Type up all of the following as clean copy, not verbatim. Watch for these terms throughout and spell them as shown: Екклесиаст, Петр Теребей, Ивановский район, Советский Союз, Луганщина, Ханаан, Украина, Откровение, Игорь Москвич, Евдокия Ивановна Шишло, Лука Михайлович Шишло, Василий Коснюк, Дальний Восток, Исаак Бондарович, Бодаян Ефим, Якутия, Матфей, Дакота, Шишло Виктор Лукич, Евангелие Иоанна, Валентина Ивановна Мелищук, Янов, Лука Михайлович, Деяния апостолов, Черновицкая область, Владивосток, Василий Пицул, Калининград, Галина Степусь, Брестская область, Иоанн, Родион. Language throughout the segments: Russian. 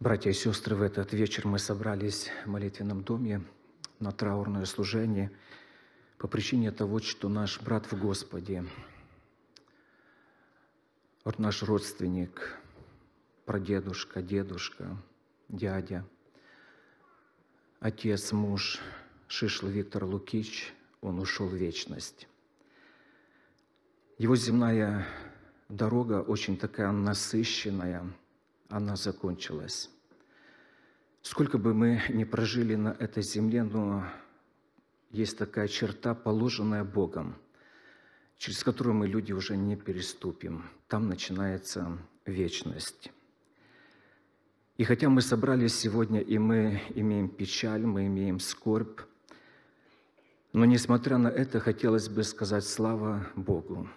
Братья и сестры, в этот вечер мы собрались в молитвенном доме на траурное служение по причине того, что наш брат в Господе, вот наш родственник, прадедушка, дедушка, дядя, отец, муж Шишло Виктор Лукич, он ушел в вечность. Его земная дорога очень такая насыщенная, она закончилась. Сколько бы мы ни прожили на этой земле, но есть такая черта, положенная Богом, через которую мы, люди, уже не переступим. Там начинается вечность. И хотя мы собрались сегодня, и мы имеем печаль, мы имеем скорбь, но несмотря на это, хотелось бы сказать слава Богу,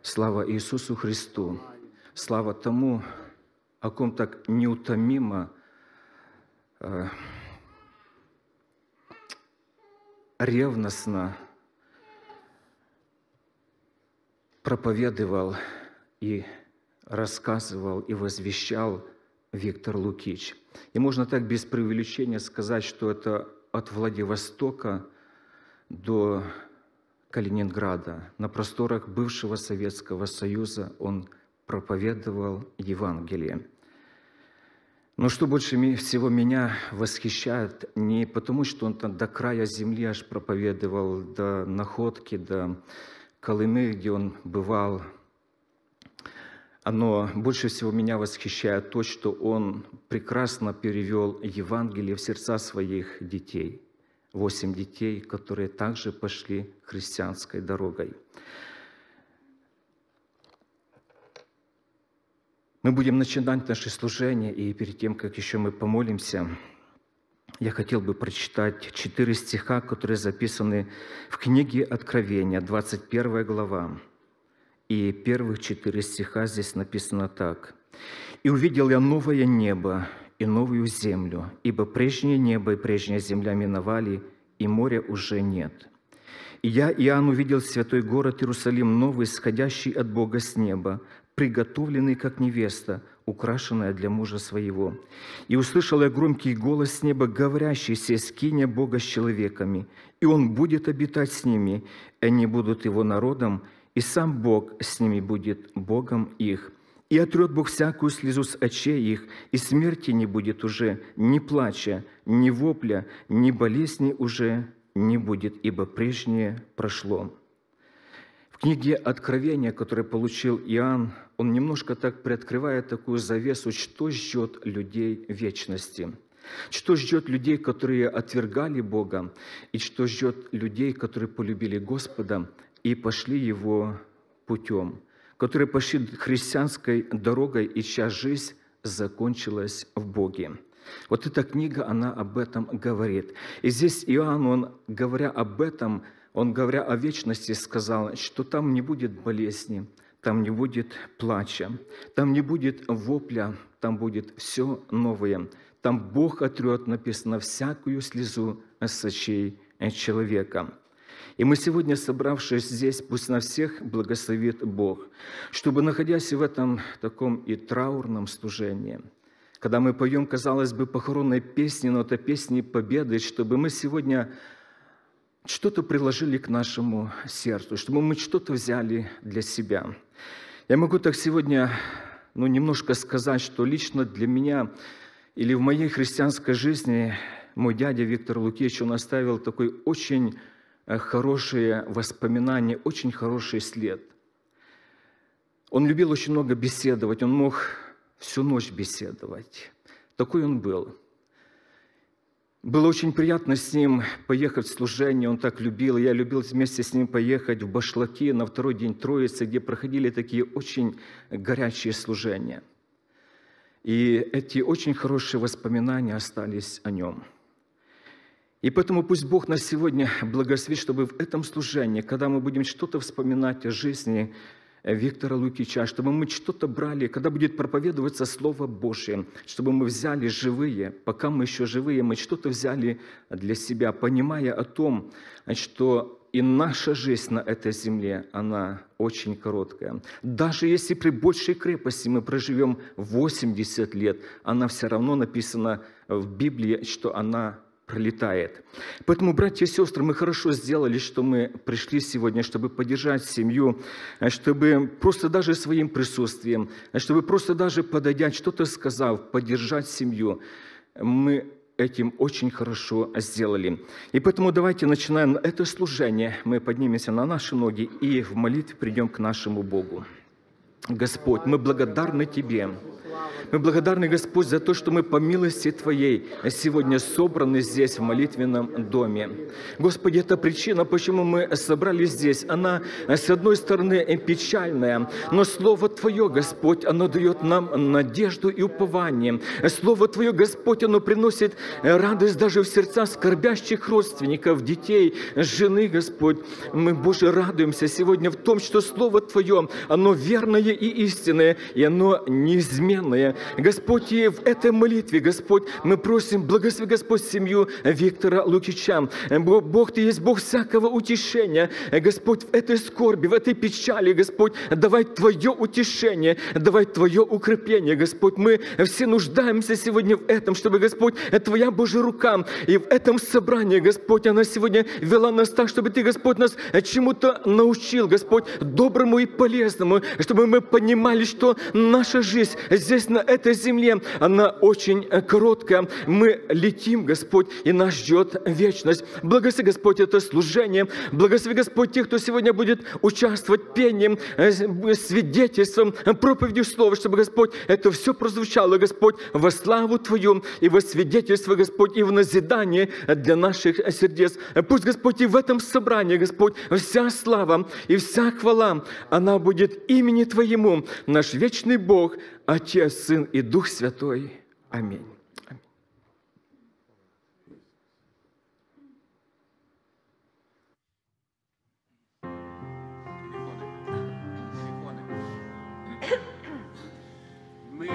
слава Иисусу Христу, слава тому, о ком так неутомимо ревностно проповедовал и рассказывал и возвещал Виктор Лукич. И можно так без преувеличения сказать, что это от Владивостока до Калининграда, на просторах бывшего Советского Союза он проповедовал Евангелие. Но что больше всего меня восхищает, не потому, что он там до края земли аж проповедовал, до Находки, до Колымы, где он бывал. Но больше всего меня восхищает то, что он прекрасно перевел Евангелие в сердца своих детей. 8 детей, которые также пошли христианской дорогой. Мы будем начинать наше служение, и перед тем, как еще мы помолимся, я хотел бы прочитать 4 стиха, которые записаны в книге Откровения, 21 глава. И первых 4 стиха здесь написано так. «И увидел я новое небо и новую землю, ибо прежнее небо и прежняя земля миновали, и моря уже нет. И я, Иоанн, увидел святой город Иерусалим новый, сходящий от Бога с неба, приготовленный, как невеста, украшенная для мужа своего. И услышал я громкий голос с неба, говорящий: «Се скиня Бога с человеками, и Он будет обитать с ними, и они будут Его народом, и Сам Бог с ними будет Богом их. И отрет Бог всякую слезу с очей их, и смерти не будет уже, ни плача, ни вопля, ни болезни уже не будет, ибо прежнее прошло». В книге Откровения, которую получил Иоанн, он немножко так приоткрывает такую завесу, что ждет людей вечности, что ждет людей, которые отвергали Бога, и что ждет людей, которые полюбили Господа и пошли Его путем, которые пошли христианской дорогой, и чья жизнь закончилась в Боге. Вот эта книга, она об этом говорит. И здесь Иоанн, он, говоря об этом, он, говоря о вечности, сказал, что там не будет болезни, там не будет плача, там не будет вопля, там будет все новое. Там Бог отрет, написано, всякую слезу с очей человека. И мы сегодня, собравшись здесь, пусть на всех благословит Бог, чтобы, находясь в этом таком и траурном служении, когда мы поем, казалось бы, похоронные песни, но это песни победы, чтобы мы сегодня что-то приложили к нашему сердцу, чтобы мы что-то взяли для себя. Я могу так сегодня, немножко сказать, что лично для меня или в моей христианской жизни мой дядя Виктор Лукич, он оставил такой очень хорошие воспоминания, очень хороший след. Он любил очень много беседовать, он мог всю ночь беседовать. Такой он был. Было очень приятно с ним поехать в служение, он так любил. Я любил вместе с ним поехать в Башлаки на второй день Троицы, где проходили такие очень горячие служения. И эти очень хорошие воспоминания остались о нем. И поэтому пусть Бог нас сегодня благословит, чтобы в этом служении, когда мы будем что-то вспоминать о жизни Виктора Лукича, чтобы мы что-то брали, когда будет проповедоваться Слово Божие, чтобы мы взяли живые, пока мы еще живые, мы что-то взяли для себя, понимая о том, что И наша жизнь на этой земле, она очень короткая. Даже если при большей крепости мы проживем 80 лет, она все равно написана в Библии, что она пролетает. Поэтому, братья и сестры, мы хорошо сделали, что мы пришли сегодня, чтобы поддержать семью, чтобы просто даже своим присутствием, чтобы просто даже подойдя, что-то сказав, поддержать семью. Мы этим очень хорошо сделали. И поэтому давайте начинаем это служение. Мы поднимемся на наши ноги и в молитве придем к нашему Богу. Господь, мы благодарны Тебе. Мы благодарны, Господь, за то, что мы по милости Твоей сегодня собраны здесь, в молитвенном доме. Господи, это причина, почему мы собрались здесь. Она, с одной стороны, печальная, но Слово Твое, Господь, оно дает нам надежду и упование. Слово Твое, Господь, оно приносит радость даже в сердца скорбящих родственников, детей, жены, Господь. Мы, Боже, радуемся сегодня в том, что Слово Твое, оно верное и истинное, и оно неизменное. Господь, и в этой молитве, Господь, мы просим, благослови, Господь, семью Виктора Лукича. Бог, Ты есть Бог всякого утешения. Господь, в этой скорби, в этой печали, Господь, давай Твое утешение, давай Твое укрепление, Господь. Мы все нуждаемся сегодня в этом, чтобы, Господь, Твоя Божья рука и в этом собрании, Господь, она сегодня вела нас так, чтобы Ты, Господь, нас чему-то научил, Господь, доброму и полезному, чтобы мы понимали, что наша жизнь здесь, на этой земле, она очень короткая. Мы летим, Господь, и нас ждет вечность. Благослови, Господь, это служение. Благослови, Господь, тех, кто сегодня будет участвовать пением, свидетельством, проповедью слова, чтобы, Господь, это все прозвучало, Господь, во славу Твою и во свидетельство, Господь, и в назидание для наших сердец. Пусть, Господь, и в этом собрании, Господь, вся слава и вся хвала, она будет имени Твоему, наш вечный Бог, Отец, Сын и Дух Святой. Аминь. Аминь. Мы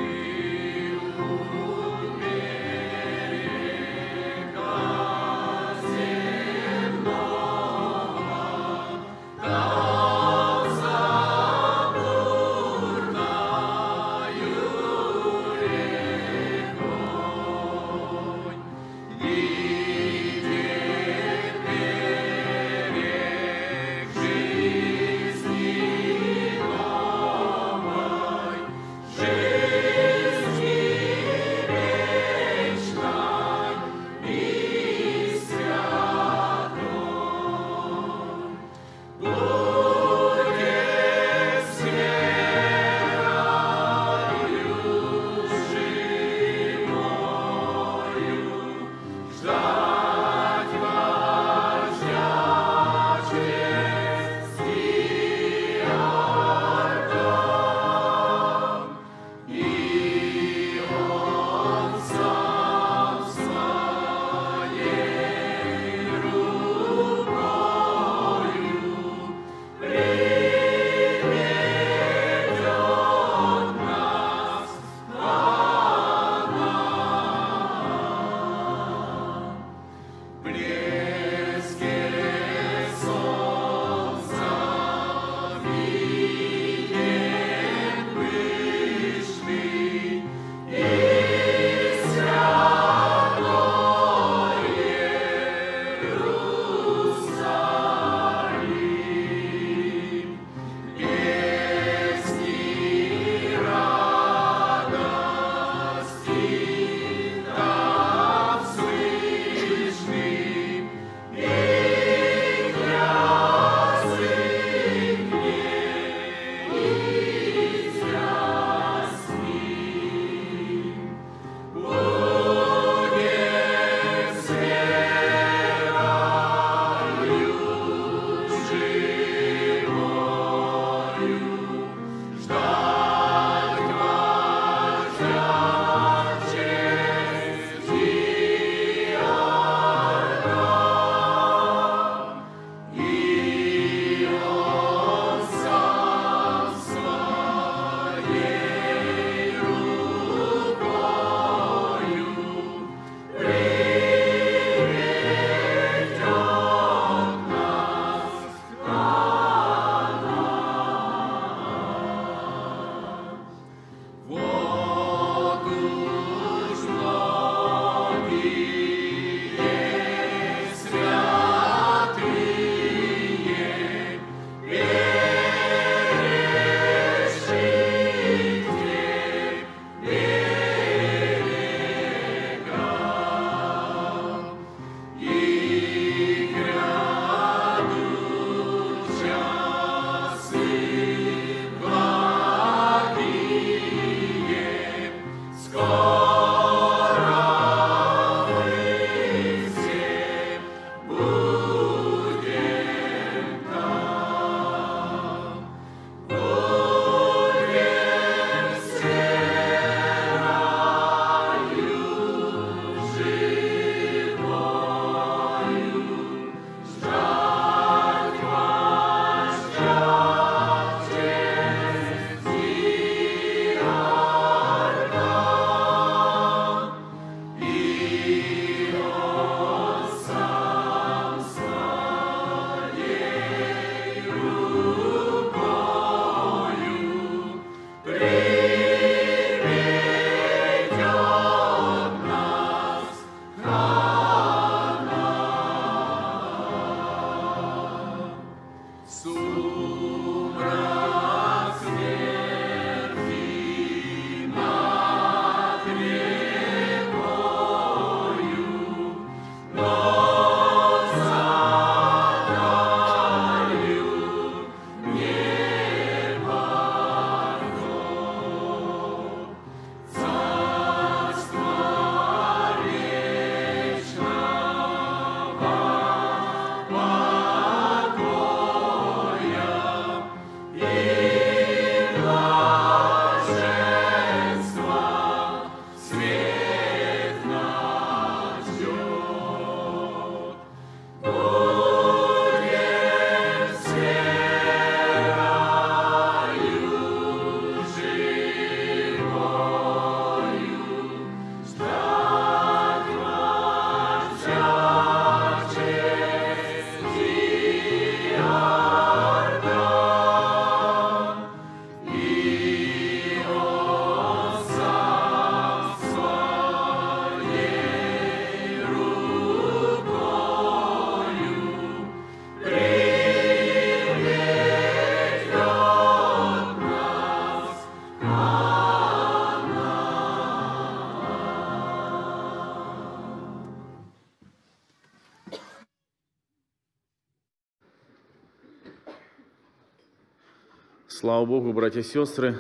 Слава Богу, братья и сестры,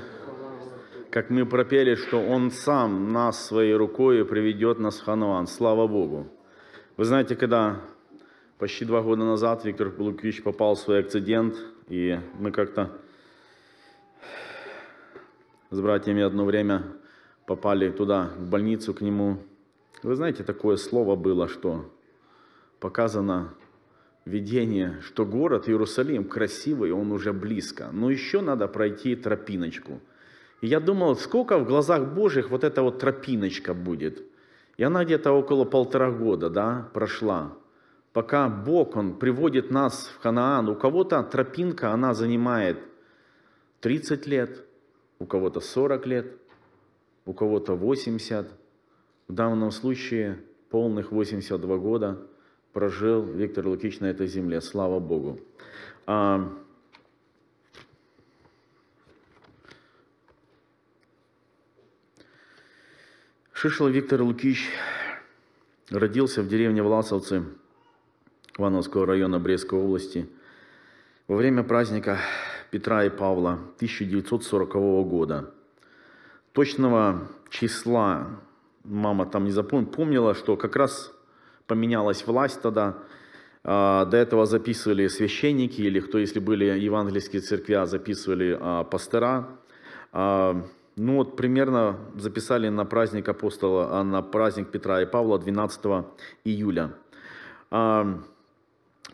как мы пропели, что Он сам нас своей рукой приведет нас в Ханаван. Слава Богу. Вы знаете, когда почти 2 года назад Виктор Лукич попал в свой акцидент, и мы как-то с братьями одно время попали туда, в больницу к нему. Вы знаете, такое слово было, что показано видение, что город Иерусалим красивый, он уже близко, но еще надо пройти тропиночку. И я думал, сколько в глазах Божьих вот эта вот тропиночка будет. И она где-то около 1,5 года, да, прошла. Пока Бог, Он приводит нас в Ханаан. У кого-то тропинка, она занимает 30 лет, у кого-то 40 лет, у кого-то 80. В данном случае полных 82 года прожил Виктор Лукич на этой земле. Слава Богу. Шишло Виктор Лукич родился в деревне Власовцы Ивановского района Брестской области во время праздника Петра и Павла 1940 года. Точного числа мама там не запомнила, помнила, что как раз поменялась власть тогда. До этого записывали священники, или кто, если были евангельские церкви, записывали пастора. Ну вот примерно записали на праздник апостола, на праздник Петра и Павла 12 июля.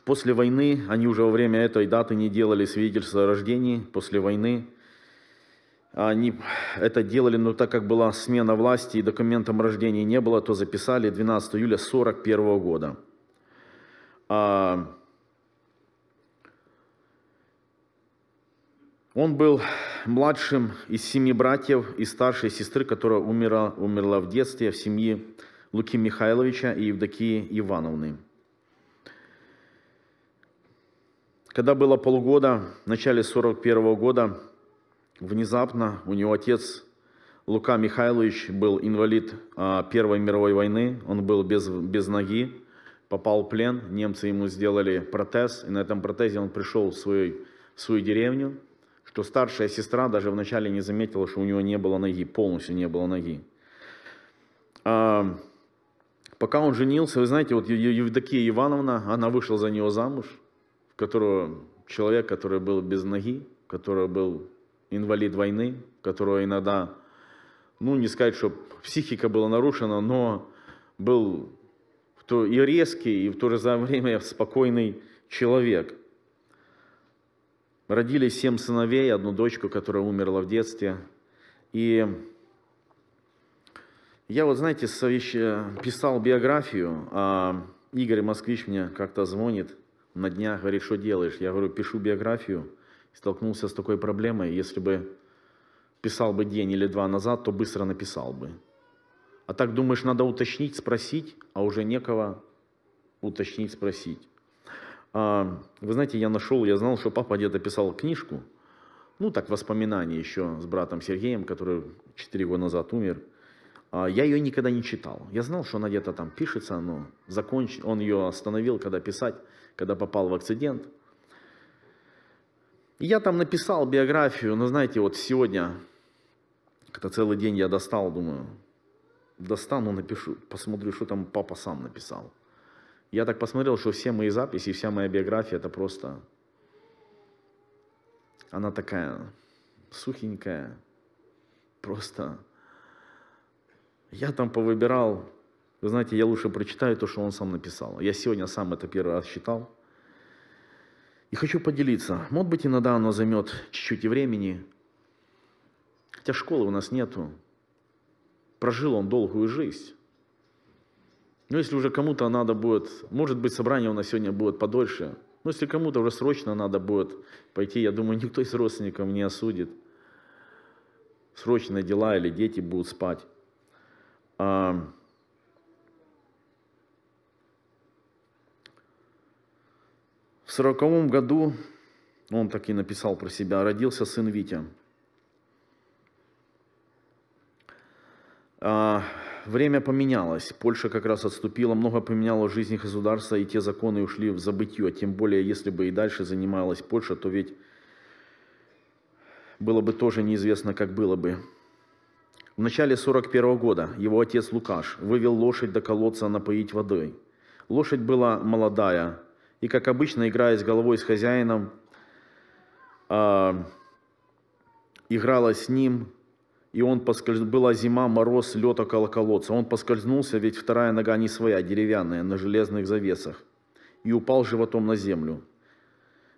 После войны, они уже во время этой даты не делали свидетельства о рождении, после войны они это делали, но так как была смена власти и документом рождения не было, то записали 12 июля 1941 года. Он был младшим из 7 братьев и старшей сестры, которая умерла в детстве в семье Луки Михайловича и Евдокии Ивановны. Когда было полгода, в начале 1941 года, внезапно у него отец Лука Михайлович был инвалид Первой мировой войны, он был без ноги, попал в плен, немцы ему сделали протез, и на этом протезе он пришел в свою деревню, что старшая сестра даже вначале не заметила, что у него не было ноги, полностью не было ноги. Пока он женился, вы знаете, вот Евдокия Ивановна, она вышла за него замуж, человек, который был без ноги, который был инвалид войны, которого иногда, ну не сказать, что психика была нарушена, но был и резкий, и в то же время спокойный человек. Родили 7 сыновей, 1 дочку, которая умерла в детстве. И я вот, знаете, писал биографию, а Игорь Москвич мне как-то звонит на днях, говорит, что делаешь? Я говорю, пишу биографию, столкнулся с такой проблемой, если бы писал бы день или 2 назад, то быстро написал бы. А так думаешь, надо уточнить, спросить, а уже некого уточнить, спросить. Вы знаете, я знал, что папа где-то писал книжку, ну так, воспоминания еще с братом Сергеем, который 4 года назад умер. Я ее никогда не читал. Я знал, что она где-то там пишется, но он ее остановил, когда писать, когда попал в акцидент. И я там написал биографию, но знаете, вот сегодня, когда целый день я достал, думаю, достану, напишу, посмотрю, что там папа сам написал. Я так посмотрел, что все мои записи, вся моя биография, это просто, она такая сухенькая, просто. Я там повыбирал, вы знаете, я лучше прочитаю то, что он сам написал. Я сегодня сам это первый раз читал. И хочу поделиться. Может быть, иногда оно займет чуть-чуть и времени, хотя школы у нас нету. Прожил он долгую жизнь. Ну, если уже кому-то надо будет, может быть, собрание у нас сегодня будет подольше, но если кому-то уже срочно надо будет пойти, я думаю, никто из родственников не осудит. Срочные дела или дети будут спать. В 1940 году, он так и написал про себя, родился сын Витя. Время поменялось, Польша как раз отступила, много поменяло в жизни государства, и те законы ушли в забытье. Тем более, если бы и дальше занималась Польша, то ведь было бы тоже неизвестно, как было бы. В начале 41 года его отец Лукаш вывел лошадь до колодца напоить водой. Лошадь была молодая, и, как обычно, играясь головой с хозяином, играла с ним, и он поскользнулся. Была зима, мороз, лед около колодца. Он поскользнулся, ведь вторая нога не своя, деревянная, на железных завесах, и упал животом на землю.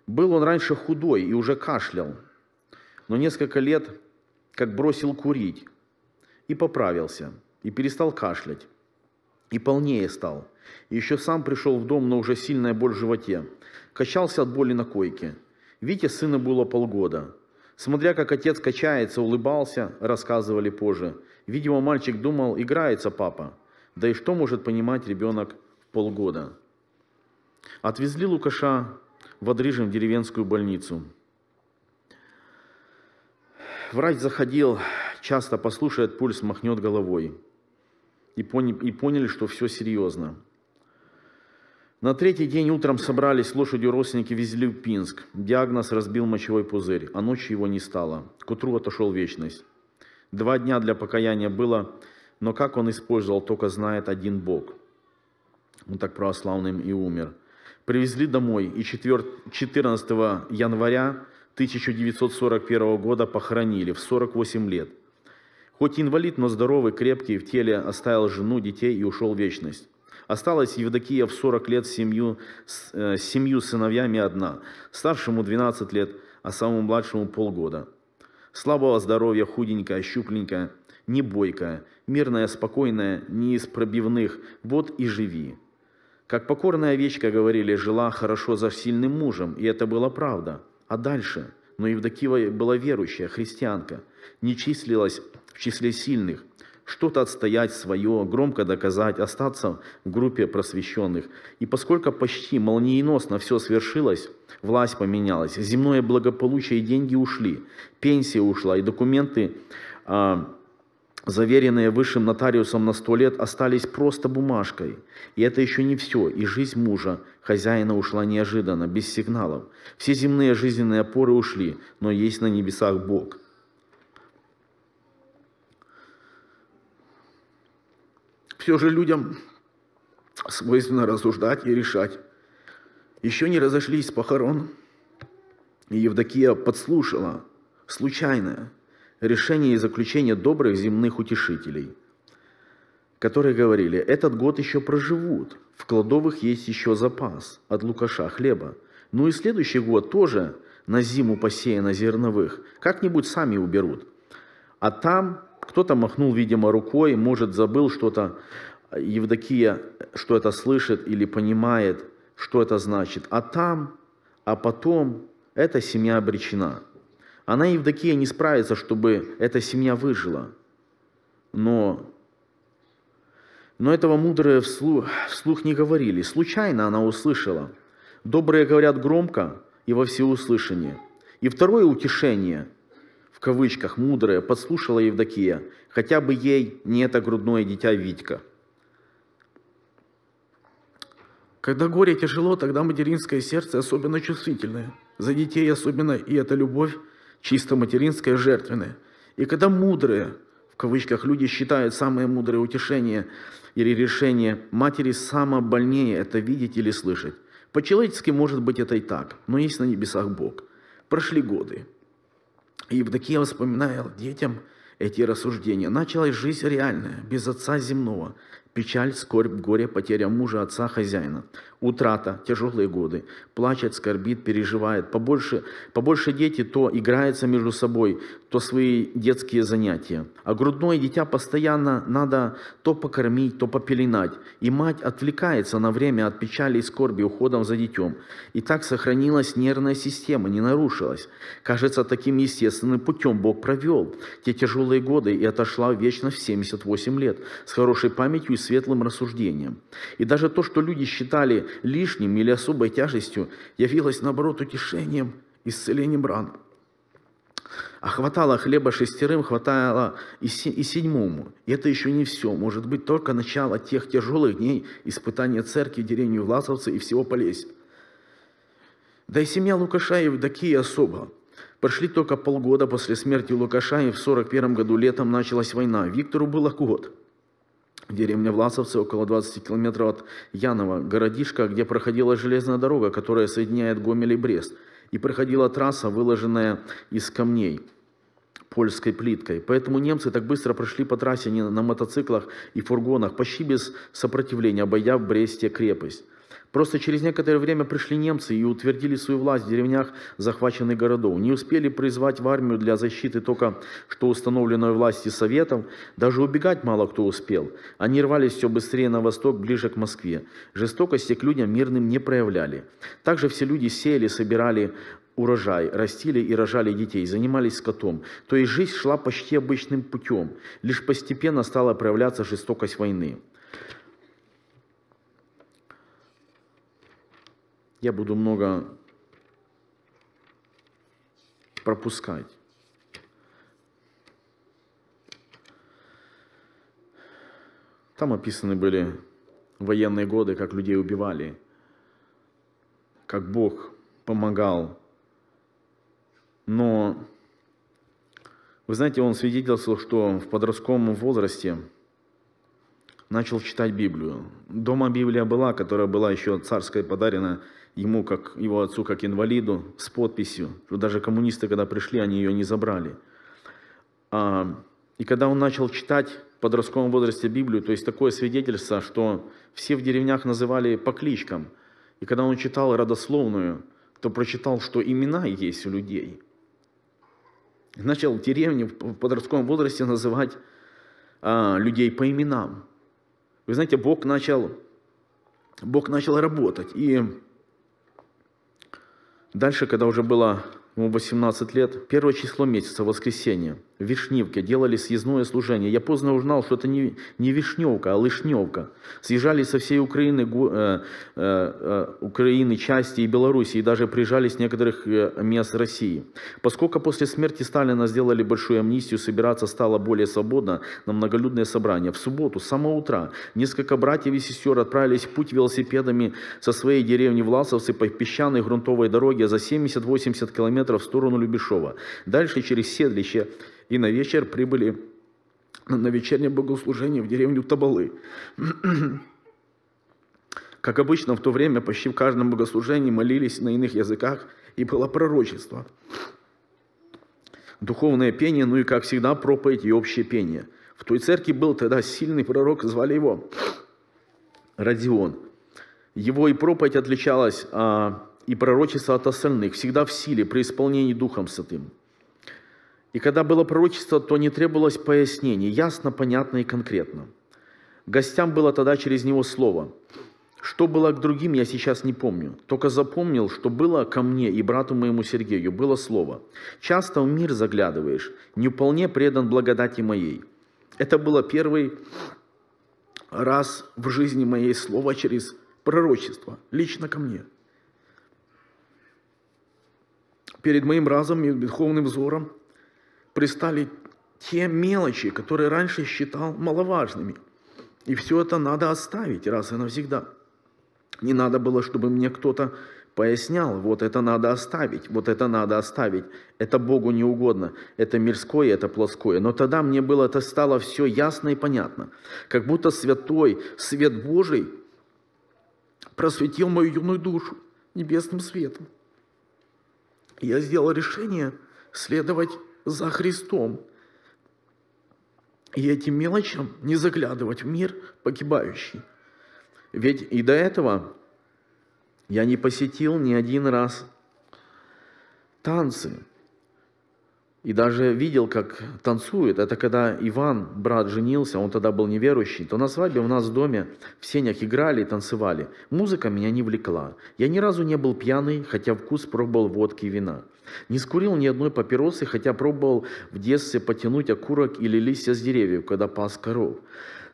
Был он раньше худой и уже кашлял, но несколько лет как бросил курить, и поправился, и перестал кашлять, и полнее стал. И еще сам пришел в дом, но уже сильная боль в животе. Качался от боли на койке. Вите сыну было полгода. Смотря, как отец качается, улыбался, рассказывали позже. Видимо, мальчик думал, играется папа. Да и что может понимать ребенок в полгода? Отвезли Лукаша в Адрыжин в деревенскую больницу. Врач заходил, часто послушает пульс, махнет головой. И поняли, что все серьезно. На третий день утром собрались, лошадью родственники везли в Пинск. Диагноз — разбил мочевой пузырь, а ночью его не стало. К утру отошел вечность. 2 дня для покаяния было, но как он использовал, только знает один Бог. Он так православным и умер. Привезли домой, и 14 января 1941 года похоронили в 48 лет. Хоть инвалид, но здоровый, крепкий, в теле, оставил жену, детей и ушел в вечность. Осталась Евдокия в 40 лет с семью сыновьями одна, старшему 12 лет, а самому младшему полгода. Слабого здоровья, худенькая, щупленькая, небойкая, мирная, спокойная, не из пробивных, вот и живи. Как покорная овечка, говорили, жила хорошо за сильным мужем, и это была правда. А дальше? Но Евдокия была верующая, христианка, не числилась в числе сильных. Что-то отстоять свое, громко доказать, остаться в группе просвещенных. И поскольку почти молниеносно все свершилось, власть поменялась, земное благополучие и деньги ушли, пенсия ушла, и документы, заверенные высшим нотариусом на 100 лет, остались просто бумажкой. И это еще не все, и жизнь мужа, хозяина, ушла неожиданно, без сигналов. Все земные жизненные опоры ушли, но есть на небесах Бог. Все же людям свойственно рассуждать и решать. Еще не разошлись с похорон, и Евдокия подслушала случайное решение и заключение добрых земных утешителей, которые говорили: этот год еще проживут, в кладовых есть еще запас от Лукаша хлеба, ну и следующий год тоже на зиму посеяно зерновых, как-нибудь сами уберут. А там... Кто-то махнул, видимо, рукой, может, забыл что-то. Евдокия, что это слышит или понимает, что это значит. А там, а потом, эта семья обречена. Она, Евдокия, не справится, чтобы эта семья выжила. Но этого мудрые вслух не говорили. Случайно она услышала. Добрые говорят громко и во всеуслышание. И второе утешение, в кавычках, мудрая, подслушала Евдокия, хотя бы ей не это грудное дитя Витька. Когда горе тяжело, тогда материнское сердце особенно чувствительное. За детей особенно, и эта любовь чисто материнская, жертвенная. И когда мудрые, в кавычках, люди считают самое мудрое утешение или решение матери самое больнее — это видеть или слышать. По-человечески, может быть, это и так, но есть на небесах Бог. Прошли годы. И Евдокия, вспоминая детям эти рассуждения, началась жизнь реальная, без отца земного. Печаль, скорбь, горе, потеря мужа, отца, хозяина. Утрата, тяжелые годы. Плачет, скорбит, переживает. Побольше дети то играются между собой, то свои детские занятия. А грудное дитя постоянно надо то покормить, то попеленать. И мать отвлекается на время от печали и скорби уходом за детем. И так сохранилась нервная система, не нарушилась. Кажется, таким естественным путем Бог провел те тяжелые годы и отошла вечно в 78 лет. С хорошей памятью и светлым рассуждением. И даже то, что люди считали лишним или особой тяжестью, явилось, наоборот, утешением, исцелением ран. А хватало хлеба 6, хватало и 7. И это еще не все. Может быть, только начало тех тяжелых дней испытания церкви, деревни Власовцы и всего Полесья. Да и семья Лукаша и Евдокии особо. Прошли только полгода после смерти Лукаша, и в 1941 году летом началась война. Виктору было год. Деревня Власовцы, около 20 километров от Янова, городишка, где проходила железная дорога, которая соединяет Гомель и Брест. И проходила трасса, выложенная из камней, польской плиткой. Поэтому немцы так быстро прошли по трассе на мотоциклах и фургонах, почти без сопротивления, обойдя в Бресте крепость. Просто через некоторое время пришли немцы и утвердили свою власть в деревнях захваченных городов. Не успели призвать в армию для защиты только что установленной власти Советов. Даже убегать мало кто успел. Они рвались все быстрее на восток, ближе к Москве. Жестокости к людям мирным не проявляли. Также все люди сеяли, собирали урожай, растили и рожали детей, занимались скотом. То есть жизнь шла почти обычным путем. Лишь постепенно стала проявляться жестокость войны. Я буду много пропускать. Там описаны были военные годы, как людей убивали, как Бог помогал. Но, вы знаете, он свидетельствовал, что в подростковом возрасте начал читать Библию. Дома Библия была, которая была еще царской подарена ему, как его отцу, как инвалиду, с подписью. Даже коммунисты, когда пришли, они ее не забрали. И когда он начал читать в подростковом возрасте Библию, то есть такое свидетельство, что все в деревнях называли по кличкам. И когда он читал родословную, то прочитал, что имена есть у людей. Начал деревни в подростковом возрасте называть людей по именам. Вы знаете, Бог начал работать. И дальше, когда уже было ему 18 лет, 1 число месяца, воскресенье, в Вишневке делали съездное служение. Я поздно узнал, что это не Вишневка, а Лышневка. Съезжались со всей Украины части и Беларуси, и даже приезжали с некоторых мест России. Поскольку после смерти Сталина сделали большую амнистию, собираться стало более свободно на многолюдное собрание. В субботу, с самого утра, несколько братьев и сестер отправились в путь велосипедами со своей деревни Власовцы по песчаной грунтовой дороге за 70-80 километров в сторону Любешова. Дальше через Седлище и на вечер прибыли на вечернее богослужение в деревню Табалы. Как обычно, в то время почти в каждом богослужении молились на иных языках и было пророчество, духовное пение, ну и, как всегда, проповедь и общее пение. В той церкви был тогда сильный пророк, звали его Родион. Его и проповедь отличалась и пророчество от остальных, всегда в силе, при исполнении Духом Святым. И когда было пророчество, то не требовалось пояснений, ясно, понятно и конкретно. Гостям было тогда через него слово. Что было к другим, я сейчас не помню. Только запомнил, что было ко мне и брату моему Сергею, было слово. Часто в мир заглядываешь, не вполне предан благодати моей. Это было первый раз в жизни моей слово через пророчество, лично ко мне. Перед моим разумом и духовным взором пристали те мелочи, которые раньше считал маловажными. И все это надо оставить раз и навсегда. Не надо было, чтобы мне кто-то пояснял, вот это надо оставить, вот это надо оставить. Это Богу не угодно, это мирское, это плоское. Но тогда мне было, это стало все ясно и понятно. Как будто святой свет Божий просветил мою юную душу небесным светом. Я сделал решение следовать за Христом и этим мелочам не заглядывать в мир погибающий. Ведь и до этого я не посетил ни один раз танцы. И даже видел, как танцует. Это когда Иван, брат, женился, он тогда был неверующий, то на свадьбе у нас в доме в сенях играли и танцевали. Музыка меня не влекла. Я ни разу не был пьяный, хотя вкус пробовал водки и вина. Не скурил ни одной папиросы, хотя пробовал в детстве потянуть окурок или листья с деревьев, когда пас коров.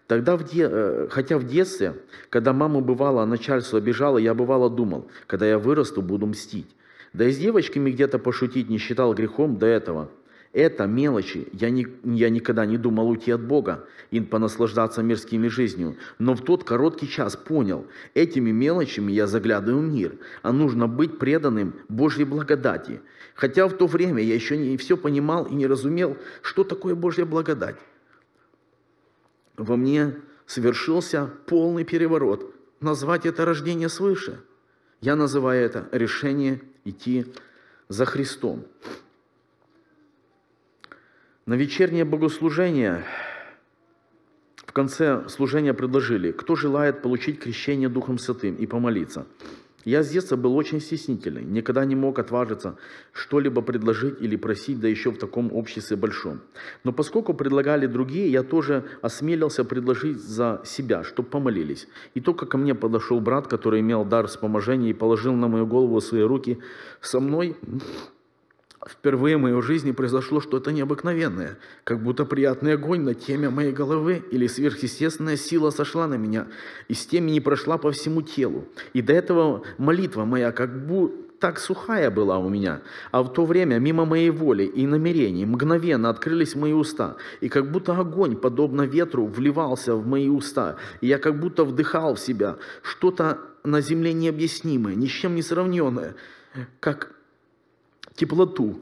Тогда в детстве, когда мама бывала, начальство обижало, я бывало думал, когда я вырасту, буду мстить. Да и с девочками где-то пошутить не считал грехом до этого. Это мелочи. Я никогда не думал уйти от Бога и понаслаждаться мирскими жизнью. Но в тот короткий час понял, этими мелочами я заглядываю в мир, а нужно быть преданным Божьей благодати. Хотя в то время я еще не все понимал и не разумел, что такое Божья благодать. Во мне совершился полный переворот. Назвать это рождение свыше. Я называю это решение идти за Христом. На вечернее богослужение в конце служения предложили, кто желает получить крещение Духом Святым и помолиться. Я с детства был очень стеснительный, никогда не мог отважиться что-либо предложить или просить, да еще в таком обществе большом. Но поскольку предлагали другие, я тоже осмелился предложить за себя, чтобы помолились. И только ко мне подошел брат, который имел дар вспоможения, и положил на мою голову свои руки. Со мной впервые в моей жизни произошло что-то необыкновенное, как будто приятный огонь на теме моей головы или сверхъестественная сила сошла на меня, и с теми не прошла по всему телу. И до этого молитва моя как будто так сухая была у меня, а в то время мимо моей воли и намерений мгновенно открылись мои уста, и как будто огонь, подобно ветру, вливался в мои уста, и я как будто вдыхал в себя что-то на земле необъяснимое, ни с чем не сравненное, как теплоту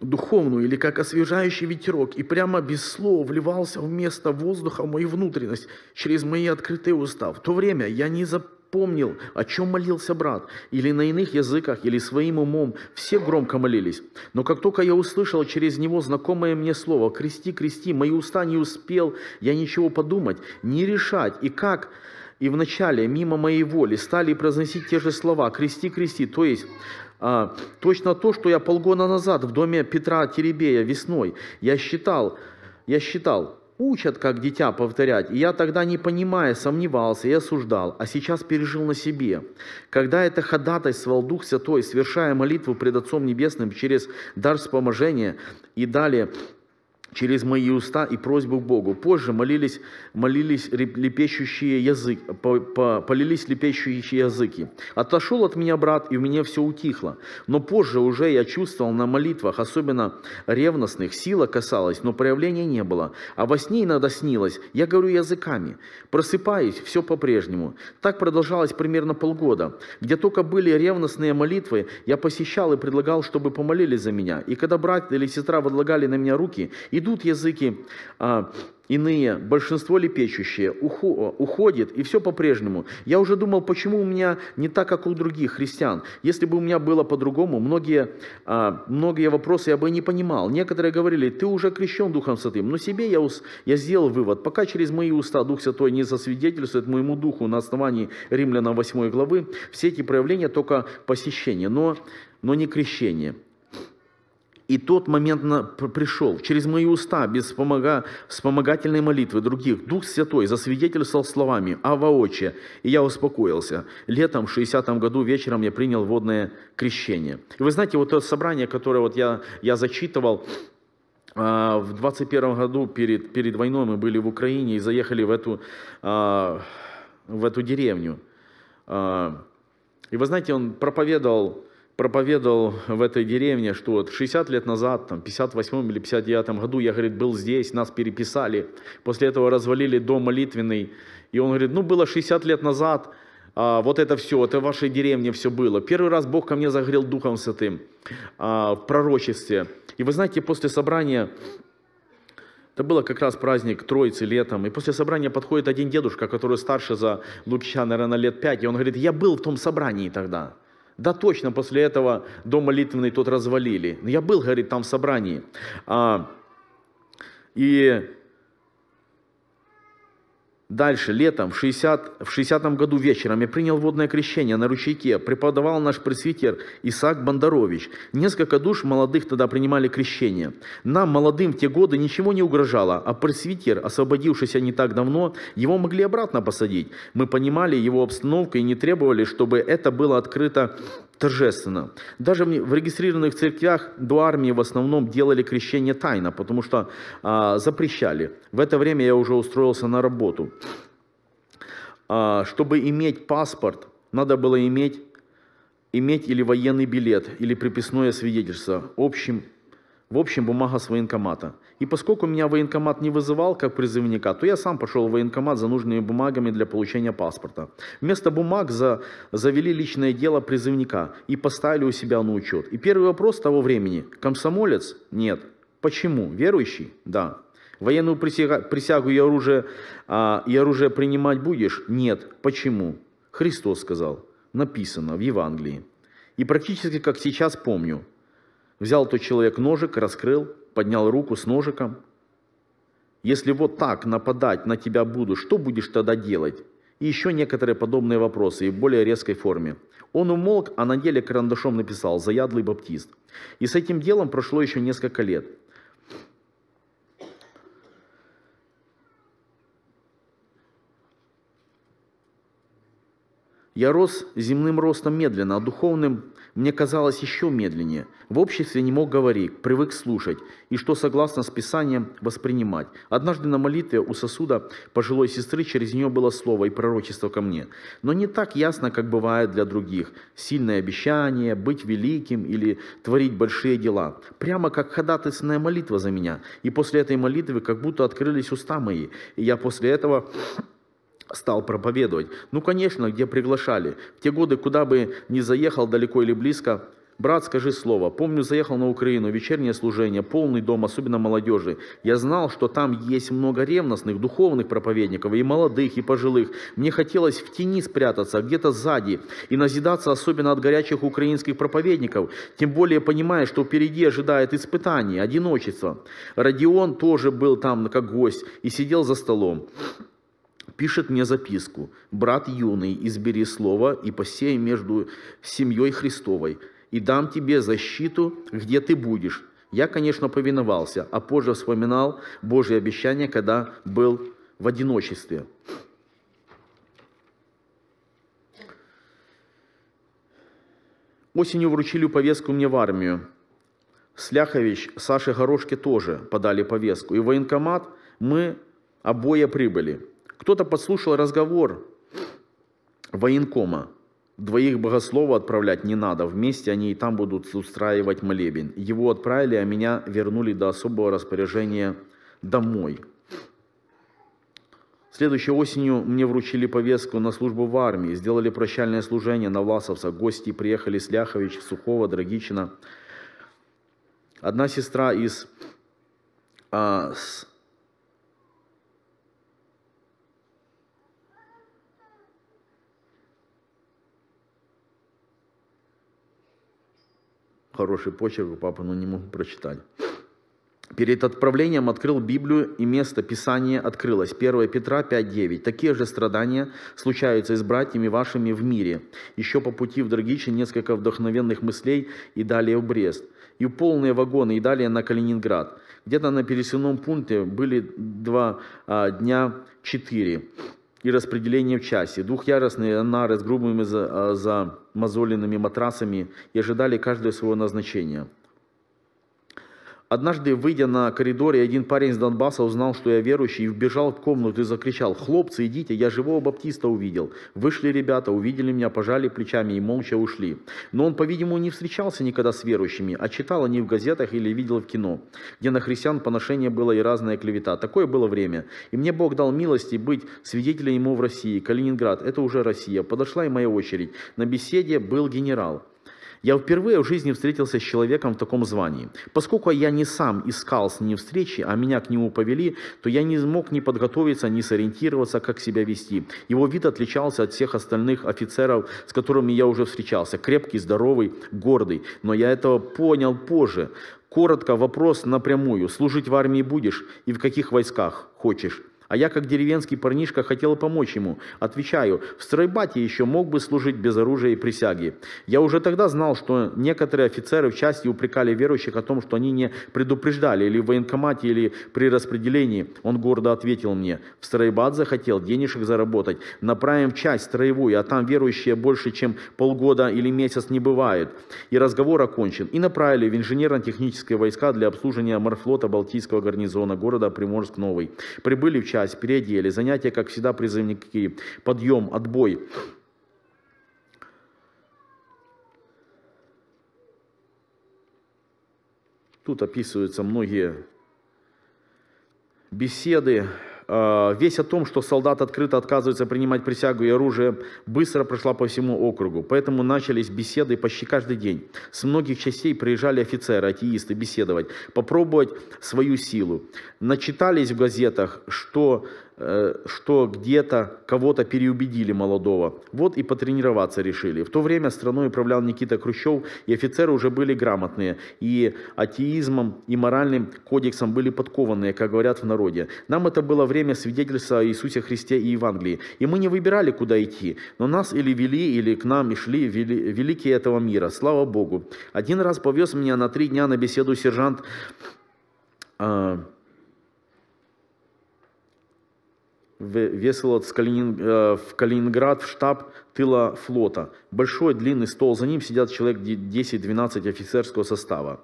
духовную или как освежающий ветерок, и прямо без слов вливался вместо воздуха в мою внутренность через мои открытые уста. В то время я не запомнил, о чем молился брат, или на иных языках, или своим умом. Все громко молились. Но как только я услышал через него знакомое мне слово «крести, крести», мои уста не успел я ничего подумать, не решать, и как... И вначале, мимо моей воли, стали произносить те же слова «крести, крести», то есть точно то, что я полгода назад в доме Петра Теребея весной, я считал, учат, как дитя, повторять. И я тогда, не понимая, сомневался и осуждал, а сейчас пережил на себе. Когда это ходатайствовал Дух Святой, совершая молитву пред Отцом Небесным через дар вспоможения и далее через мои уста и просьбу к Богу. Позже полились лепещущие языки. Отошел от меня брат, и у меня все утихло. Но позже уже я чувствовал на молитвах, особенно ревностных, сила касалась, но проявления не было. А во сне иногда снилось, я говорю языками. Просыпаюсь, все по-прежнему. Так продолжалось примерно полгода. Где только были ревностные молитвы, я посещал и предлагал, чтобы помолились за меня. И когда брат или сестра возлагали на меня руки, идут языки иные, большинство лепечущие, уходит, и все по-прежнему. Я уже думал, почему у меня не так, как у других христиан. Если бы у меня было по-другому, многие вопросы я бы не понимал. Некоторые говорили, ты уже крещен Духом Святым, но себе я сделал вывод, пока через мои уста Дух Святой не засвидетельствует моему духу на основании Римлянам 8 главы, все эти проявления только посещение, но не крещение. И тот момент пришел. Через мои уста, без вспомогательной молитвы других, Дух Святой засвидетельствовал словами «Ава Отче», и я успокоился. Летом, в 60-м году, вечером я принял водное крещение. И вы знаете, вот то собрание, которое вот я зачитывал, в 21-м году перед войной мы были в Украине и заехали в эту деревню. И вы знаете, он проповедовал в этой деревне, что вот 60 лет назад, там, в 58 или 59 году, я, говорит, был здесь, нас переписали, после этого развалили дом молитвенный, и он говорит, ну, было 60 лет назад, вот это все, это в вашей деревне все было. Первый раз Бог ко мне загорел Духом Святым в пророчестве. И вы знаете, после собрания, это было как раз праздник Троицы летом, и после собрания подходит один дедушка, который старше за Лукича, наверное, лет 5, и он говорит, я был в том собрании тогда. Да, точно, после этого дом молитвенный тот развалили. Я был, говорит, там в собрании. И дальше, летом, в 60-м году вечером я принял водное крещение на ручейке, преподавал наш пресвитер Исаак Бондарович. Несколько душ молодых тогда принимали крещение. Нам, молодым, в те годы ничего не угрожало, а пресвитер, освободившийся не так давно, его могли обратно посадить. Мы понимали его обстановку и не требовали, чтобы это было открыто торжественно. Даже в регистрированных церквях до армии в основном делали крещение тайно, потому что запрещали. В это время я уже устроился на работу. Чтобы иметь паспорт, надо было иметь или военный билет, или приписное свидетельство. Общим В общем, бумага с военкомата. И поскольку меня военкомат не вызывал как призывника, то я сам пошел в военкомат за нужными бумагами для получения паспорта. Вместо бумаг завели личное дело призывника и поставили у себя на учет. И первый вопрос того времени – комсомолец? Нет. Почему? Верующий? Да. Военную присягу и оружие принимать будешь? Нет. Почему? Христос сказал. Написано в Евангелии. И практически как сейчас помню. Взял тот человек ножик, раскрыл, поднял руку с ножиком. Если вот так нападать на тебя буду, что будешь тогда делать? И еще некоторые подобные вопросы и в более резкой форме. Он умолк, а на деле карандашом написал «Заядлый баптист». И с этим делом прошло еще несколько лет. Я рос земным ростом медленно, а духовным мне казалось еще медленнее. В обществе не мог говорить, привык слушать, и что согласно с Писанием воспринимать. Однажды на молитве у сосуда пожилой сестры через нее было слово и пророчество ко мне. Но не так ясно, как бывает для других. Сильное обещание, быть великим или творить большие дела. Прямо как ходатайственная молитва за меня. И после этой молитвы как будто открылись уста мои. И я после этого... стал проповедовать. Ну, конечно, где приглашали. В те годы, куда бы ни заехал, далеко или близко, брат, скажи слово. Помню, заехал на Украину, вечернее служение, полный дом, особенно молодежи. Я знал, что там есть много ревностных, духовных проповедников, и молодых, и пожилых. Мне хотелось в тени спрятаться, где-то сзади, и назидаться особенно от горячих украинских проповедников, тем более понимая, что впереди ожидает испытание, одиночество. Родион тоже был там как гость и сидел за столом. Пишет мне записку. «Брат юный, избери слово и посей между семьей Христовой, и дам тебе защиту, где ты будешь». Я, конечно, повиновался, а позже вспоминал Божье обещание, когда был в одиночестве. Осенью вручили повестку мне в армию. Сляхович, Саше Горошке тоже подали повестку. И в военкомат мы обои прибыли. Кто-то подслушал разговор военкома. Двоих богослова отправлять не надо. Вместе они и там будут устраивать молебен. Его отправили, а меня вернули до особого распоряжения домой. Следующей осенью мне вручили повестку на службу в армии. Сделали прощальное служение на Власовцах. Гости приехали Сляхович, Сухова, Драгичина. Одна сестра из... Хороший почерк у папы, но не могу прочитать. Перед отправлением открыл Библию, и место Писания открылось. 1 Петра 5:9. Такие же страдания случаются и с братьями вашими в мире. Еще по пути в Драгичи несколько вдохновенных мыслей, и далее в Брест. И полные вагоны, и далее на Калининград. Где-то на пересыльном пункте были 2 дня 4. И распределение в часе. Двухъярусные нары с грубыми замазоленными матрасами и ожидали каждое своего назначения. Однажды, выйдя на коридоре, один парень из Донбасса узнал, что я верующий, и вбежал в комнату и закричал: «Хлопцы, идите, я живого баптиста увидел». Вышли ребята, увидели меня, пожали плечами и молча ушли. Но он, по-видимому, не встречался никогда с верующими, а читал они в газетах или видел в кино, где на христиан поношение было и разная клевета. Такое было время. И мне Бог дал милости быть свидетелем ему в России. Калининград, это уже Россия. Подошла и моя очередь. На беседе был генерал. Я впервые в жизни встретился с человеком в таком звании. Поскольку я не сам искал с ним встречи, а меня к нему повели, то я не мог ни подготовиться, ни сориентироваться, как себя вести. Его вид отличался от всех остальных офицеров, с которыми я уже встречался. Крепкий, здоровый, гордый. Но я этого понял позже. Коротко вопрос напрямую. Служить в армии будешь и в каких войсках хочешь? А я, как деревенский парнишка, хотел помочь ему. Отвечаю, в стройбате еще мог бы служить без оружия и присяги. Я уже тогда знал, что некоторые офицеры в части упрекали верующих о том, что они не предупреждали или в военкомате, или при распределении. Он гордо ответил мне, в стройбат захотел денежек заработать. Направим в часть строевую, а там верующие больше, чем полгода или месяц не бывает. И разговор окончен. И направили в инженерно-технические войска для обслуживания морфлота Балтийского гарнизона города Приморск-Новый. Прибыли в часть. Переодели. Занятия, как всегда, призывники. Подъем, отбой. Тут описываются многие беседы. Весть о том, что солдат открыто отказывается принимать присягу и оружие, быстро прошла по всему округу. Поэтому начались беседы почти каждый день. С многих частей приезжали офицеры, атеисты беседовать, попробовать свою силу. Начитались в газетах, что где-то кого-то переубедили молодого. Вот и потренироваться решили. В то время страной управлял Никита Хрущев, и офицеры уже были грамотные. И атеизмом, и моральным кодексом были подкованные, как говорят в народе. Нам это было время свидетельства о Иисусе Христе и Евангелии. И мы не выбирали, куда идти. Но нас или вели, или к нам и шли великие этого мира. Слава Богу. Один раз повез меня на 3 дня на беседу сержант Весело в Калининград, в штаб тыла флота. Большой длинный стол, за ним сидят человек 10-12 офицерского состава.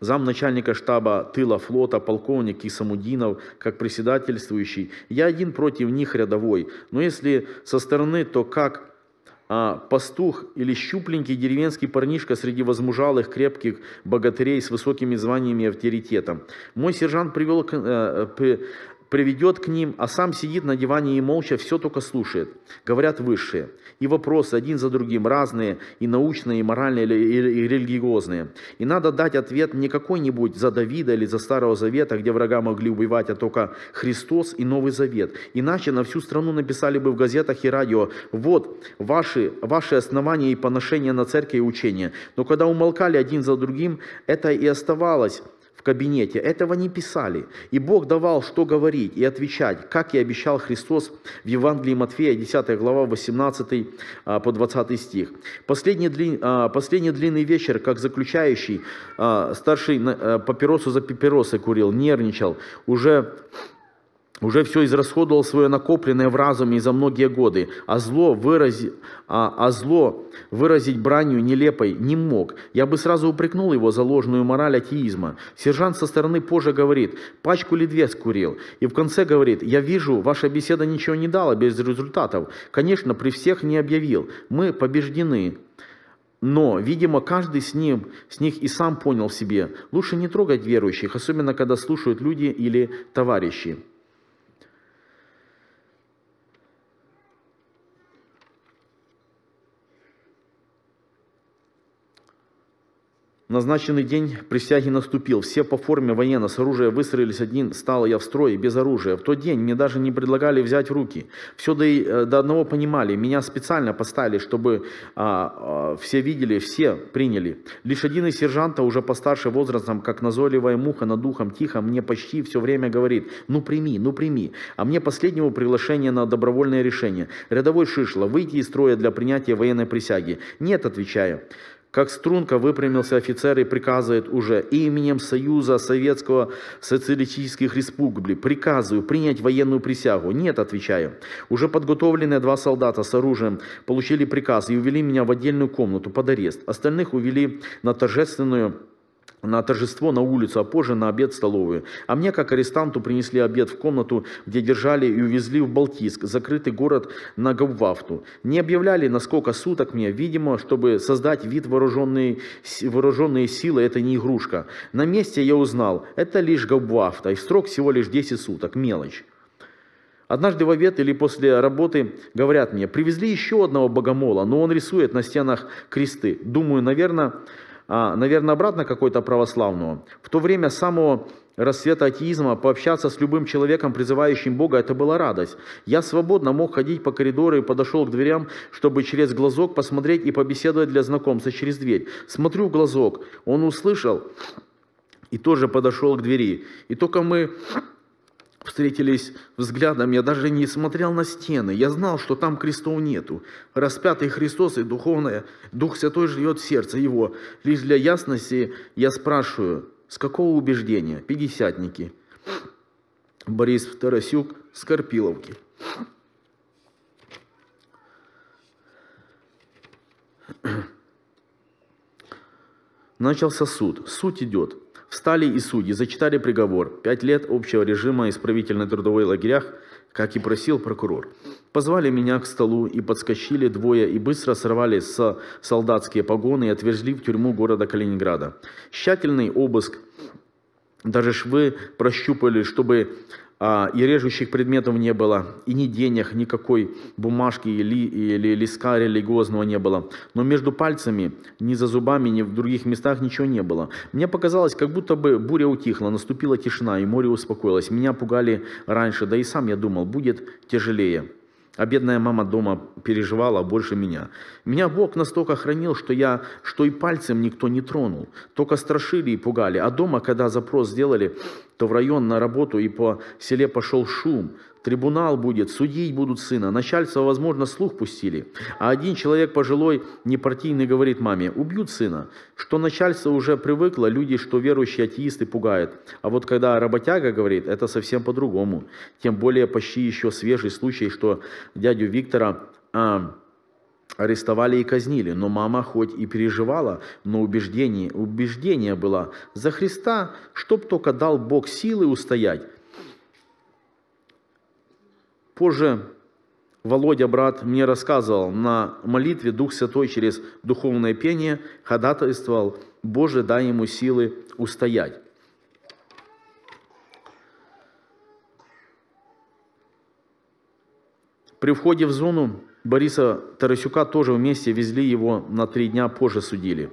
Замначальника штаба тыла флота, полковник Исамудинов, как председательствующий. Я один против них рядовой, но если со стороны, то как пастух или щупленький деревенский парнишка среди возмужалых крепких богатырей с высокими званиями и авторитетом. Мой сержант приведет к ним, а сам сидит на диване и молча все только слушает. Говорят высшие. И вопросы один за другим разные, и научные, и моральные, и религиозные. И надо дать ответ не какой-нибудь за Давида или за Старого Завета, где врага могли убивать, а только Христос и Новый Завет. Иначе на всю страну написали бы в газетах и радио: вот ваши основания и поношения на церковь и учения. Но когда умолкали один за другим, это и оставалось в кабинете. Этого не писали. И Бог давал, что говорить и отвечать, как и обещал Христос в Евангелии Матфея, 10 глава, 18 по 20 стих. Последний длинный вечер, как заключающий, старший папиросу за папиросой курил, нервничал, уже все израсходовал свое накопленное в разуме за многие годы, а зло выразить бранью нелепой не мог. Я бы сразу упрекнул его за ложную мораль атеизма. Сержант со стороны позже говорит: пачку или две скурил. И в конце говорит: я вижу, ваша беседа ничего не дала, без результатов. Конечно, при всех не объявил. Мы побеждены. Но, видимо, каждый с них и сам понял в себе. Лучше не трогать верующих, особенно когда слушают люди или товарищи. Назначенный день присяги наступил. Все по форме военно с оружием выстроились. Один стал я в строе без оружия. В тот день мне даже не предлагали взять в руки. Все до одного понимали. Меня специально поставили, чтобы все видели, все приняли. Лишь один из сержанта, уже постарше возрастом, как назойливая муха над духом, тихо мне почти все время говорит: ну прими, ну прими. А мне последнего приглашения на добровольное решение. Рядовой Шишло, выйти из строя для принятия военной присяги. Нет, отвечаю. Как струнка выпрямился офицер и приказывает уже: именем Союза Советского Социалистических Республик приказываю принять военную присягу. Нет, отвечаю. Уже подготовленные 2 солдата с оружием получили приказ и увели меня в отдельную комнату под арест. Остальных увели на торжество на улицу, а позже на обед в столовую. А мне, как арестанту, принесли обед в комнату, где держали и увезли в Балтийск, закрытый город, на гауптвахту. Не объявляли, на сколько суток мне, видимо, чтобы создать вид вооруженные силы, это не игрушка. На месте я узнал, это лишь гауптвахта, и срок всего лишь 10 суток, мелочь. Однажды в обед или после работы говорят мне: привезли еще одного богомола, но он рисует на стенах кресты. Думаю, наверное, обратно какой-то православного. В то время с самого рассвета атеизма пообщаться с любым человеком, призывающим Бога, это была радость. Я свободно мог ходить по коридору и подошел к дверям, чтобы через глазок посмотреть и побеседовать для знакомства через дверь. Смотрю в глазок, он услышал и тоже подошел к двери. И только мы встретились взглядом, я даже не смотрел на стены. Я знал, что там крестов нету. Распятый Христос и духовное, Дух Святой живет в сердце его. Лишь для ясности я спрашиваю: с какого убеждения? Пятидесятники. Борис Тарасюк, с Карпиловки. Начался суд. Суд идет. Встали и судьи, зачитали приговор. 5 лет общего режима исправительной трудовой лагерях, как и просил прокурор. Позвали меня к столу, и подскочили двое, и быстро сорвали с солдатские погоны и отвезли в тюрьму города Калининграда. Тщательный обыск, даже швы прощупали, чтобы и режущих предметов не было, и ни денег, никакой бумажки или листка религиозного не было. Но между пальцами, ни за зубами, ни в других местах ничего не было. Мне показалось, как будто бы буря утихла, наступила тишина, и море успокоилось. Меня пугали раньше, да и сам я думал, будет тяжелее. А бедная мама дома переживала больше меня. Меня Бог настолько хранил, что и пальцем никто не тронул. Только страшили и пугали. А дома, когда запрос сделали, то в район на работу и по селе пошел шум. Трибунал будет, судить будут сына. Начальство, возможно, слух пустили. А один человек пожилой, непартийный, говорит маме: убьют сына. Что начальство уже привыкло, люди, что верующие атеисты, пугают. А вот когда работяга говорит, это совсем по-другому. Тем более почти еще свежий случай, что дядю Виктора арестовали и казнили. Но мама хоть и переживала, но убеждение было: за Христа, чтоб только дал Бог силы устоять. Позже Володя, брат, мне рассказывал, на молитве Дух Святой через духовное пение ходатайствовал: «Боже, дай ему силы устоять». При входе в зону Бориса Тарасюка тоже вместе везли, его на 3 дня позже судили.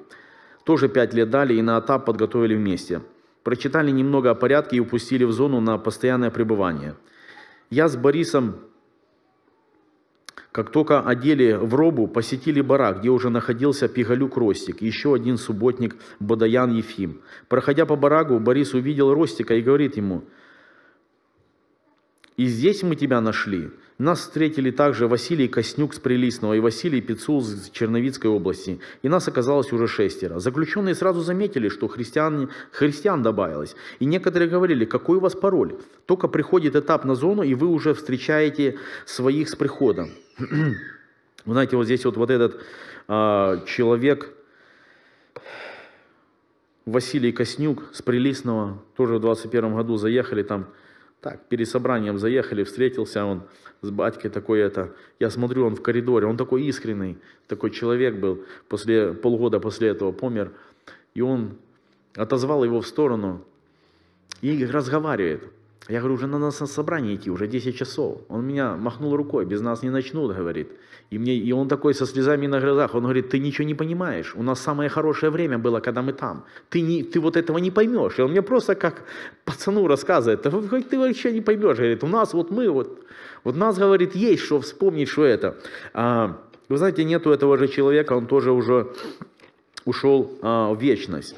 Тоже 5 лет дали и на этап подготовили вместе. Прочитали немного о порядке и упустили в зону на постоянное пребывание. Я с Борисом, как только одели в робу, посетили барак, где уже находился Пигалюк Ростик, еще один субботник Бодаян Ефим. Проходя по бараку, Борис увидел Ростика и говорит ему: «И здесь мы тебя нашли». Нас встретили также Василий Коснюк с Прилесного и Василий Пицул с Черновицкой области. И нас оказалось уже 6. Заключенные сразу заметили, что христиан добавилось. И некоторые говорили: какой у вас пароль? Только приходит этап на зону, и вы уже встречаете своих с приходом. Вы знаете, вот здесь вот этот человек, Василий Коснюк с Прилесного, тоже в 21 году заехали там. Так, перед собранием заехали, встретился он с батькой такой, я смотрю, он в коридоре, он такой искренний, такой человек был, полгода после этого помер, и он отозвал его в сторону и разговаривает. Я говорю: уже надо на собрание идти, уже 10 часов. Он меня махнул рукой: без нас не начнут, говорит. И он такой со слезами на глазах, он говорит: ты ничего не понимаешь, у нас самое хорошее время было, когда мы там. Ты вот этого не поймешь. И он мне просто как пацану рассказывает: ты вообще не поймешь, говорит, у нас вот мы, вот у нас, говорит, есть что вспомнить, что это. Вы знаете, нету этого же человека, он тоже уже ушел в вечность.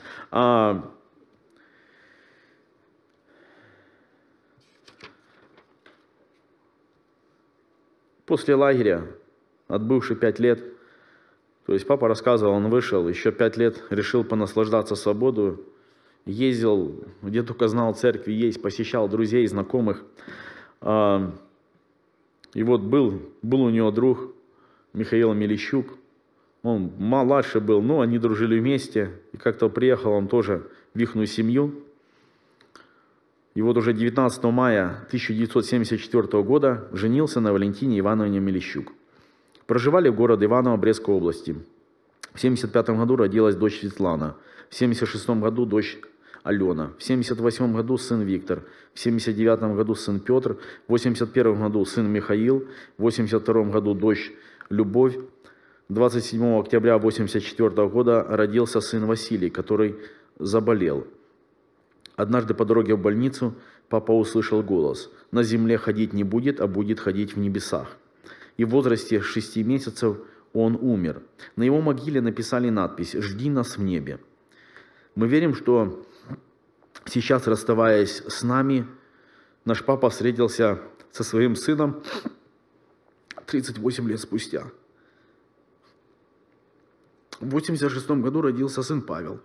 После лагеря, отбывший 5 лет, то есть папа рассказывал, он вышел, еще 5 лет решил понаслаждаться свободой, ездил, где только знал, церкви есть, посещал друзей, знакомых. И вот был у него друг Михаил Мелищук, он младше был, но они дружили вместе, и как-то приехал он тоже в их семью. И вот уже 19 мая 1974 года женился на Валентине Ивановне Мелищук. Проживали в городе Иваново Брестской области. В 1975 году родилась дочь Светлана, в 1976 году дочь Алена, в 1978 году сын Виктор, в 1979 году сын Петр, в 1981 году сын Михаил, в 1982 году дочь Любовь. 27 октября 1984 года родился сын Василий, который заболел. Однажды по дороге в больницу папа услышал голос: «На земле ходить не будет, а будет ходить в небесах». И в возрасте 6 месяцев он умер. На его могиле написали надпись: «Жди нас в небе». Мы верим, что сейчас, расставаясь с нами, наш папа встретился со своим сыном 38 лет спустя. В 1986 году родился сын Павел.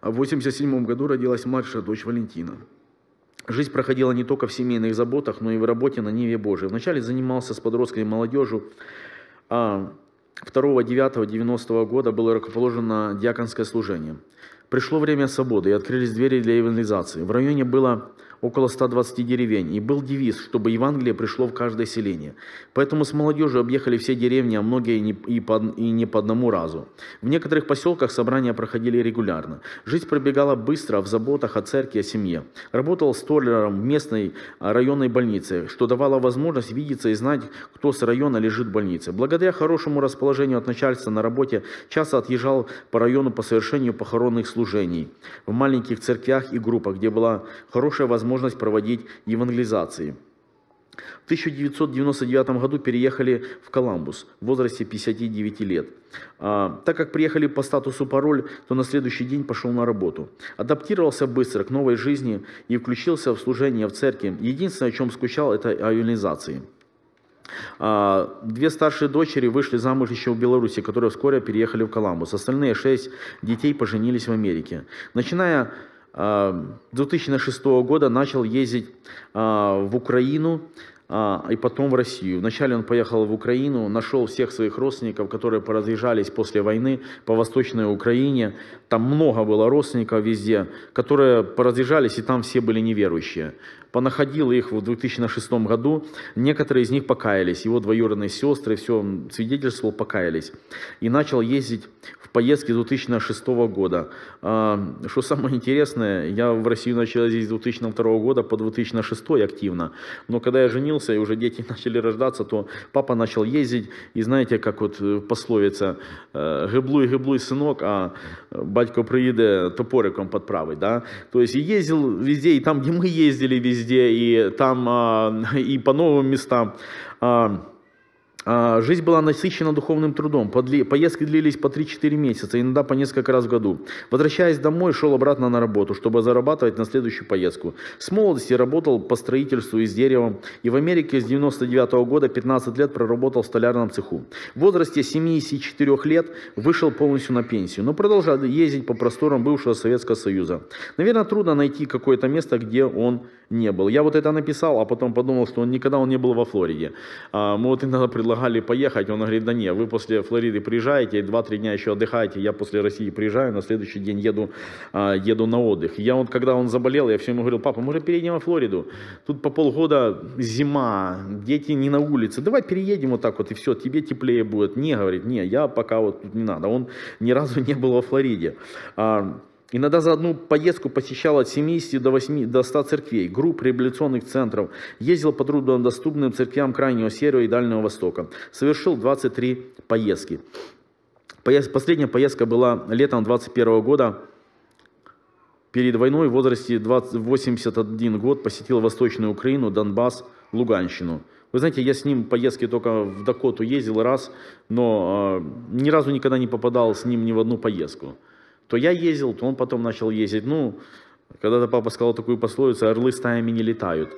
А в 1987 году родилась младшая дочь Валентина. Жизнь проходила не только в семейных заботах, но и в работе на Неве Божией. Вначале занимался с подростками молодежью. 2-9-90-го года было рукоположено диаконское служение. Пришло время свободы, и открылись двери для евангелизации. В районе было около 120 деревень, и был девиз, чтобы Евангелие пришло в каждое селение. Поэтому с молодежью объехали все деревни, а многие не по одному разу. В некоторых поселках собрания проходили регулярно. Жизнь пробегала быстро в заботах о церкви, о семье. Работал столяром в местной районной больнице, что давало возможность видеться и знать, кто с района лежит в больнице. Благодаря хорошему расположению от начальства на работе, часто отъезжал по району по совершению похоронных служений в маленьких церквях и группах, где была хорошая возможность проводить евангелизации. В 1999 году переехали в Колумбус в возрасте 59 лет. Так как приехали по статусу пароль, то на следующий день пошел на работу. Адаптировался быстро к новой жизни и включился в служение в церкви. Единственное, о чем скучал, это о евангелизации. Две старшие дочери вышли замуж еще в Беларуси, которые вскоре переехали в Колумбус. Остальные 6 детей поженились в Америке. Начиная с 2006 года начал ездить в Украину и потом в Россию. Вначале он поехал в Украину, нашел всех своих родственников, которые поразъезжались после войны по Восточной Украине. Там много было родственников везде, которые поразъезжались, и там все были неверующие. Понаходил их в 2006 году, некоторые из них покаялись, его двоюродные сестры, все свидетельствовал, покаялись. И начал ездить в поездки 2006 года. Что самое интересное, я в Россию начал ездить с 2002 года по 2006 активно, но когда я женился и уже дети начали рождаться, то папа начал ездить, и знаете, как вот пословица, гиблуй-гиблуй, сынок, а батько приеде топориком подправить, да? То есть и ездил везде, и там, где мы ездили, везде, и там, и по новым местам. Жизнь была насыщена духовным трудом, поездки длились по 3-4 месяца, иногда по несколько раз в году. Возвращаясь домой, шел обратно на работу, чтобы зарабатывать на следующую поездку. С молодости работал по строительству и с деревом, и в Америке с 1999 года 15 лет проработал в столярном цеху. В возрасте 74 лет вышел полностью на пенсию, но продолжал ездить по просторам бывшего Советского Союза. Наверное, трудно найти какое-то место, где он не был. Я вот это написал, а потом подумал, что он никогда не был во Флориде. Мы вот иногда предлагали поехать, он говорит, да не, вы после Флориды приезжаете, 2-3 дня еще отдыхаете, я после России приезжаю, на следующий день еду на отдых. Я вот, когда он заболел, я все ему говорил, папа, может переедем во Флориду? Тут по полгода зима, дети не на улице, давай переедем вот так вот, и все, тебе теплее будет. Не, говорит, не, я пока вот тут не надо, он ни разу не был во Флориде. Иногда за одну поездку посещал от 70 до 100 церквей, групп революционных центров, ездил по труднодоступным церквям Крайнего Севера и Дальнего Востока. Совершил 23 поездки. Последняя поездка была летом 2021 года. Перед войной в возрасте 81 год посетил Восточную Украину, Донбасс, Луганщину. Вы знаете, я с ним поездки только в Дакоту ездил раз, но ни разу никогда не попадал с ним ни в одну поездку. То я ездил, то он потом начал ездить. Ну, когда-то папа сказал такую пословицу, орлы стаями не летают.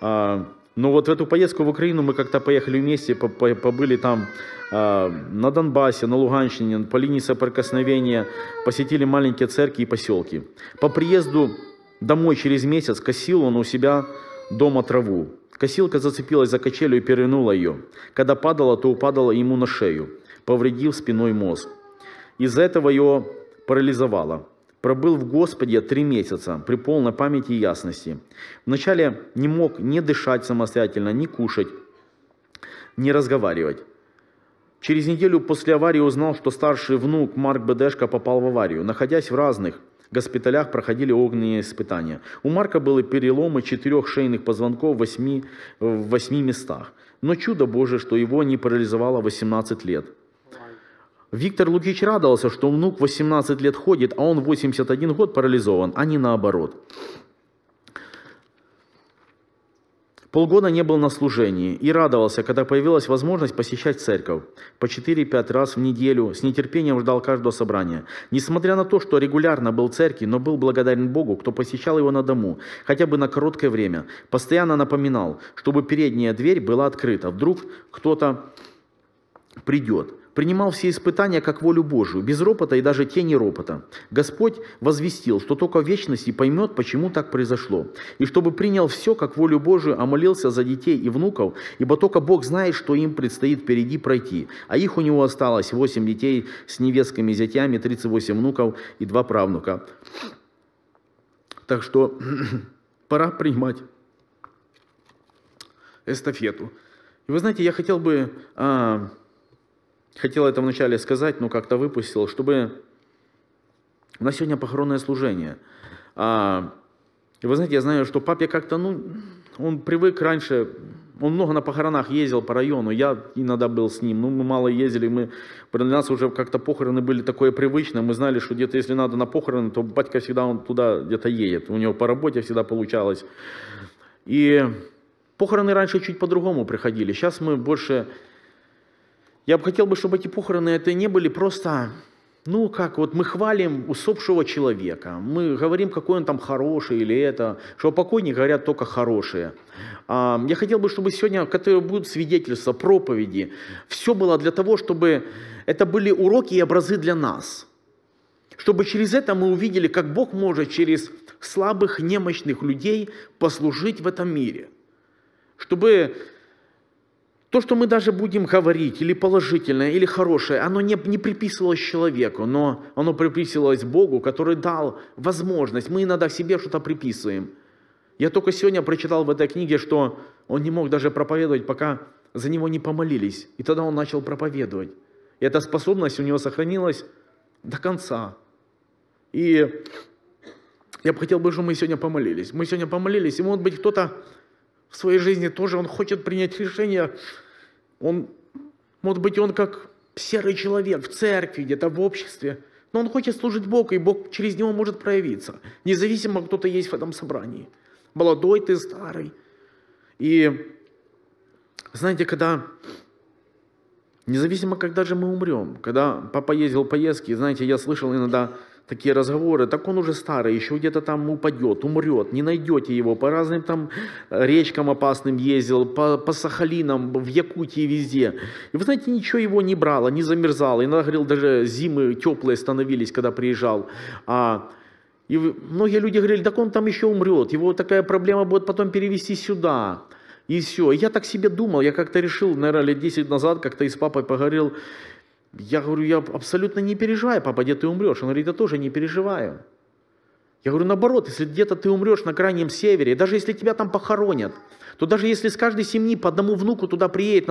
Но вот в эту поездку в Украину мы как-то поехали вместе, побыли там на Донбассе, на Луганщине, по линии соприкосновения, посетили маленькие церкви и поселки. По приезду домой через месяц косил он у себя дома траву. Косилка зацепилась за качелю и перевернула ее. Когда падала, то упадала ему на шею, повредив спиной мозг. Из-за этого его парализовало. Пробыл в Господе 3 месяца, при полной памяти и ясности. Вначале не мог ни дышать самостоятельно, ни кушать, ни разговаривать. Через неделю после аварии узнал, что старший внук Марк Бедешко попал в аварию. Находясь в разных госпиталях, проходили огненные испытания. У Марка были переломы 4 шейных позвонков в 8 местах. Но чудо Божие, что его не парализовало 18 лет. Виктор Лукич радовался, что внук 18 лет ходит, а он 81 год парализован, а не наоборот. Полгода не был на служении и радовался, когда появилась возможность посещать церковь по 4-5 раз в неделю, с нетерпением ждал каждого собрания. Несмотря на то, что регулярно был в церкви, но был благодарен Богу, кто посещал его на дому, хотя бы на короткое время, постоянно напоминал, чтобы передняя дверь была открыта, вдруг кто-то придет. принимал все испытания как волю Божию, без ропота и даже тени ропота. Господь возвестил, что только в вечности поймет, почему так произошло, и чтобы принял все как волю Божию, а молился за детей и внуков, ибо только Бог знает, что им предстоит впереди пройти, а их у него осталось 8 детей с невестками, зятьями, 38 внуков и 2 правнука. Так что пора принимать эстафету. И вы знаете, я хотел бы, хотел это вначале сказать, но как-то выпустил, чтобы у нас сегодня похоронное служение. И вы знаете, я знаю, что папе как-то, он привык раньше, он много на похоронах ездил по району, я иногда был с ним, мы мало ездили, для нас уже как-то похороны были такое привычное, мы знали, что где-то если надо на похороны, то батька всегда он туда где-то едет, у него по работе всегда получалось. И похороны раньше чуть по-другому приходили, сейчас мы больше... Я бы хотел, чтобы эти похороны это не были просто... Ну как, вот мы хвалим усопшего человека, мы говорим, какой он там хороший или это, что покойники говорят только хорошие. Я хотел бы, чтобы сегодня, которые будут свидетельства, проповеди, все было для того, чтобы это были уроки и образы для нас. Чтобы через это мы увидели, как Бог может через слабых, немощных людей послужить в этом мире. Чтобы... То, что мы даже будем говорить, или положительное, или хорошее, оно не приписывалось человеку, но оно приписывалось Богу, который дал возможность. Мы иногда себе что-то приписываем. Я только сегодня прочитал в этой книге, что он не мог даже проповедовать, пока за него не помолились. И тогда он начал проповедовать. И эта способность у него сохранилась до конца. И я бы хотел, чтобы мы сегодня помолились. Мы сегодня помолились, и может быть кто-то... в своей жизни тоже он хочет принять решение. Он, может быть, он как серый человек в церкви, где-то в обществе, но он хочет служить Богу, и Бог через него может проявиться. Независимо, кто-то есть в этом собрании. Молодой ты, старый. И знаете, когда... Независимо, когда же мы умрем. Когда папа ездил в поездки, знаете, я слышал иногда такие разговоры, так он уже старый, еще где-то там упадет, умрет, не найдете его, по разным там речкам опасным ездил, по Сахалинам, в Якутии, везде. И вы знаете, ничего его не брало, не замерзало. Иногда, говорил, даже зимы теплые становились, когда приезжал. И многие люди говорили, так он там еще умрет, его такая проблема будет потом перевести сюда. И все. И я так себе думал, я как-то решил, наверное, лет 10 назад, как-то и с папой поговорил. Я говорю, я абсолютно не переживаю, папа, где ты умрешь? Он говорит, я тоже не переживаю. Я говорю, наоборот, если где-то ты умрешь на крайнем севере, даже если тебя там похоронят, то даже если с каждой семьи по одному внуку туда приедет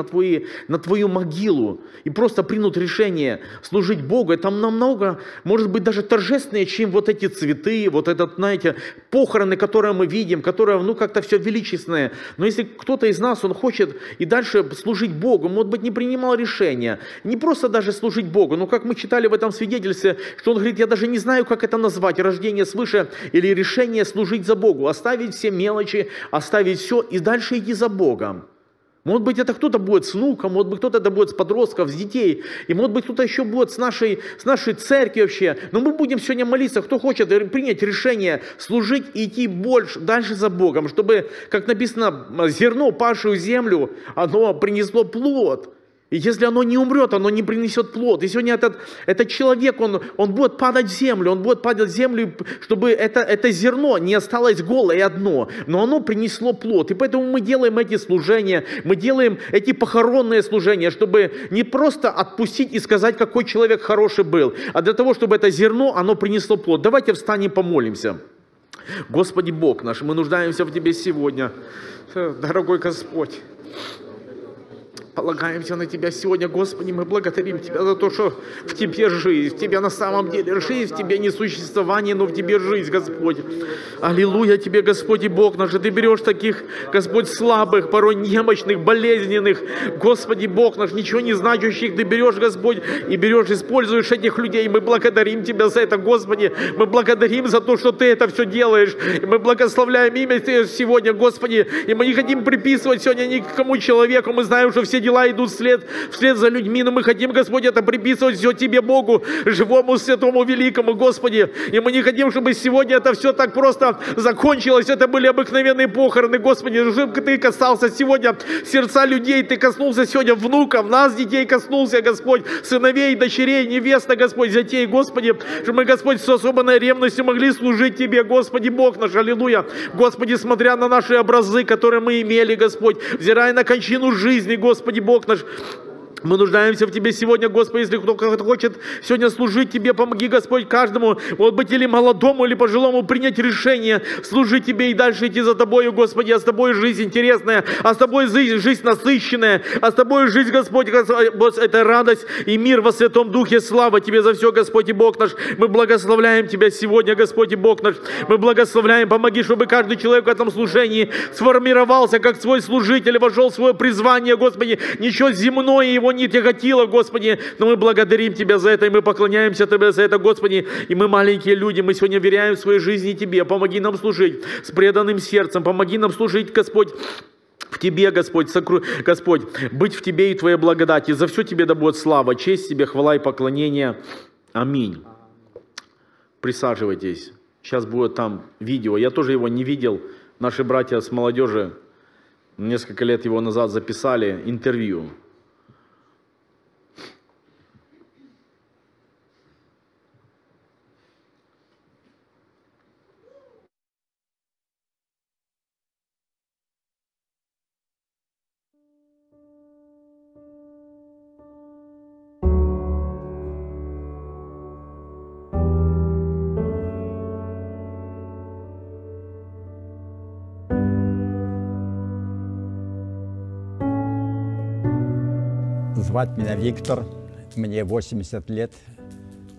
на твою могилу и просто примут решение служить Богу, это намного, может быть, даже торжественнее, чем вот эти цветы, вот этот, знаете, похороны, которые мы видим, которые, как-то все величественное. Но если кто-то из нас, он хочет и дальше служить Богу, может быть, не принимал решения, не просто даже служить Богу, но как мы читали в этом свидетельстве, что он говорит, я даже не знаю, как это назвать, рождение свыше, или решение служить за Богу, оставить все мелочи, оставить все и дальше идти за Богом. Может быть, это кто-то будет с внуком, может быть, кто-то это будет с подростков, с детей, и может быть, кто-то еще будет с нашей церкви вообще. Но мы будем сегодня молиться, кто хочет принять решение служить и идти больше, дальше за Богом, чтобы, как написано, зерно, павшую землю, оно принесло плод. И если оно не умрет, оно не принесет плод. И сегодня этот человек, он будет падать в землю, чтобы это зерно не осталось голое одно, но оно принесло плод. И поэтому мы делаем эти служения, мы делаем эти похоронные служения, чтобы не просто отпустить и сказать, какой человек хороший был, а для того, чтобы это зерно, оно принесло плод. Давайте встанем и помолимся. Господи Бог наш, мы нуждаемся в Тебе сегодня, дорогой Господь. Полагаемся на Тебя сегодня, Господи, мы благодарим Тебя за то, что в Тебе жизнь, в Тебе на самом деле жизнь, в Тебе не существование, но в Тебе жизнь, Господь. Аллилуйя Тебе, Господи Бог наш, Ты берешь таких, Господь, слабых, порой немощных, болезненных, Господи Бог наш, ничего не значащих, Ты берешь, Господь, и берешь, используешь этих людей. Мы благодарим Тебя за это, Господи, мы благодарим за то, что Ты это все делаешь, и мы благословляем имя Твое сегодня, Господи, и мы не хотим приписывать сегодня никому человеку, мы знаем, что все дела идут вслед за людьми, но мы хотим, Господи, это приписывать все Тебе, Богу, живому, святому, великому, Господи. И мы не хотим, чтобы сегодня это все так просто закончилось. Это были обыкновенные похороны, Господи. Ты касался сегодня сердца людей, Ты коснулся сегодня внуков, нас, детей, коснулся, Господь, сыновей, дочерей, невест, Господь, зятей, Господи, чтобы мы, Господь, с особенной ревностью могли служить Тебе, Господи, Бог наш, аллилуйя. Господи, смотря на наши образы, которые мы имели, Господь, взирая на кончину жизни, Господи, Бог наш, мы нуждаемся в Тебе сегодня, Господи, если кто хочет сегодня служить Тебе, помоги, Господь, каждому, может быть, или молодому, или пожилому, принять решение служить Тебе и дальше идти за Тобою, Господи, а с Тобой жизнь интересная, а с Тобой жизнь насыщенная, а с Тобой жизнь, Господь, это радость и мир во Святом Духе, слава Тебе за все, Господь и Бог наш, мы благословляем Тебя сегодня, Господь и Бог наш, мы благословляем, помоги, чтобы каждый человек в этом служении сформировался, как свой служитель, вошел в свое призвание, Господи, ничего земное его не тяготило, Господи, но мы благодарим Тебя за это, и мы поклоняемся Тебе за это, Господи, и мы маленькие люди, мы сегодня веряем в своей жизни Тебе, помоги нам служить с преданным сердцем, помоги нам служить, Господь, в Тебе, Господь, Господь, быть в Тебе и Твоей благодати, за все Тебе да будет слава, честь Тебе, хвала и поклонение, аминь. Присаживайтесь, сейчас будет там видео, я тоже его не видел, наши братья с молодежи несколько лет его назад записали интервью. Звать меня Виктор, мне 80 лет,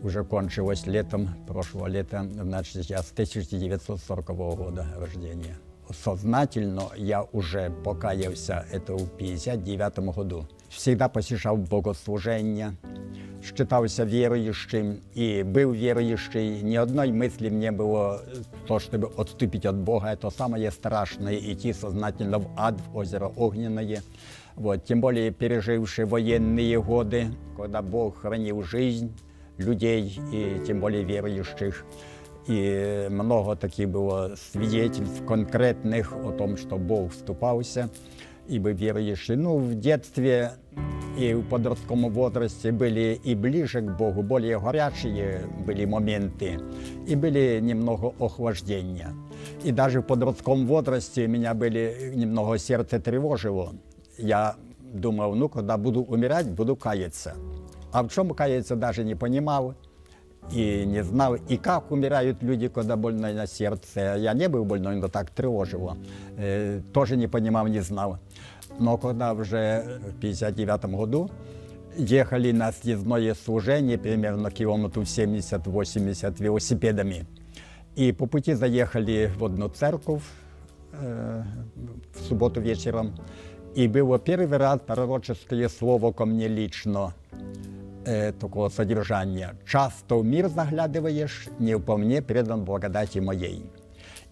уже кончилось летом, прошлого лета, значит, сейчас 1940 года рождения. Сознательно я уже покаялся, это в 59 году. Всегда посещал богослужения, считался верующим и был верующий. Ни одной мысли мне было то, чтобы отступить от Бога, это самое страшное, идти сознательно в ад, в озеро Огненное. Вот, тем более пережившие военные годы, когда Бог хранил жизнь людей, и тем более верующих. И много таких было свидетельств конкретных о том, что Бог вступался, ибо верующие. Ну, в детстве и в подростковом возрасте были и ближе к Богу, более горячие были моменты, и были немного охлаждения. И даже в подростковом возрасте меня были, немного сердце тревожило. Я думал, ну, когда буду умирать, буду каяться. А в чем каяться, даже не понимал и не знал. И как умирают люди, когда больно на сердце. Я не был больной, но так тревожило. Тоже не понимал, не знал. Но когда уже в 59 году ехали на съездное служение, примерно километров 70-80 велосипедами, и по пути заехали в одну церковь в субботу вечером. И было первый раз пророческое слово ко мне лично, такого содержания. «Часто в мир заглядываешь, не вполне предан благодати моей».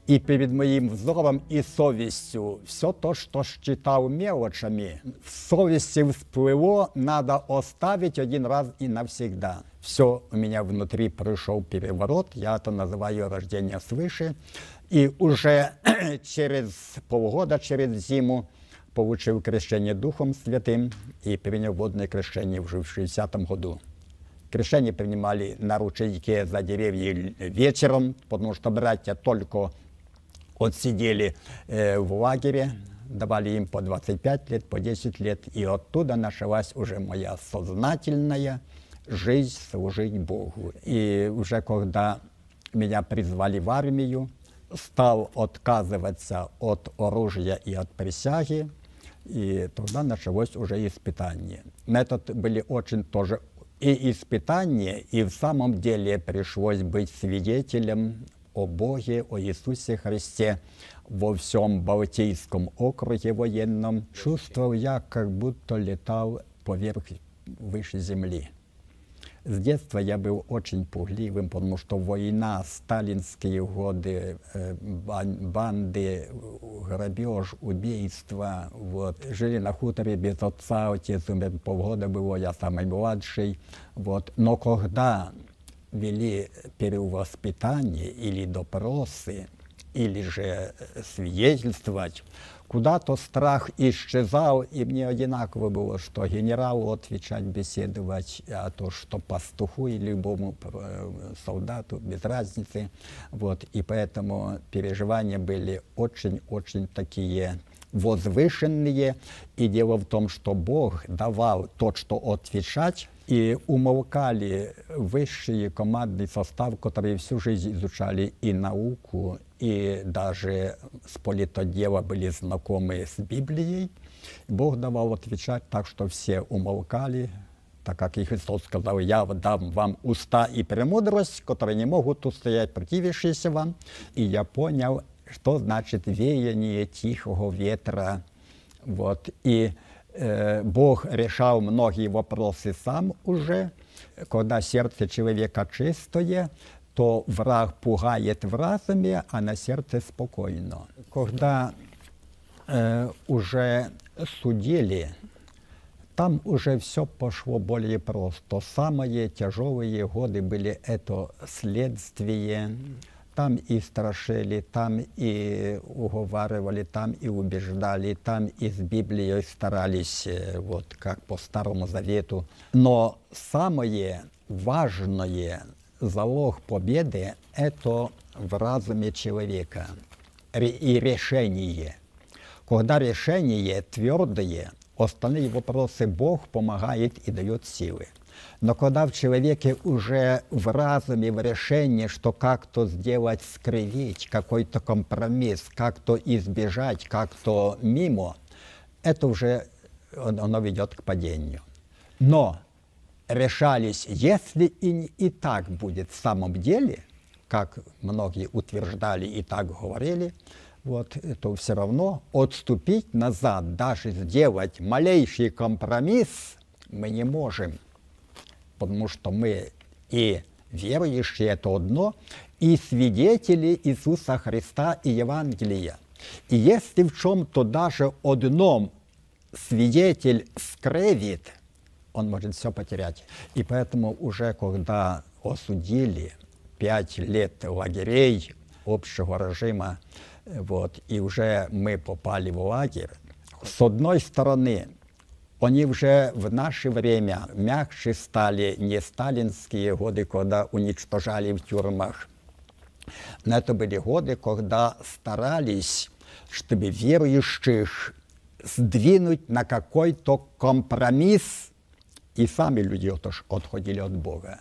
И перед моим взором и совестью все то, что считал мелочами, в совести всплыло, надо оставить один раз и навсегда. Все у меня внутри пришел переворот, я это называю рождение свыше. И уже через полгода, через зиму, получил крещение Духом Святым и принял водное крещение уже в 60 году. Крещение принимали на ручейке за деревья вечером, потому что братья только отсидели в лагере, давали им по 25 лет, по 10 лет, и оттуда началась уже моя сознательная жизнь служить Богу. И уже когда меня призвали в армию, стал отказываться от оружия и от присяги, и тогда началось уже испытание. На это были очень тоже и испытания, и в самом деле пришлось быть свидетелем о Боге, о Иисусе Христе во всем Балтийском округе военном. Чувствовал я, как будто летал поверх выше земли. С детства я был очень пугливым, потому что война, сталинские годы, банды, грабеж, убийства. Вот. Жили на хуторе без отца, отец умер, полгода было, я самый младший. Вот. Но когда вели перевоспитание или допросы, или же свидетельствовать, куда-то страх исчезал, и мне одинаково было, что генералу отвечать, беседовать, а то, что пастуху и любому солдату, без разницы. Вот. И поэтому переживания были очень-очень такие возвышенные. И дело в том, что Бог давал то, что отвечать, и умолкали высший командный состав, который всю жизнь изучали и науку, и даже с политодела были знакомы с Библией. Бог давал отвечать так, что все умолкали, так как и Христос сказал: «Я дам вам уста и премудрость, которые не могут устоять противившиеся вам». И я понял, что значит веяние тихого ветра. Вот. И Бог решал многие вопросы сам уже. Когда сердце человека чистое, то враг пугает в разуме, а на сердце спокойно. Когда уже судили, там уже все пошло более просто. Самые тяжелые годы были это следствие. Там и страшили, там и уговаривали, там и убеждали, там и с Библией старались, вот как по Старому Завету. Но самое важное, залог победы, это в разуме человека и решение. Когда решение твердое, остальные вопросы Бог помогает и дает силы. Но когда в человеке уже в разуме, в решении, что как-то сделать, скривить, какой-то компромисс, как-то избежать, как-то мимо, это уже оно ведет к падению. Но решались, если и так будет в самом деле, как многие утверждали и так говорили, вот, то все равно отступить назад, даже сделать малейший компромисс мы не можем. Потому что мы и верующие, это одно, и свидетели Иисуса Христа и Евангелия. И если в чем-то даже одном свидетель скривит, он может все потерять. И поэтому уже когда осудили 5 лет лагерей общего режима, вот, и уже мы попали в лагерь, с одной стороны, они уже в наше время мягче стали, не сталинские годы, когда уничтожали в тюрьмах. Но это были годы, когда старались, чтобы верующих сдвинуть на какой-то компромисс, и сами люди отходили от Бога.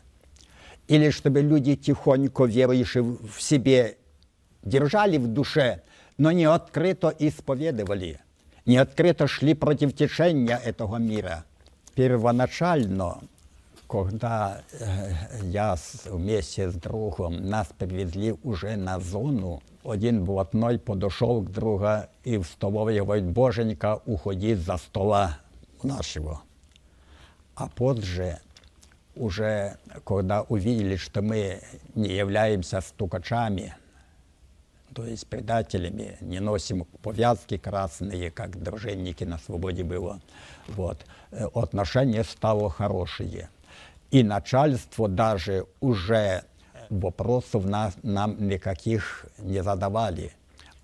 Или чтобы люди тихонько верующие в себе держали в душе, но не открыто исповедовали. Не открыто шли против течения этого мира. Первоначально, когда я вместе с другом, нас привезли уже на зону, один блатной подошел к другу и в столовой говорит: «Боженька, уходи за стола нашего». А позже, уже когда увидели, что мы не являемся стукачами, то есть предателями, не носим повязки красные, как дружинники на свободе было. Вот. Отношение стало хорошее. И начальство даже уже вопросов нам никаких не задавали.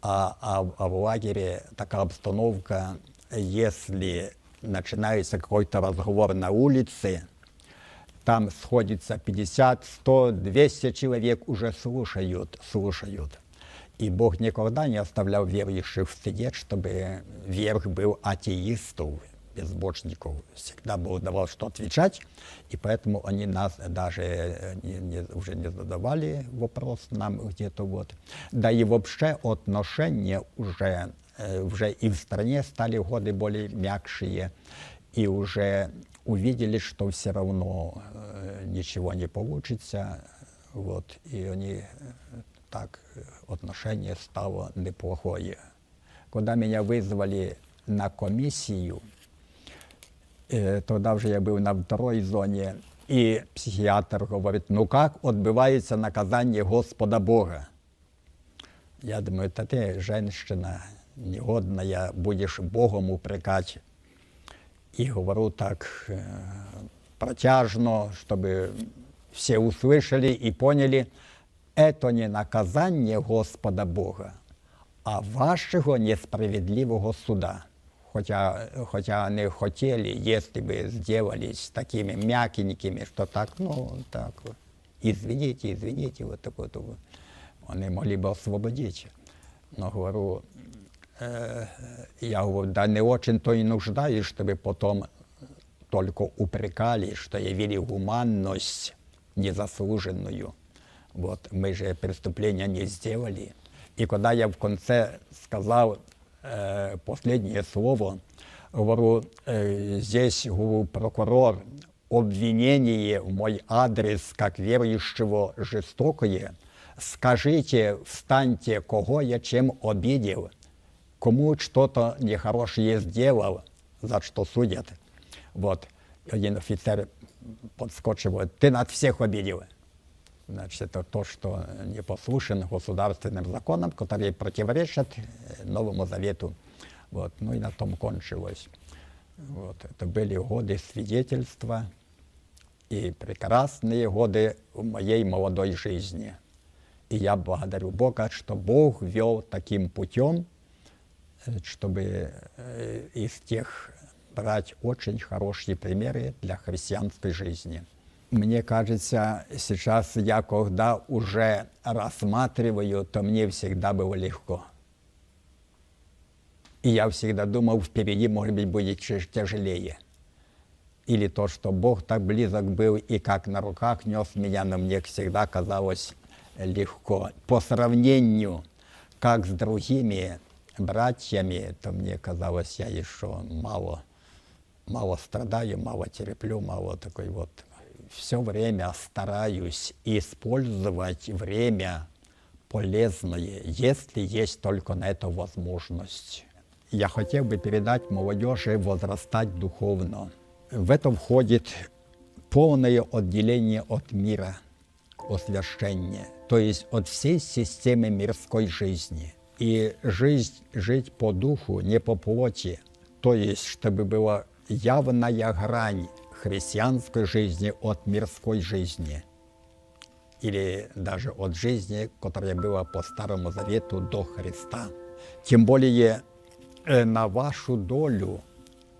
А в лагере такая обстановка, если начинается какой-то разговор на улице, там сходится 50, 100, 200 человек уже слушают. И Бог никогда не оставлял верующих в стыде, чтобы верх был атеистов, безбожников. Всегда Бог давал, что отвечать, и поэтому они нас даже уже не задавали вопрос нам где-то. Вот. Да и вообще отношения уже и в стране стали годы более мягкие, и уже увидели, что все равно ничего не получится, вот, и они... Так отношение стало неплохое. Когда меня вызвали на комиссию, тогда уже я был на второй зоне, И психиатр говорит, ну как отбывается наказание Господа Бога? Я думаю, да ты, женщина негодная, будешь Богом упрекать. И говорю так протяжно, чтобы все услышали и поняли, это не наказание Господа Бога, а вашего несправедливого суда. Хотя они хотели, если бы сделались такими мягенькими, что так, ну, так, извините, извините, вот так вот, они могли бы освободить. Но говорю, я говорю, да не очень-то и нуждаюсь, чтобы потом только упрекали, что явили гуманность незаслуженную. Вот, мы же преступления не сделали. И когда я в конце сказал последнее слово, говорю, здесь говорю, прокурор, обвинение в мой адрес как верующего жестокое, скажите, встаньте, кого я чем обидел, кому что-то нехорошее сделал, за что судят. Вот, один офицер подскочил, ты нас всех обидел. Значит, это то, что не послушен государственным законам, которые противоречат Новому Завету. Вот. Ну и на том кончилось. Вот. Это были годы свидетельства и прекрасные годы в моей молодой жизни. И я благодарю Бога, что Бог вел таким путем, чтобы из тех брать очень хорошие примеры для христианской жизни. Мне кажется, сейчас я, когда уже рассматриваю, то мне всегда было легко. И я всегда думал, впереди, может быть, будет тяжелее. Или то, что Бог так близок был и как на руках нес меня, но мне всегда казалось легко. По сравнению, как с другими братьями, то мне казалось, я еще мало страдаю, мало терплю, мало такой вот... Все время стараюсь использовать время полезное, если есть только на это возможность. Я хотел бы передать молодежи возрастать духовно. В это входит полное отделение от мира, освящение, то есть от всей системы мирской жизни. И жить по духу, не по плоти, то есть чтобы была явная грань христианской жизни от мирской жизни, или даже от жизни, которая была по Старому Завету до Христа. Тем более на вашу долю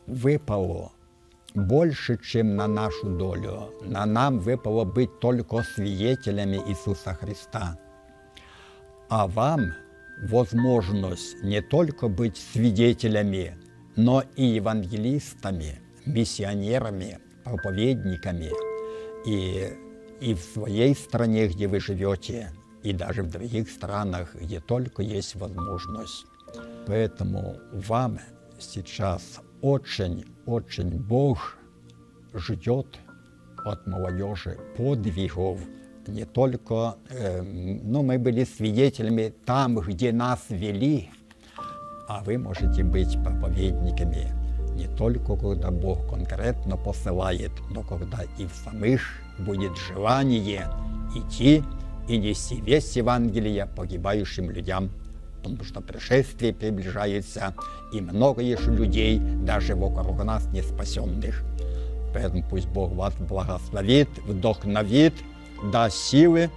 выпало больше, чем на нашу долю. На нам выпало быть только свидетелями Иисуса Христа. А вам возможность не только быть свидетелями, но и евангелистами, миссионерами, проповедниками и в своей стране, где вы живете, и даже в других странах, где только есть возможность. Поэтому вам сейчас очень-очень Бог ждет от молодежи подвигов. Не только, но мы были свидетелями там, где нас вели, а вы можете быть проповедниками. Не только когда Бог конкретно посылает, но когда и в самих будет желание идти и нести весть Евангелия погибающим людям, потому что пришествие приближается, и много еще людей, даже вокруг нас, не спасенных. Поэтому пусть Бог вас благословит, вдохновит, даст силы,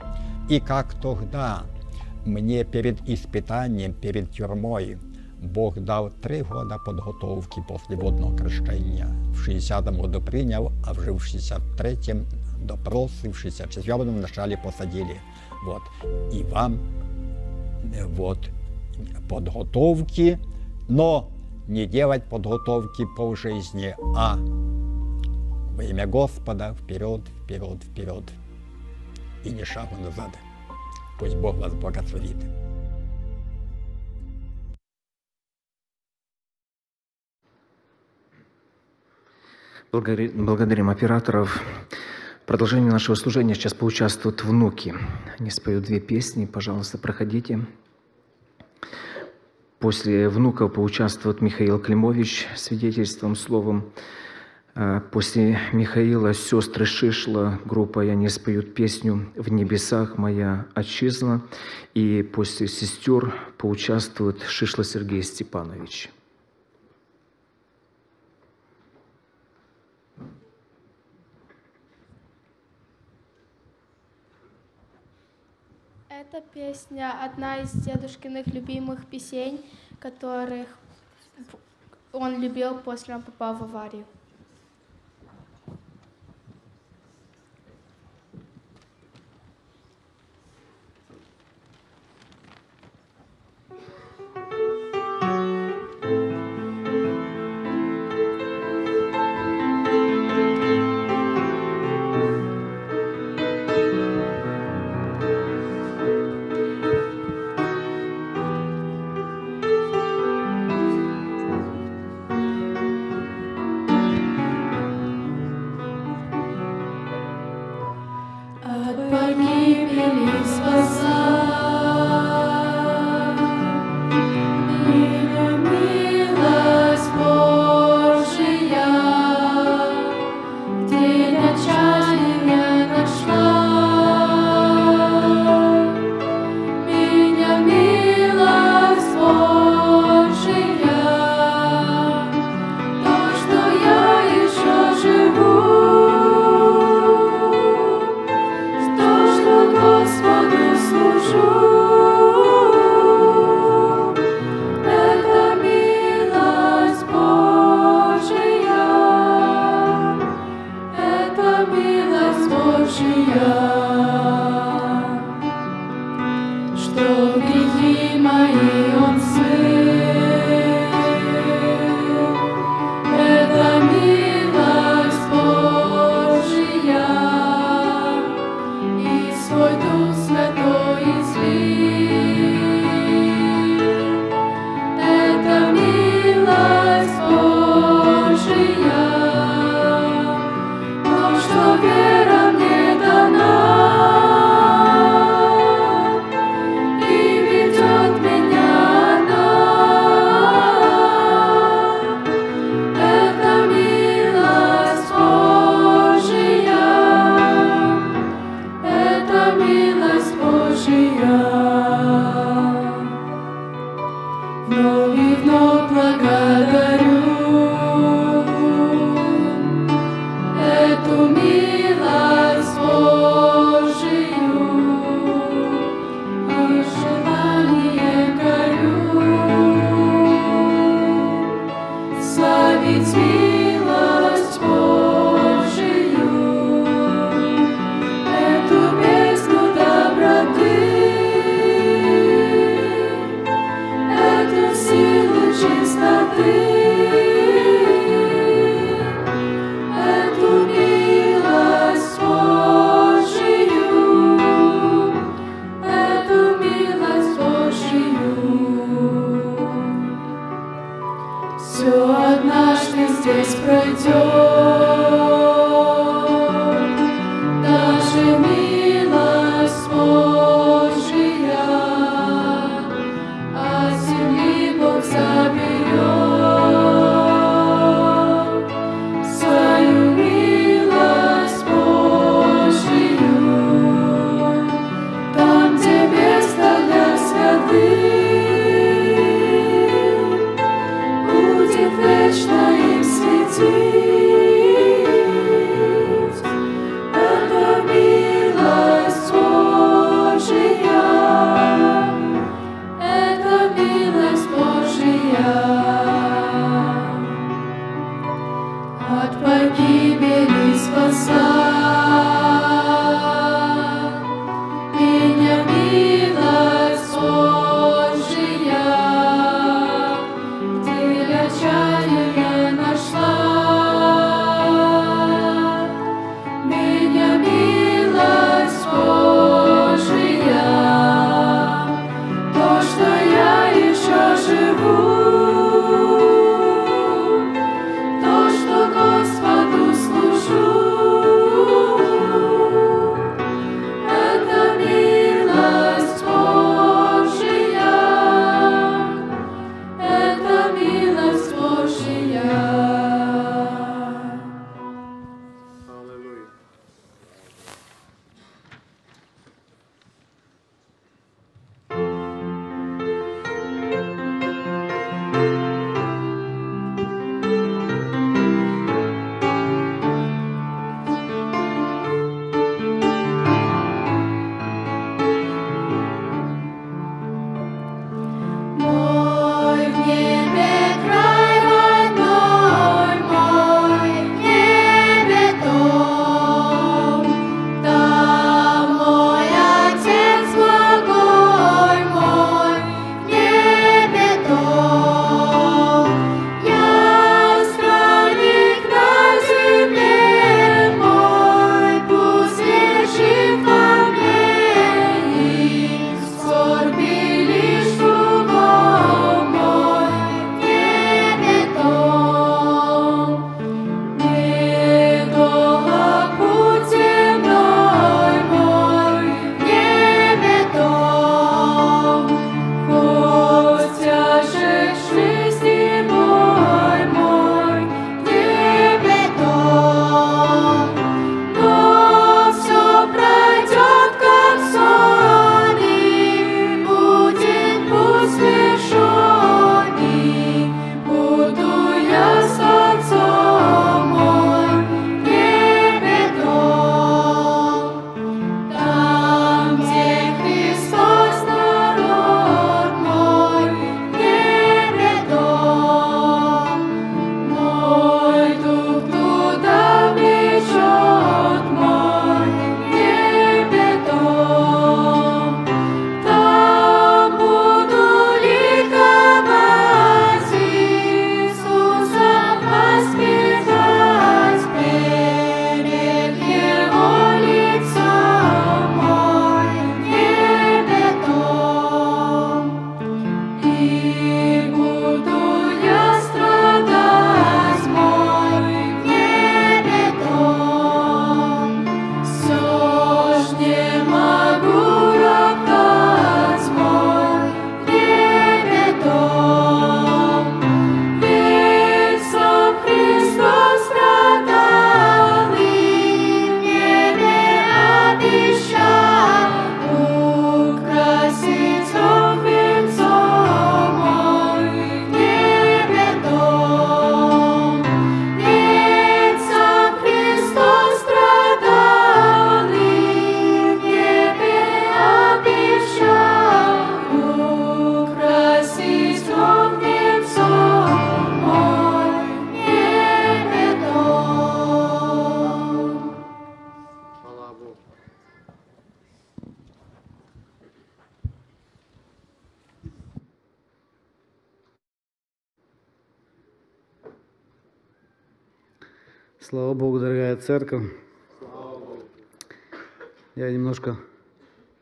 и как тогда мне перед испытанием, перед тюрьмой, Бог дал 3 года подготовки после водного крещения. В 60-м году принял, а уже в 63-м допросы, в 64-м вначале посадили. Вот. И вам вот, подготовки, но не делать подготовки полжизни, а во имя Господа вперед, вперед, вперед. И ни шагу назад. Пусть Бог вас благословит. Благодарим операторов. В продолжении нашего служения сейчас поучаствуют внуки. Они споют 2 песни. Пожалуйста, проходите. После внуков поучаствует Михаил Климович свидетельством, словом. После Михаила сестры Шишло, группа, и они споют песню «В небесах моя отчизна». И после сестер поучаствует Шишло Сергей Степанович. Эта песня одна из дедушкиных любимых песен, которых он любил после он попал в аварию. Вера мне дана. Слава Богу, дорогая церковь. Слава Богу. Я немножко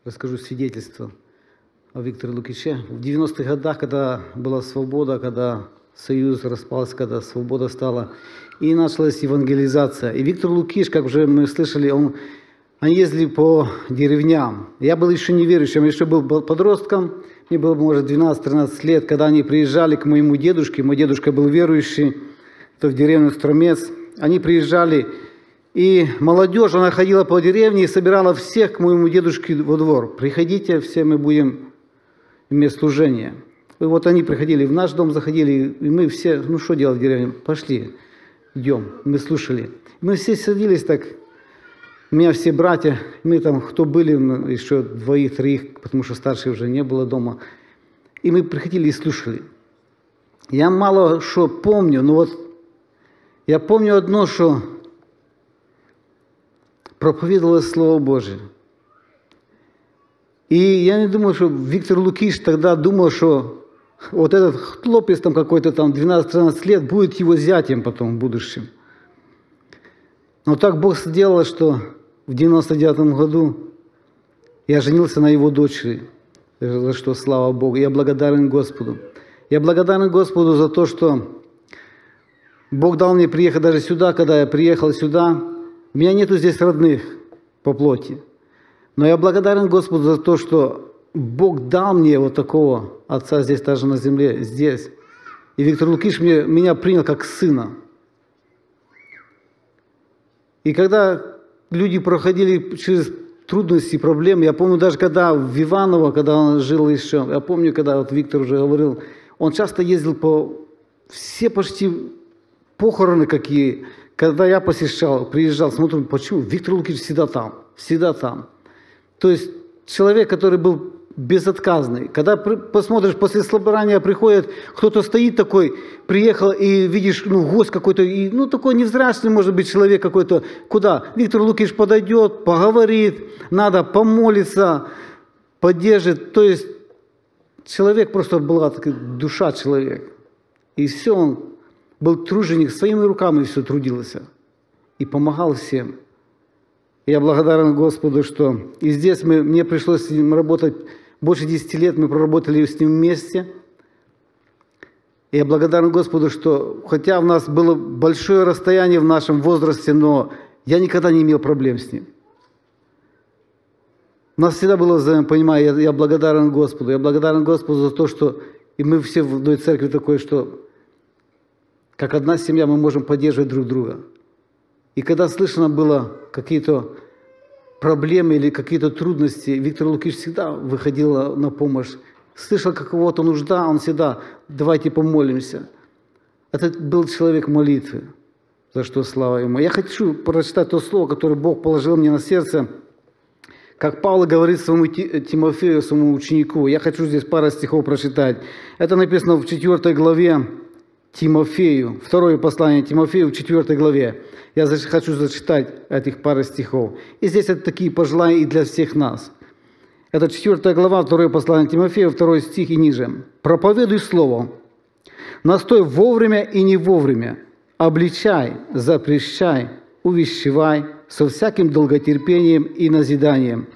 расскажу свидетельство о Викторе Лукиче. В 90-х годах, когда была свобода, когда Союз распался, когда свобода стала, и началась евангелизация. И Виктор Лукич, как уже мы слышали, они ездили по деревням. Я был еще неверующим, еще был подростком. Мне было, может, 12-13 лет, когда они приезжали к моему дедушке. Мой дедушка был верующий, то в деревню Стромец. Они приезжали, и молодежь, она ходила по деревне и собирала всех к моему дедушке во двор. Приходите, все мы будем иметь служение. И вот они приходили, в наш дом заходили, и мы все, ну что делать в деревне, пошли, идем, мы слушали. Мы все садились так, у меня все братья, мы там, кто были, еще двоих-троих, потому что старших уже не было дома. И мы приходили и слушали. Я мало что помню, но вот я помню одно, что проповедовалось Слово Божие. И я не думаю, что Виктор Лукич тогда думал, что вот этот хлопец там какой-то там 12-13 лет будет его зятем потом в будущем. Но так Бог сделал, что в 99-м году я женился на его дочери, за что слава Богу. Я благодарен Господу. Я благодарен Господу за то, что Бог дал мне приехать даже сюда, когда я приехал сюда. У меня нету здесь родных по плоти. Но я благодарен Господу за то, что Бог дал мне вот такого отца здесь, даже на земле, здесь. И Виктор Лукич меня принял как сына. И когда люди проходили через трудности, проблемы, я помню даже когда в Иваново, когда он жил еще, я помню, когда вот Виктор уже говорил, он часто ездил по... Все почти... Похороны какие, когда я посещал, приезжал, смотрю, почему Виктор Лукич всегда там, всегда там. То есть человек, который был безотказный. Когда посмотришь, после собрания приходит, кто-то стоит такой, приехал, и видишь, ну, гость какой-то, и, ну, такой невзрачный, может быть, человек какой-то. Куда? Виктор Лукич подойдет, поговорит, надо помолиться, поддержит. То есть человек просто была такая душа человека. И все, он был труженик, своими руками все трудился и помогал всем. Я благодарен Господу, что и здесь мне пришлось с ним работать больше 10 лет, мы проработали с ним вместе. Я благодарен Господу, что хотя у нас было большое расстояние в нашем возрасте, но я никогда не имел проблем с ним. У нас всегда было взаимопонимание, я благодарен Господу. Я благодарен Господу за то, что и мы все в одной церкви такой, что как одна семья мы можем поддерживать друг друга. И когда слышно было какие-то проблемы или какие-то трудности, Виктор Лукич всегда выходил на помощь. Слышал какого-то нужда, он всегда «давайте помолимся». Это был человек молитвы, за что слава ему. Я хочу прочитать то слово, которое Бог положил мне на сердце. Как Павел говорит своему Тимофею, своему ученику. Я хочу здесь пару стихов прочитать. Это написано в 4 главе. Тимофею, второе послание Тимофею в 4 главе. Я хочу зачитать этих пару стихов. И здесь это такие пожелания и для всех нас. Это 4 глава, второе послание Тимофею, 2 стих и ниже. «Проповедуй слово, настой вовремя и не вовремя, обличай, запрещай, увещевай со всяким долготерпением и назиданием.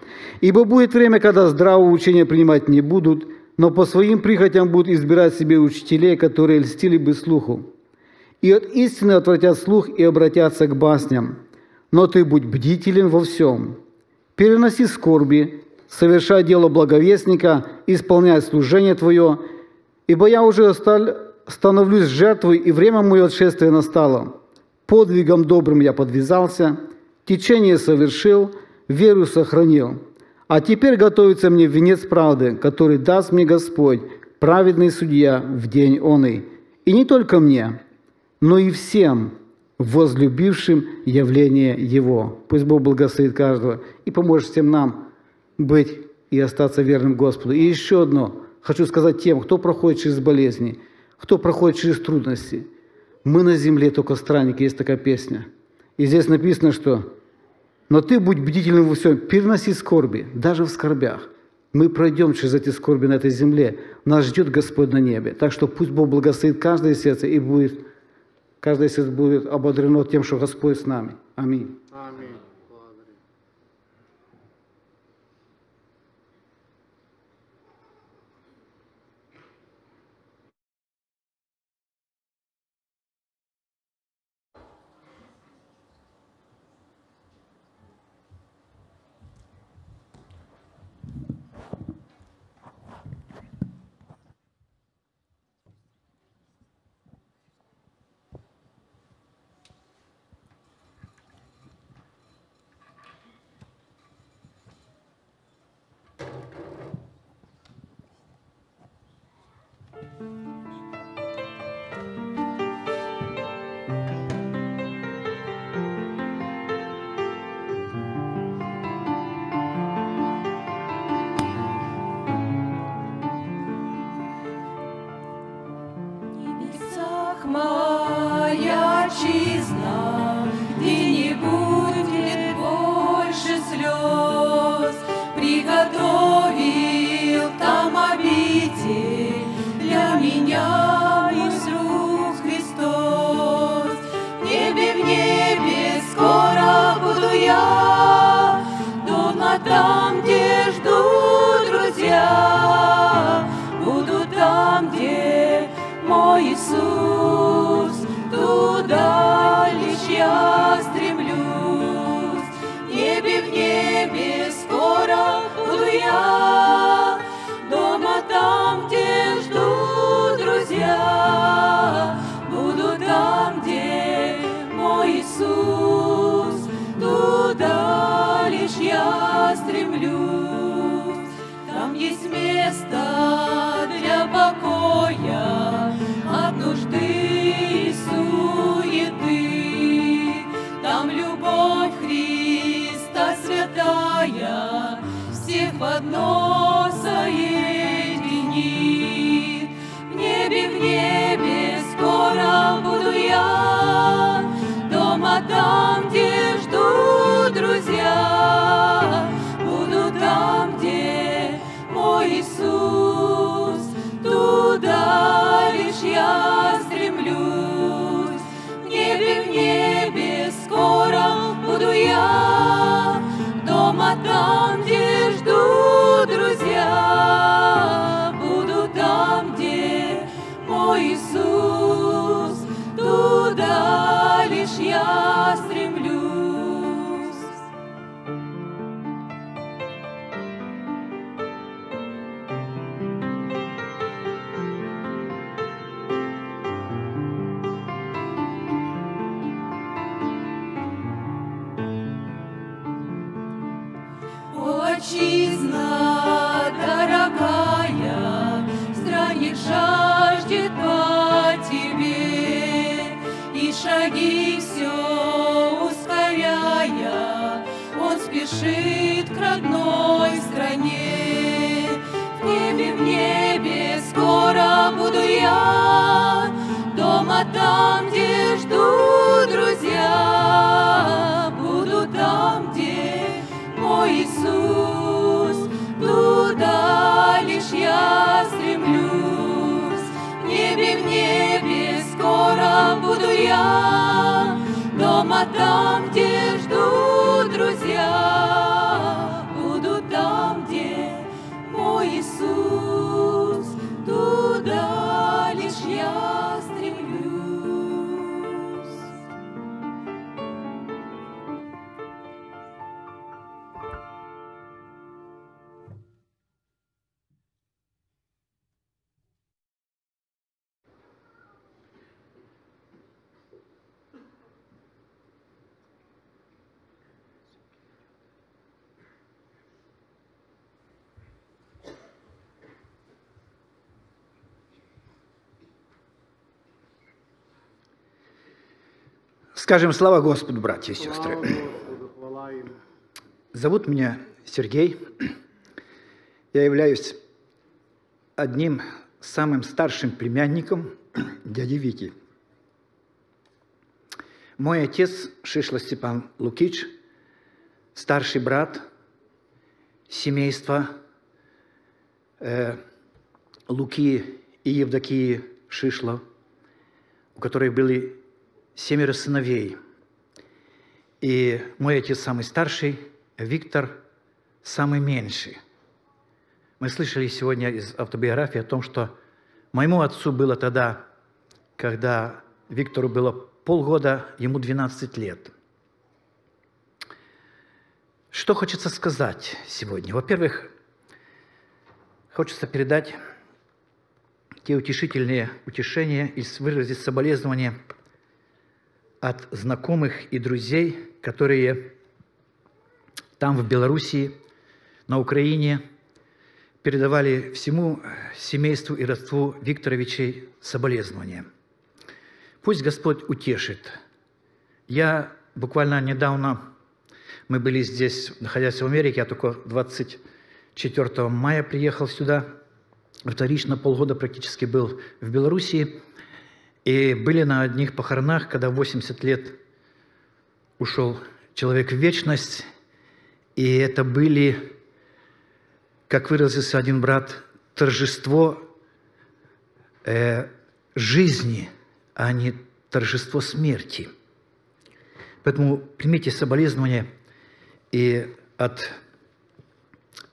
Ибо будет время, когда здравого учения принимать не будут, но по своим прихотям будут избирать себе учителей, которые льстили бы слуху. И от истины отвратят слух и обратятся к басням. Но ты будь бдителен во всем. Переноси скорби, совершай дело благовестника, исполняй служение твое. Ибо я уже становлюсь жертвой, и время мое отшествие настало. Подвигом добрым я подвязался, течение совершил, веру сохранил. А теперь готовится мне венец правды, который даст мне Господь, праведный судья, в день оный. И не только мне, но и всем, возлюбившим явление Его». Пусть Бог благословит каждого и поможет всем нам быть и остаться верным Господу. И еще одно хочу сказать тем, кто проходит через болезни, кто проходит через трудности. «Мы на земле только странники», есть такая песня. И здесь написано, что «но ты будь бдительным во всем, переноси скорби, даже в скорбях». Мы пройдем через эти скорби на этой земле. Нас ждет Господь на небе. Так что пусть Бог благословит каждое сердце и будет каждое сердце будет ободрено тем, что Господь с нами. Аминь. Аминь. Скажем слава Господу, братья и сестры. Зовут меня Сергей. Я являюсь одним самым старшим племянником дяди Вити. Мой отец Шишло Степан Лукич, старший брат семейства Луки и Евдокии Шишло, у которых были семеро сыновей. И мой отец самый старший, Виктор самый меньший. Мы слышали сегодня из автобиографии о том, что моему отцу было тогда, когда Виктору было полгода, ему 12 лет. Что хочется сказать сегодня? Во-первых, хочется передать те утешительные утешения и выразить соболезнования от знакомых и друзей, которые там, в Белоруссии, на Украине, передавали всему семейству и родству Викторовичей соболезнования. Пусть Господь утешит. Я буквально недавно, мы были здесь, находясь в Америке, я только 24 мая приехал сюда, вторично полгода практически был в Белоруссии, и были на одних похоронах, когда 80 лет ушел человек в вечность, и это были, как выразился один брат, торжество жизни, а не торжество смерти. Поэтому примите соболезнования и от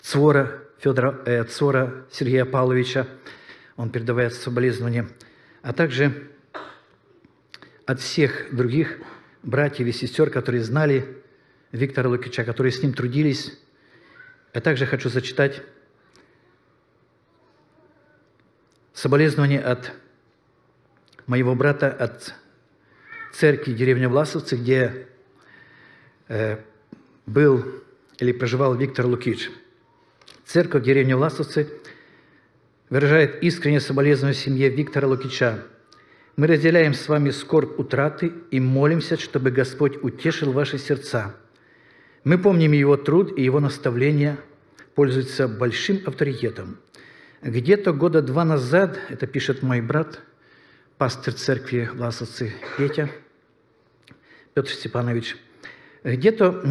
Цвора Сергея Павловича, он передавает соболезнования, а также от всех других братьев и сестер, которые знали Виктора Лукича, которые с ним трудились. Я также хочу зачитать соболезнования от моего брата, от церкви деревни Власовцы, где был или проживал Виктор Лукич. Церковь деревни Власовцы выражает искреннее соболезнование семье Виктора Лукича. Мы разделяем с вами скорбь утраты и молимся, чтобы Господь утешил ваши сердца. Мы помним его труд, и его наставления пользуются большим авторитетом. Где-то года два назад, это пишет мой брат, пастырь церкви Власовцы Петя, Петр Степанович, где-то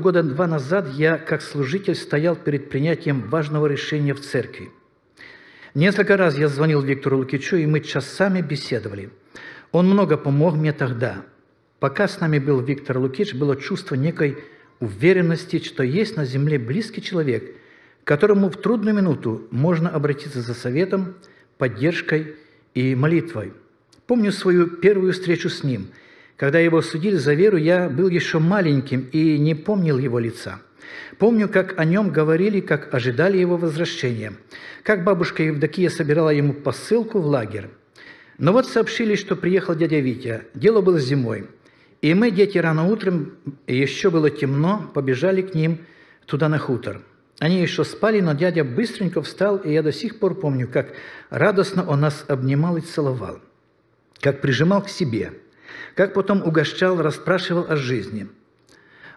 года два назад я, как служитель, стоял перед принятием важного решения в церкви. Несколько раз я звонил Виктору Лукичу, и мы часами беседовали. Он много помог мне тогда. Пока с нами был Виктор Лукич, было чувство некой уверенности, что есть на земле близкий человек, к которому в трудную минуту можно обратиться за советом, поддержкой и молитвой. Помню свою первую встречу с ним. Когда его судили за веру, я был еще маленьким и не помнил его лица. Помню, как о нем говорили, как ожидали его возвращения, как бабушка Евдокия собирала ему посылку в лагерь. Но вот сообщили, что приехал дядя Витя. Дело было зимой. И мы, дети, рано утром, еще было темно, побежали к ним туда на хутор. Они еще спали, но дядя быстренько встал, и я до сих пор помню, как радостно он нас обнимал и целовал, как прижимал к себе, как потом угощал, расспрашивал о жизни.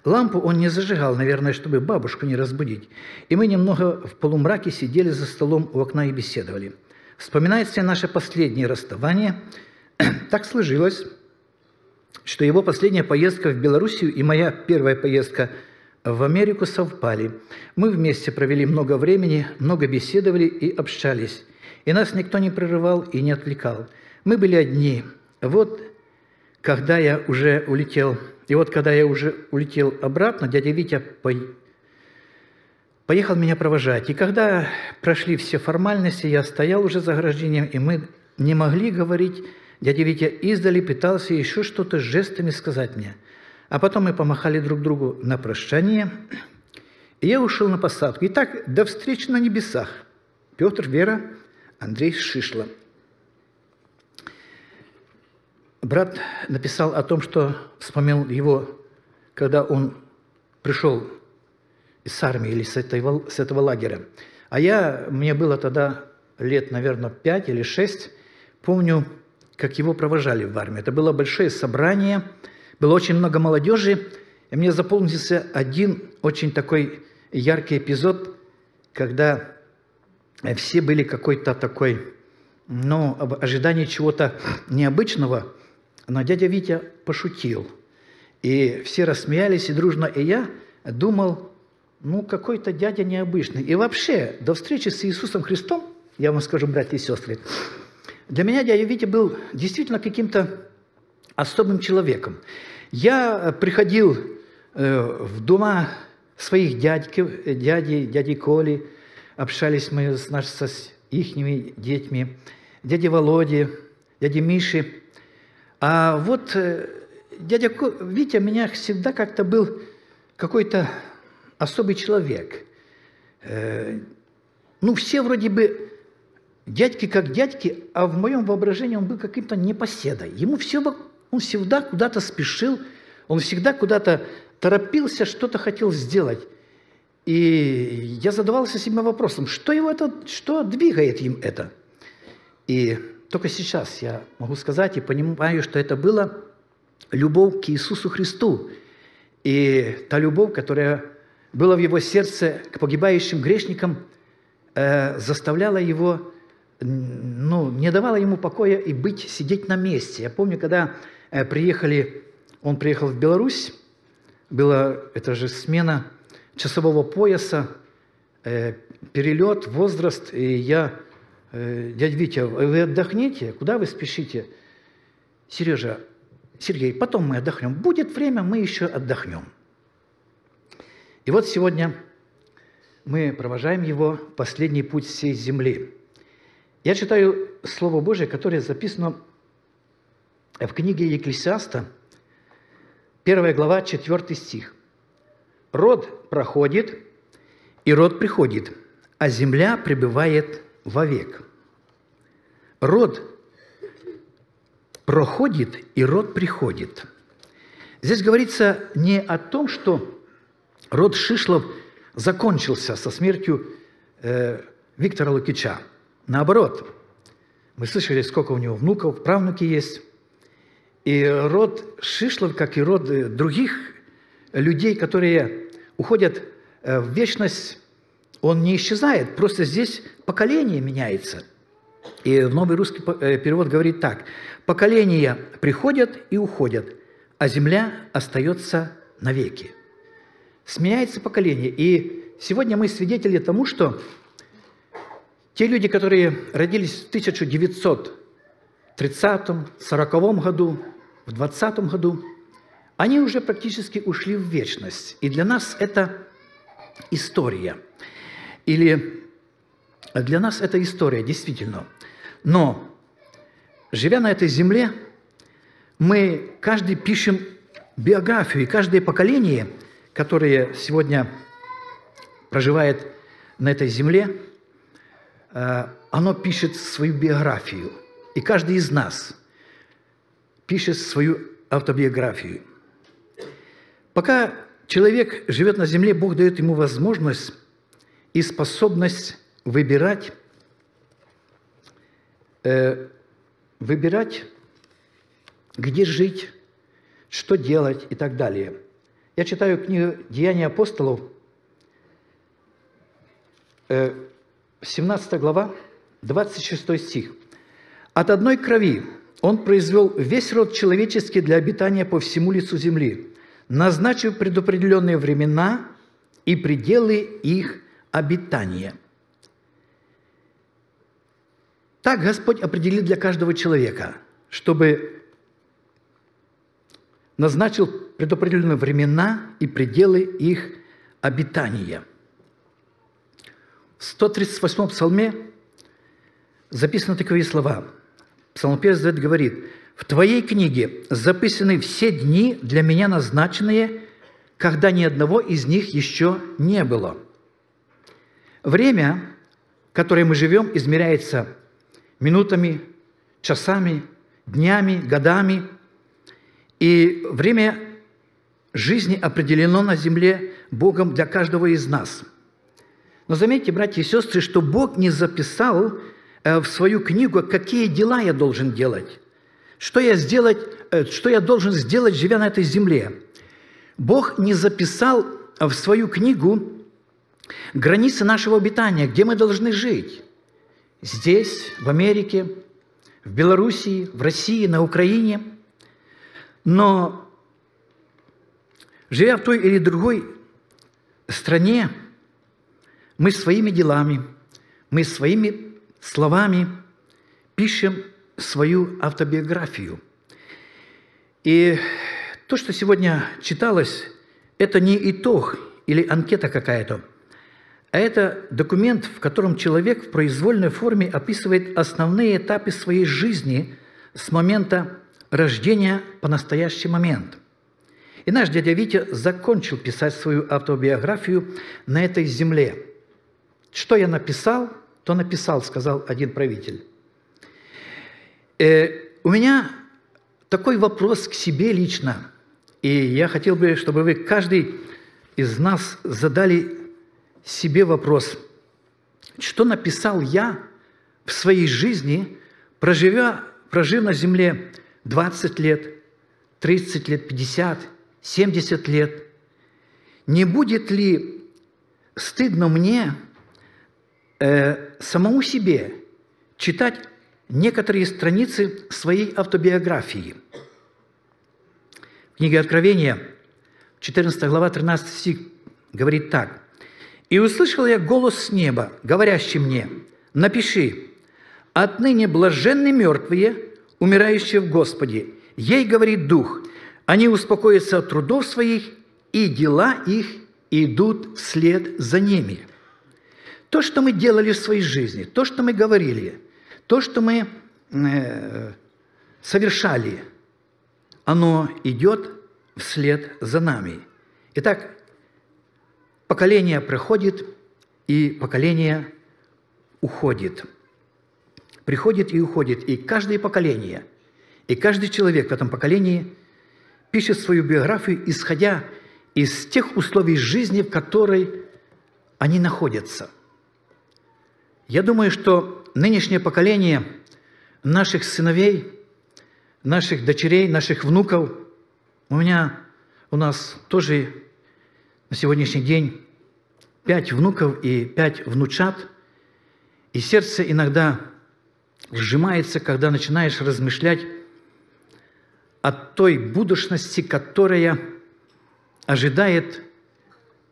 Лампу он не зажигал, наверное, чтобы бабушку не разбудить, и мы немного в полумраке сидели за столом у окна и беседовали. Вспоминается наше последнее расставание. Так сложилось, что его последняя поездка в Белоруссию и моя первая поездка в Америку совпали. Мы вместе провели много времени, много беседовали и общались. И нас никто не прерывал и не отвлекал. Мы были одни. Вот когда я уже улетел обратно, дядя Витя поехал меня провожать. И когда прошли все формальности, я стоял уже за ограждением, и мы не могли говорить. Дядя Витя издали пытался еще что-то жестами сказать мне. А потом мы помахали друг другу на прощание, и я ушел на посадку. Итак, до встречи на небесах. Петр, Вера, Андрей, Шишло. Брат написал о том, что вспомнил его, когда он пришел из армии или с этого лагеря. А мне было тогда лет, наверное, 5 или 6, помню, как его провожали в армии. Это было большое собрание, было очень много молодежи, и мне запомнился один очень такой яркий эпизод, когда все были какой-то такой, ну, ожидание чего-то необычного, но дядя Витя пошутил. И все рассмеялись, и дружно, и я думал, ну, какой-то дядя необычный. И вообще, до встречи с Иисусом Христом, я вам скажу, братья и сестры, для меня дядя Витя был действительно каким-то особым человеком. Я приходил в дома своих дяди Коли, общались мы с их детьми, дяди Володи, дяди Миши. А вот дядя Витя у меня всегда как-то был какой-то особый человек. Ну, все вроде бы дядьки как дядьки, а в моем воображении он был каким-то непоседой. Он всегда куда-то спешил, он всегда куда-то торопился, что-то хотел сделать. И я задавался себе вопросом, что двигает им это? И только сейчас я могу сказать и понимаю, что это была любовь к Иисусу Христу. И та любовь, которая была в его сердце к погибающим грешникам, заставляла его, не давала ему покоя и сидеть на месте. Я помню, когда он приехал в Беларусь, это же смена часового пояса, перелет, возраст, и дядя Витя, вы отдохните, куда вы спешите? Сергей, потом мы отдохнем, будет время, мы еще отдохнем. И вот сегодня мы провожаем его последний путь всей земли. Я читаю Слово Божие, которое записано в книге Екклесиаста, 1 глава, 4 стих. «Род проходит, и род приходит, а земля пребывает вовек». Род проходит, и род приходит. Здесь говорится не о том, что род Шишлов закончился со смертью Виктора Лукича. Наоборот, мы слышали, сколько у него внуков, правнуки есть. И род Шишлов, как и род других людей, которые уходят в вечность, он не исчезает, просто здесь поколение меняется. И новый русский перевод говорит так. «Поколения приходят и уходят, а земля остается навеки». Сменяется поколение. И сегодня мы свидетели тому, что те люди, которые родились в 1930, 1940 году, в 2020 году, они уже практически ушли в вечность. И для нас это история. Для нас это история, действительно. Но, живя на этой земле, мы каждый пишем биографию, и каждое поколение, которое сегодня проживает на этой земле, оно пишет свою биографию. И каждый из нас пишет свою автобиографию. Пока человек живет на земле, Бог дает ему возможность и способность выбирать, где жить, что делать и так далее. Я читаю книгу «Деяния апостолов», 17 глава, 26 стих. «От одной крови он произвел весь род человеческий для обитания по всему лицу земли, назначив предопределенные времена и пределы их обитания». Так Господь определил для каждого человека, чтобы назначил предопределенные времена и пределы их обитания. В 138-м псалме записаны такие слова. Псалмопевец говорит: «В Твоей книге записаны все дни, для меня назначенные, когда ни одного из них еще не было». Время, которое мы живем, измеряется минутами, часами, днями, годами. И время жизни определено на земле Богом для каждого из нас. Но заметьте, братья и сестры, что Бог не записал в свою книгу, какие дела я должен делать, что я должен сделать, живя на этой земле. Бог не записал в свою книгу границы нашего обитания, где мы должны жить. Здесь, в Америке, в Белоруссии, в России, на Украине. Но, живя в той или другой стране, мы своими делами, мы своими словами пишем свою автобиографию. И то, что сегодня читалось, это не итог или анкета какая-то, а это документ, в котором человек в произвольной форме описывает основные этапы своей жизни с момента рождения по настоящий момент. И наш дядя Витя закончил писать свою автобиографию на этой земле. «Что я написал, то написал», — сказал один правитель. У меня такой вопрос к себе лично. И я хотел бы, чтобы вы, каждый из нас, задали себе вопрос, что написал я в своей жизни, прожив на земле 20 лет, 30 лет, 50, 70 лет. Не будет ли стыдно мне самому себе читать некоторые страницы своей автобиографии? В книге Откровения, 14 глава, 13 стих, говорит так. «И услышал я голос с неба, говорящий мне: напиши, отныне блаженны мертвые, умирающие в Господе. Ей говорит Дух, они успокоятся от трудов своих, и дела их идут вслед за ними». То, что мы делали в своей жизни, то, что мы говорили, то, что мы совершали, оно идет вслед за нами. Итак, поколение проходит, и поколение уходит. Приходит и уходит. И каждое поколение, и каждый человек в этом поколении пишет свою биографию, исходя из тех условий жизни, в которой они находятся. Я думаю, что нынешнее поколение наших сыновей, наших дочерей, наших внуков, у нас тоже на сегодняшний день 5 внуков и 5 внучат, и сердце иногда сжимается, когда начинаешь размышлять о той будущности, которая ожидает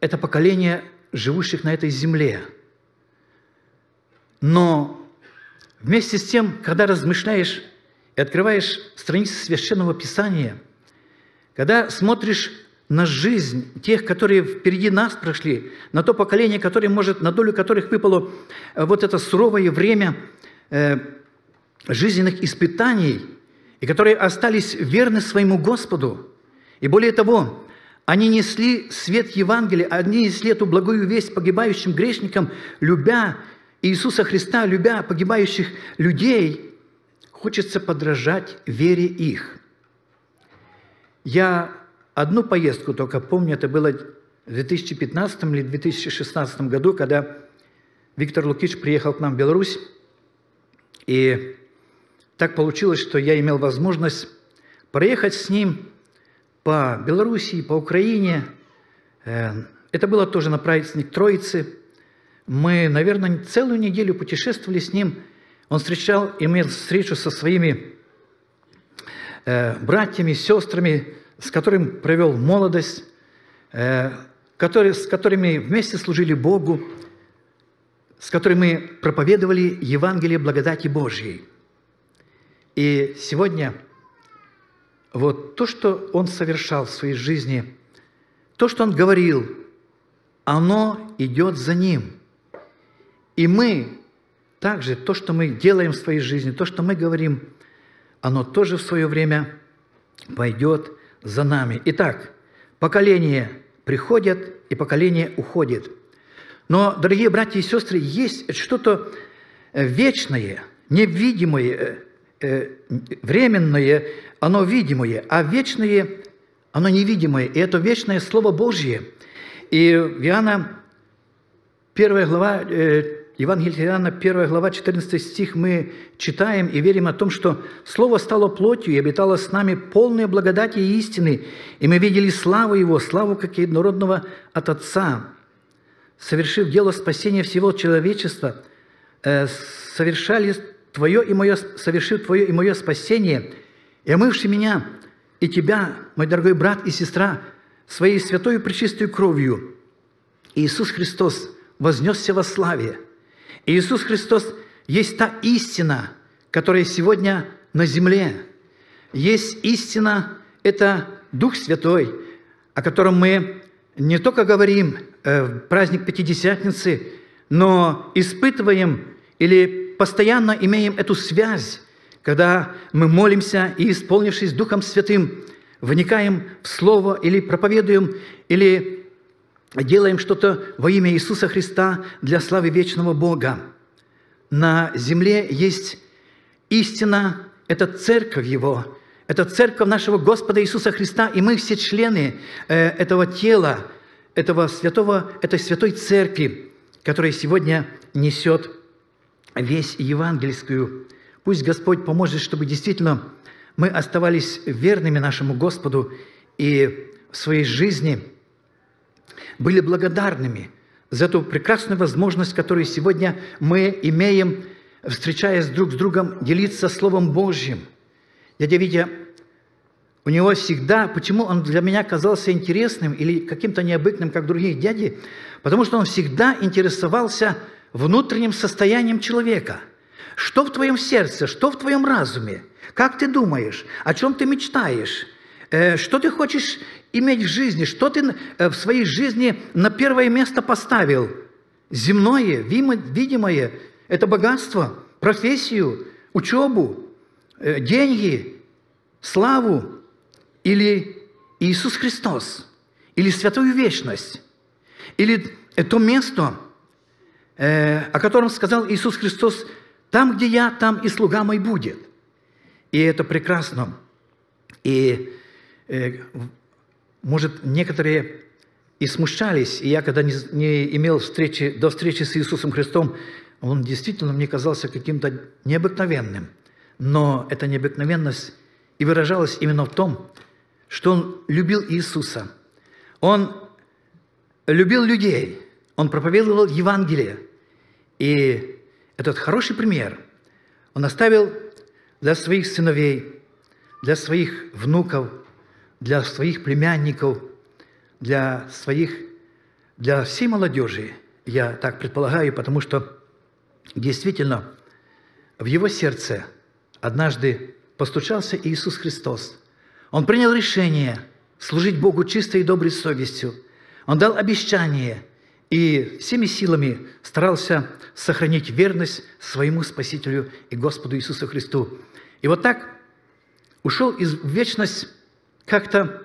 это поколение живущих на этой земле. Но вместе с тем, когда размышляешь и открываешь страницы Священного Писания, когда смотришь на жизнь тех, которые впереди нас прошли, на то поколение, которое, может, на долю которых выпало вот это суровое время жизненных испытаний, и которые остались верны своему Господу. И более того, они несли свет Евангелия, они несли эту благую весть погибающим грешникам, любя Иисуса Христа, любя погибающих людей. Хочется подражать вере их. Я одну поездку только помню, это было в 2015 или 2016 году, когда Виктор Лукич приехал к нам в Беларусь. И так получилось, что я имел возможность проехать с ним по Беларуси, по Украине. Это было тоже на праздник Троицы. Мы, наверное, целую неделю путешествовали с ним. Он имел встречу со своими братьями, сестрами, с которыми провел молодость, с которыми вместе служили Богу, с которыми проповедовали Евангелие благодати Божьей. И сегодня вот то, что он совершал в своей жизни, то, что он говорил, оно идет за ним. И мы также, то, что мы делаем в своей жизни, то, что мы говорим, оно тоже в свое время пойдет за нами. Итак, поколения приходят, и поколение уходит. Но, дорогие братья и сестры, есть что-то вечное, невидимое, временное, оно видимое, а вечное, оно невидимое. И это вечное Слово Божье. И Иоанна 1 глава... Евангелие Иоанна, 1 глава, 14 стих, мы читаем и верим о том, что «Слово стало плотью и обитало с нами полное благодати и истины, и мы видели славу Его, славу как единородного от Отца, совершив дело спасения всего человечества, совершив Твое и Мое спасение, и омывший меня и Тебя, мой дорогой брат и сестра, Своей святой и пречистой кровью. Иисус Христос вознесся во славе». Иисус Христос есть та истина, которая сегодня на земле. Есть истина, это Дух Святой, о котором мы не только говорим в праздник Пятидесятницы, но испытываем или постоянно имеем эту связь, когда мы молимся и, исполнившись Духом Святым, вникаем в Слово или проповедуем, или делаем что-то во имя Иисуса Христа для славы вечного Бога. На земле есть истина, это Церковь Его, это Церковь нашего Господа Иисуса Христа, и мы все члены этого тела, этой святой Церкви, которая сегодня несет весть евангельскую. Пусть Господь поможет, чтобы действительно мы оставались верными нашему Господу и в своей жизни были благодарными за эту прекрасную возможность, которую сегодня мы имеем, встречаясь друг с другом, делиться Словом Божьим. Дядя Витя, у него всегда, почему он для меня казался интересным или каким-то необычным, как других дядей, потому что он всегда интересовался внутренним состоянием человека. Что в твоем сердце, что в твоем разуме, как ты думаешь, о чем ты мечтаешь, что ты хочешь иметь в жизни, что ты в своей жизни на первое место поставил. Земное, видимое, это богатство, профессию, учебу, деньги, славу или Иисус Христос, или святую вечность, или то место, о котором сказал Иисус Христос: «Там, где я, там и слуга мой будет». И это прекрасно. И, может, некоторые и смущались, и я, когда не имел встречи, до встречи с Иисусом Христом, Он действительно мне казался каким-то необыкновенным. Но эта необыкновенность и выражалась именно в том, что Он любил Иисуса. Он любил людей. Он проповедовал Евангелие. И этот хороший пример он оставил для своих сыновей, для своих внуков, для своих племянников, для всей молодежи, я так предполагаю, потому что действительно в его сердце однажды постучался Иисус Христос. Он принял решение служить Богу чистой и доброй совестью. Он дал обещание и всеми силами старался сохранить верность своему Спасителю и Господу Иисусу Христу. И вот так ушел в вечность как-то,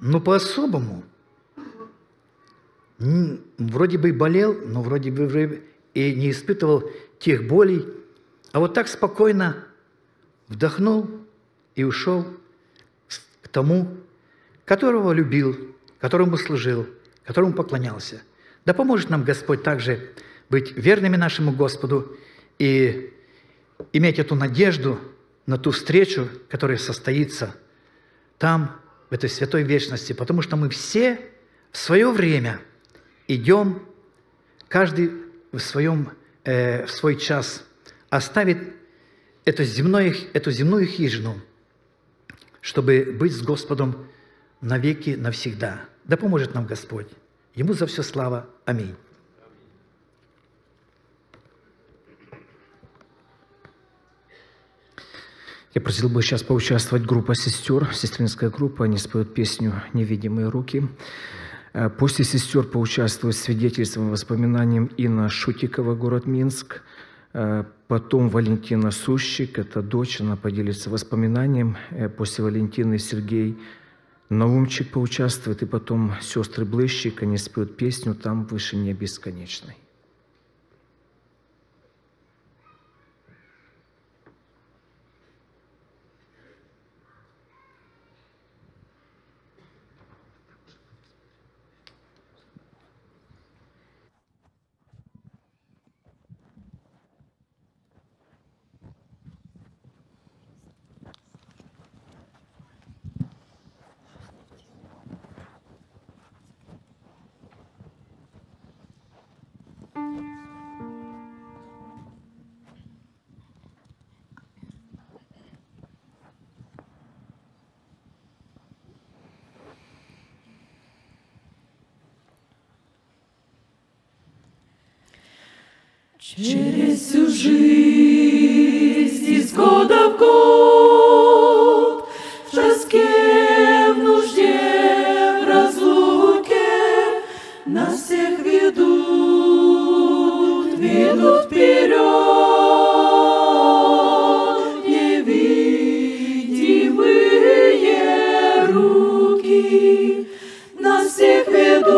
ну, по-особому. Вроде бы и болел, но вроде бы и не испытывал тех болей. А вот так спокойно вдохнул и ушел к тому, которого любил, которому служил, которому поклонялся. Да поможет нам Господь также быть верными нашему Господу и иметь эту надежду на ту встречу, которая состоится там, в этой святой вечности, потому что мы все в свое время идем, каждый в свой час оставит эту земную хижину, чтобы быть с Господом навеки, навсегда. Да поможет нам Господь. Ему за все слава. Аминь. Я просил бы сейчас поучаствовать группа сестер, сестринская группа, они споют песню «Невидимые руки». После сестер поучаствуют свидетельством и воспоминаниям Инна Шутикова, город Минск. Потом Валентина Сущик, это дочь, она поделится воспоминанием. После Валентины Сергей Наумчик поучаствует, и потом сестры Блыщик, они споют песню «Там в вышине бесконечной». Через всю жизнь из года в год в тоске едут вперед невидимые руки, нас всех ведут,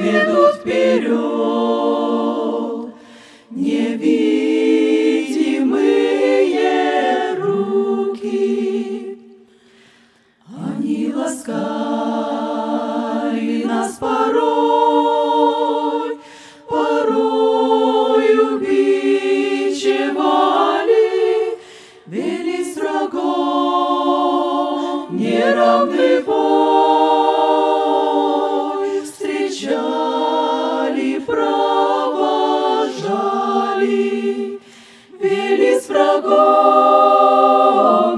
ведут вперед невидимые руки. Они ласкали нас порой, неравный бой встречали, провожали, вели с врагом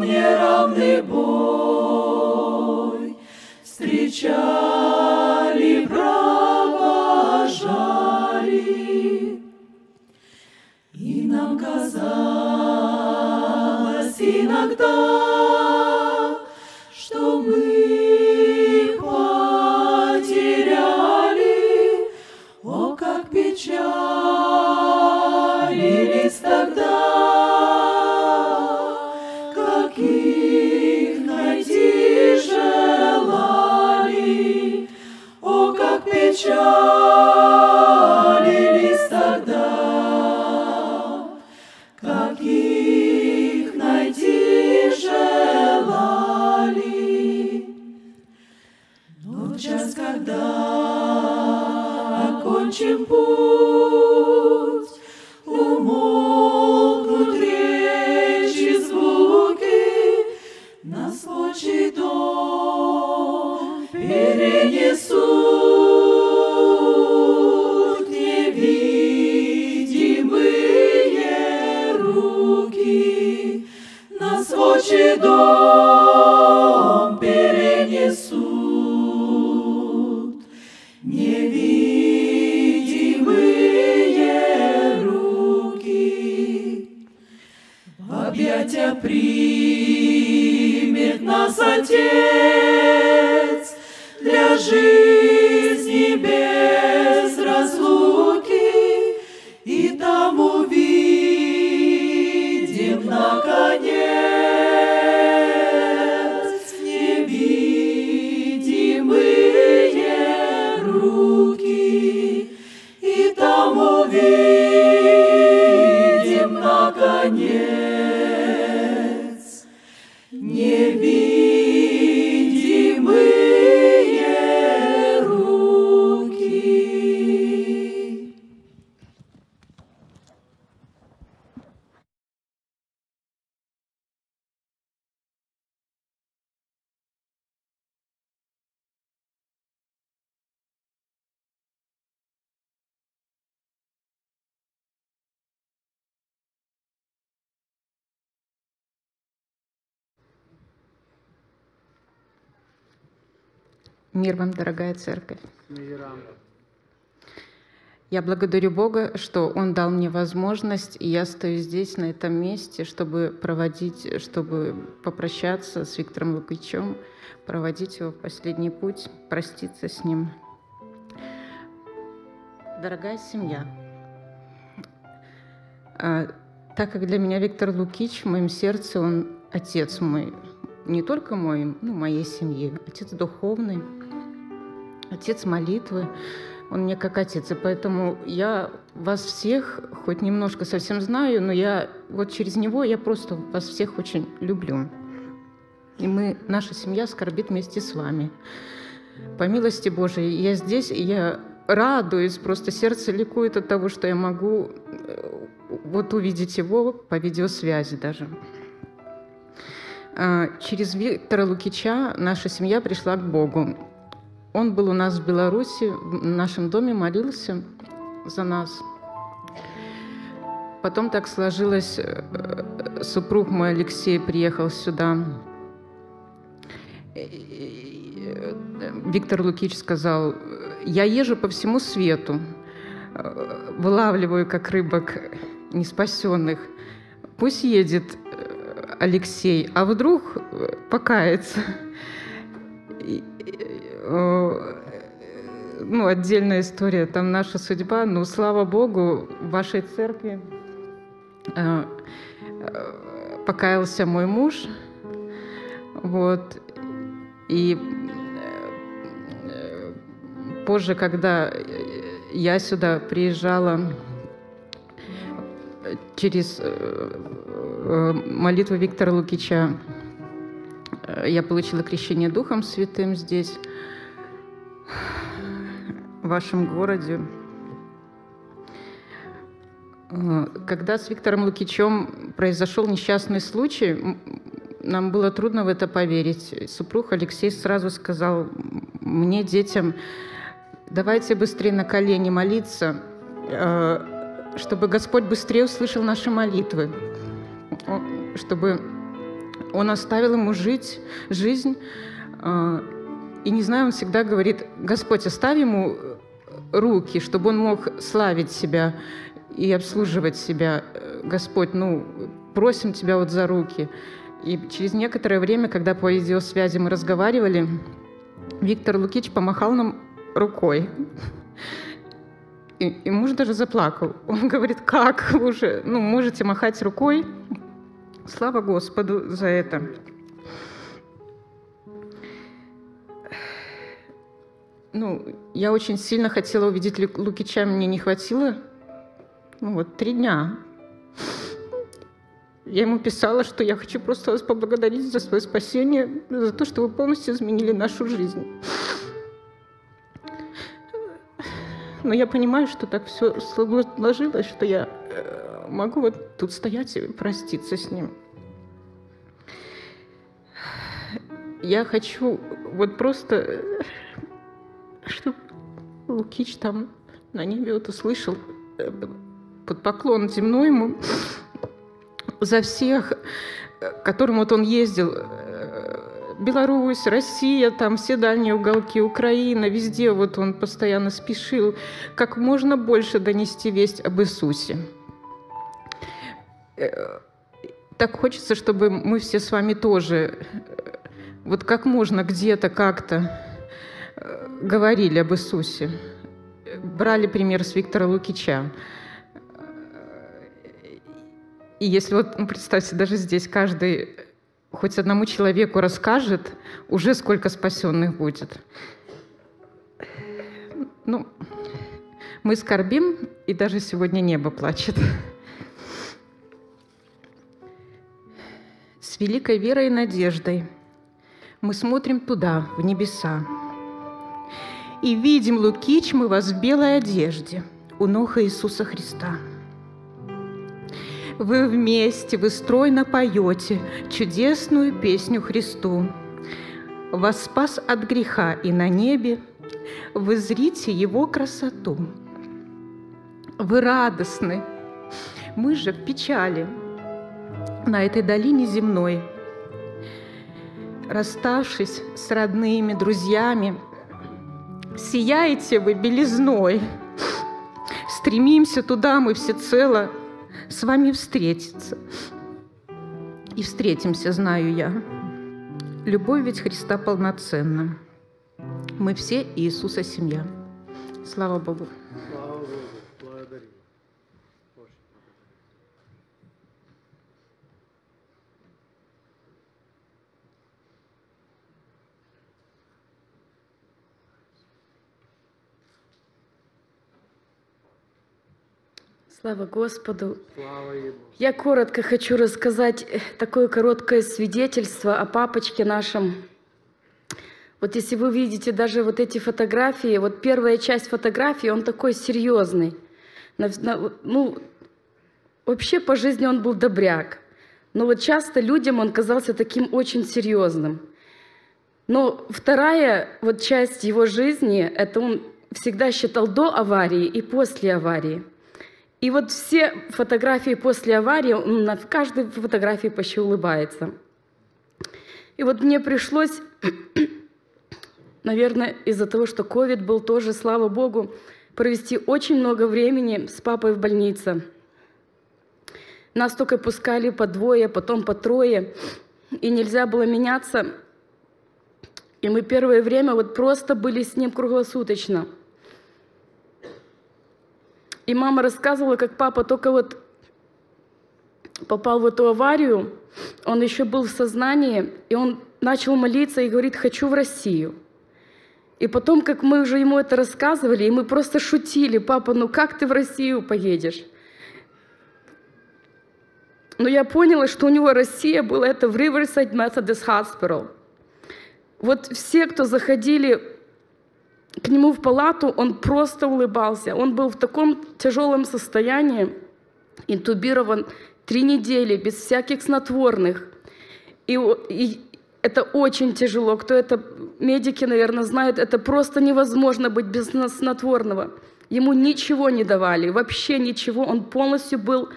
неравный бой встречали, провожали. И нам казалось иногда, что мы их потеряли, о, как печалились тогда, как их найти желали, о, как печалились тогда, как их найти желали. Час, когда окончим путь, умолкнут речи, звуки, на случай дом перенесут невидимые руки, на случай дом перенесут. Невидимые руки в объятия примет нас Отец, для жизни без разлуки, и там увидим наконец невидимые руки, и там увидим наконец невидимые руки. Мир вам, дорогая церковь. Я благодарю Бога, что Он дал мне возможность, и я стою здесь, на этом месте, чтобы попрощаться с Виктором Лукичем, проводить его в последний путь, проститься с ним. Дорогая семья, так как для меня Виктор Лукич в моем сердце, он отец мой, не только моей семьи, отец духовный, отец молитвы, он мне как отец. И поэтому я вас всех, хоть немножко совсем знаю, но я вот через него, я просто вас всех очень люблю. И наша семья скорбит вместе с вами. По милости Божией я здесь, и я радуюсь, просто сердце ликует от того, что я могу вот увидеть его по видеосвязи даже. Через Виктора Лукича наша семья пришла к Богу. Он был у нас в Беларуси, в нашем доме молился за нас. Потом так сложилось, супруг мой Алексей приехал сюда. Виктор Лукич сказал: «Я езжу по всему свету, вылавливаю, как рыбок неспасенных. Пусть едет Алексей, а вдруг покаяться». ну, отдельная история, там наша судьба, но, слава Богу, в вашей церкви покаялся мой муж, вот, и позже, когда я сюда приезжала через молитву Виктора Лукича, я получила крещение Духом Святым здесь, в вашем городе. Когда с Виктором Лукичем произошел несчастный случай, нам было трудно в это поверить. Супруг Алексей сразу сказал мне, детям: давайте быстрее на колени молиться, чтобы Господь быстрее услышал наши молитвы, чтобы Он оставил ему жить, жизнь. И не знаю, он всегда говорит: Господь, оставь ему руки, чтобы он мог славить себя и обслуживать себя. Господь, ну, просим Тебя вот за руки. И через некоторое время, когда по видеосвязи мы разговаривали, Виктор Лукич помахал нам рукой. И муж даже заплакал. Он говорит: как вы уже, ну, можете махать рукой? Слава Господу за это. Ну, я очень сильно хотела увидеть Лукича, мне не хватило, ну, вот, 3 дня. Я ему писала, что я хочу просто вас поблагодарить за свое спасение, за то, что вы полностью изменили нашу жизнь. Но я понимаю, что так все сложилось, что я могу вот тут стоять и проститься с ним. Я хочу вот просто, чтобы Лукич там на небе вот услышал под поклон земной ему за всех, к которым вот он ездил. Беларусь, Россия, там все дальние уголки, Украина, везде вот он постоянно спешил как можно больше донести весть об Иисусе. Так хочется, чтобы мы все с вами тоже вот как можно где-то как-то говорили об Иисусе, брали пример с Виктора Лукича. И если вот, ну, представьте, даже здесь каждый хоть одному человеку расскажет, уже сколько спасенных будет. Ну, мы скорбим, и даже сегодня небо плачет. С великой верой и надеждой мы смотрим туда, в небеса, и видим, Лукич, мы вас в белой одежде у ног Иисуса Христа. Вы вместе, вы стройно поете чудесную песню Христу. Вас спас от греха, и на небе вы зрите Его красоту. Вы радостны, мы же в печали на этой долине земной. Расставшись с родными, друзьями, сияете вы белизной. Стремимся туда мы всецело с вами встретиться. И встретимся, знаю я. Любовь ведь Христа полноценна. Мы все Иисуса семья. Слава Богу. Слава Богу. Благодарим. Слава Господу! Слава Ему. Я коротко хочу рассказать такое короткое свидетельство о папочке нашем. Вот если вы видите даже вот эти фотографии, вот первая часть фотографии, он такой серьезный. Ну, вообще по жизни он был добряк. Но вот часто людям он казался таким очень серьезным. Но вторая вот часть его жизни, это он всегда считал до аварии и после аварии. И вот все фотографии после аварии, он на каждой фотографии почти улыбается. И вот мне пришлось, наверное, из-за того, что ковид был тоже, слава Богу, провести очень много времени с папой в больнице. Нас только пускали по двое, потом по трое, и нельзя было меняться. И мы первое время вот просто были с ним круглосуточно. И мама рассказывала, как папа только вот попал в эту аварию, он еще был в сознании, и он начал молиться и говорит: «Хочу в Россию». И потом, как мы уже ему это рассказывали, и мы просто шутили: «Папа, ну как ты в Россию поедешь?» Но я поняла, что у него Россия была, это в Riverside Methodist Hospital. Вот все, кто заходили к нему в палату, он просто улыбался. Он был в таком тяжелом состоянии, интубирован 3 недели, без всяких снотворных. И это очень тяжело. Кто это, медики, наверное, знают, это просто невозможно быть без снотворного. Ему ничего не давали, вообще ничего. Он полностью был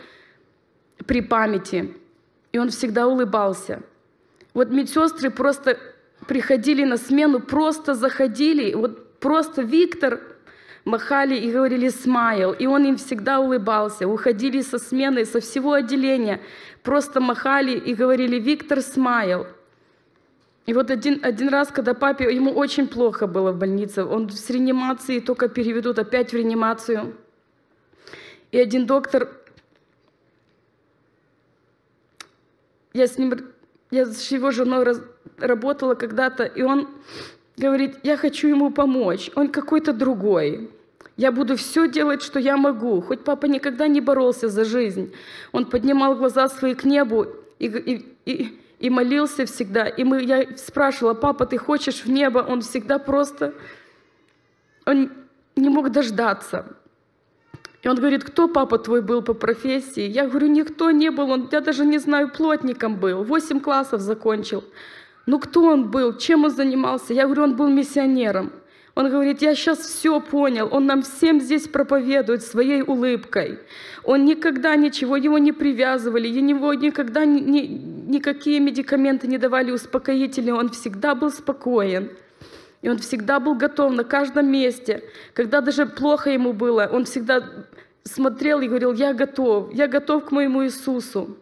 при памяти. И он всегда улыбался. Вот медсестры просто приходили на смену, просто заходили, вот просто Виктор махали и говорили «смайл», и он им всегда улыбался. Уходили со смены, со всего отделения, просто махали и говорили «Виктор, смайл». И вот один раз, когда папе, ему очень плохо было в больнице, он с реанимации только переведут опять в реанимацию. И один доктор, я с его женой работала когда-то, и он говорит: «Я хочу ему помочь, он какой-то другой. Я буду все делать, что я могу». Хоть папа никогда не боролся за жизнь, он поднимал глаза свои к небу и молился всегда. И я спрашивала: «Папа, ты хочешь в небо?» Он всегда просто, он не мог дождаться. И он говорит: «Кто папа твой был по профессии?» Я говорю: «Никто не был, я даже не знаю, плотником был, 8 классов закончил». «Ну кто он был, чем он занимался?» Я говорю: «Он был миссионером». Он говорит: «Я сейчас все понял, он нам всем здесь проповедует своей улыбкой». Он никогда ничего, его не привязывали, его никогда никакие медикаменты не давали, успокоительные, он всегда был спокоен. И он всегда был готов на каждом месте. Когда даже плохо ему было, он всегда смотрел и говорил: я готов к моему Иисусу».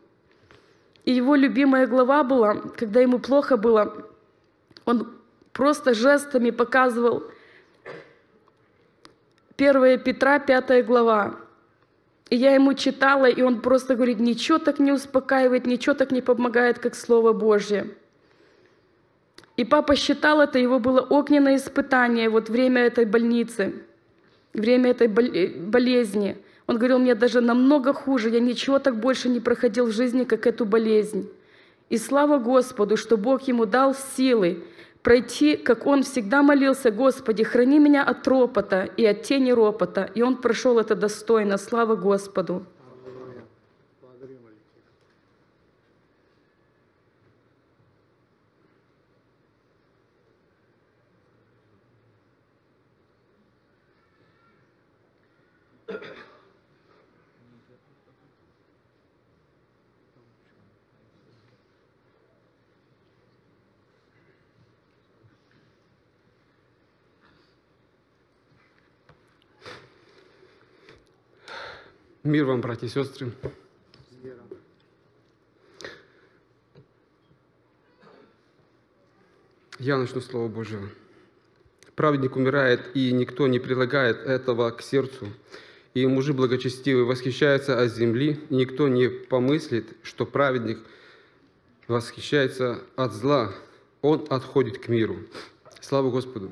И его любимая глава была, когда ему плохо было, он просто жестами показывал 1 Петра, 5 глава. И я ему читала, и он просто говорит: ничего так не успокаивает, ничего так не помогает, как Слово Божье. И папа считал, это его было огненное испытание, вот время этой больницы, время этой болезни. Он говорил: мне даже намного хуже, я ничего так больше не проходил в жизни, как эту болезнь. И слава Господу, что Бог ему дал силы пройти, как он всегда молился: Господи, храни меня от ропота и от тени ропота. И он прошел это достойно, слава Господу. Мир вам, братья и сестры. Я начну Слово Божие. Праведник умирает, и никто не прилагает этого к сердцу. И мужи благочестивые восхищаются от земли, и никто не помыслит, что праведник восхищается от зла. Он отходит к миру. Слава Господу.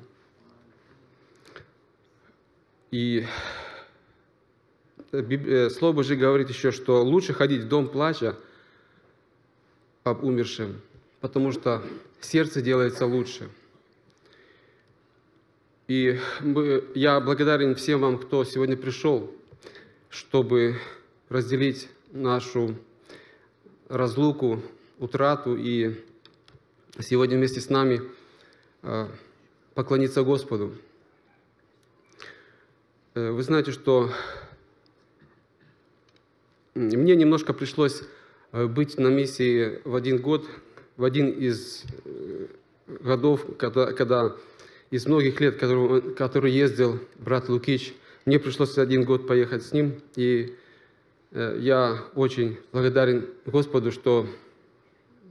И Слово Божие говорит еще, что лучше ходить в дом плача об умершем, потому что сердце делается лучше. И я благодарен всем вам, кто сегодня пришел, чтобы разделить нашу разлуку, утрату и сегодня вместе с нами поклониться Господу. Вы знаете, что мне немножко пришлось быть на миссии в один год, в один из годов, когда из многих лет, который ездил брат Лукич, мне пришлось 1 год поехать с ним. И я очень благодарен Господу, что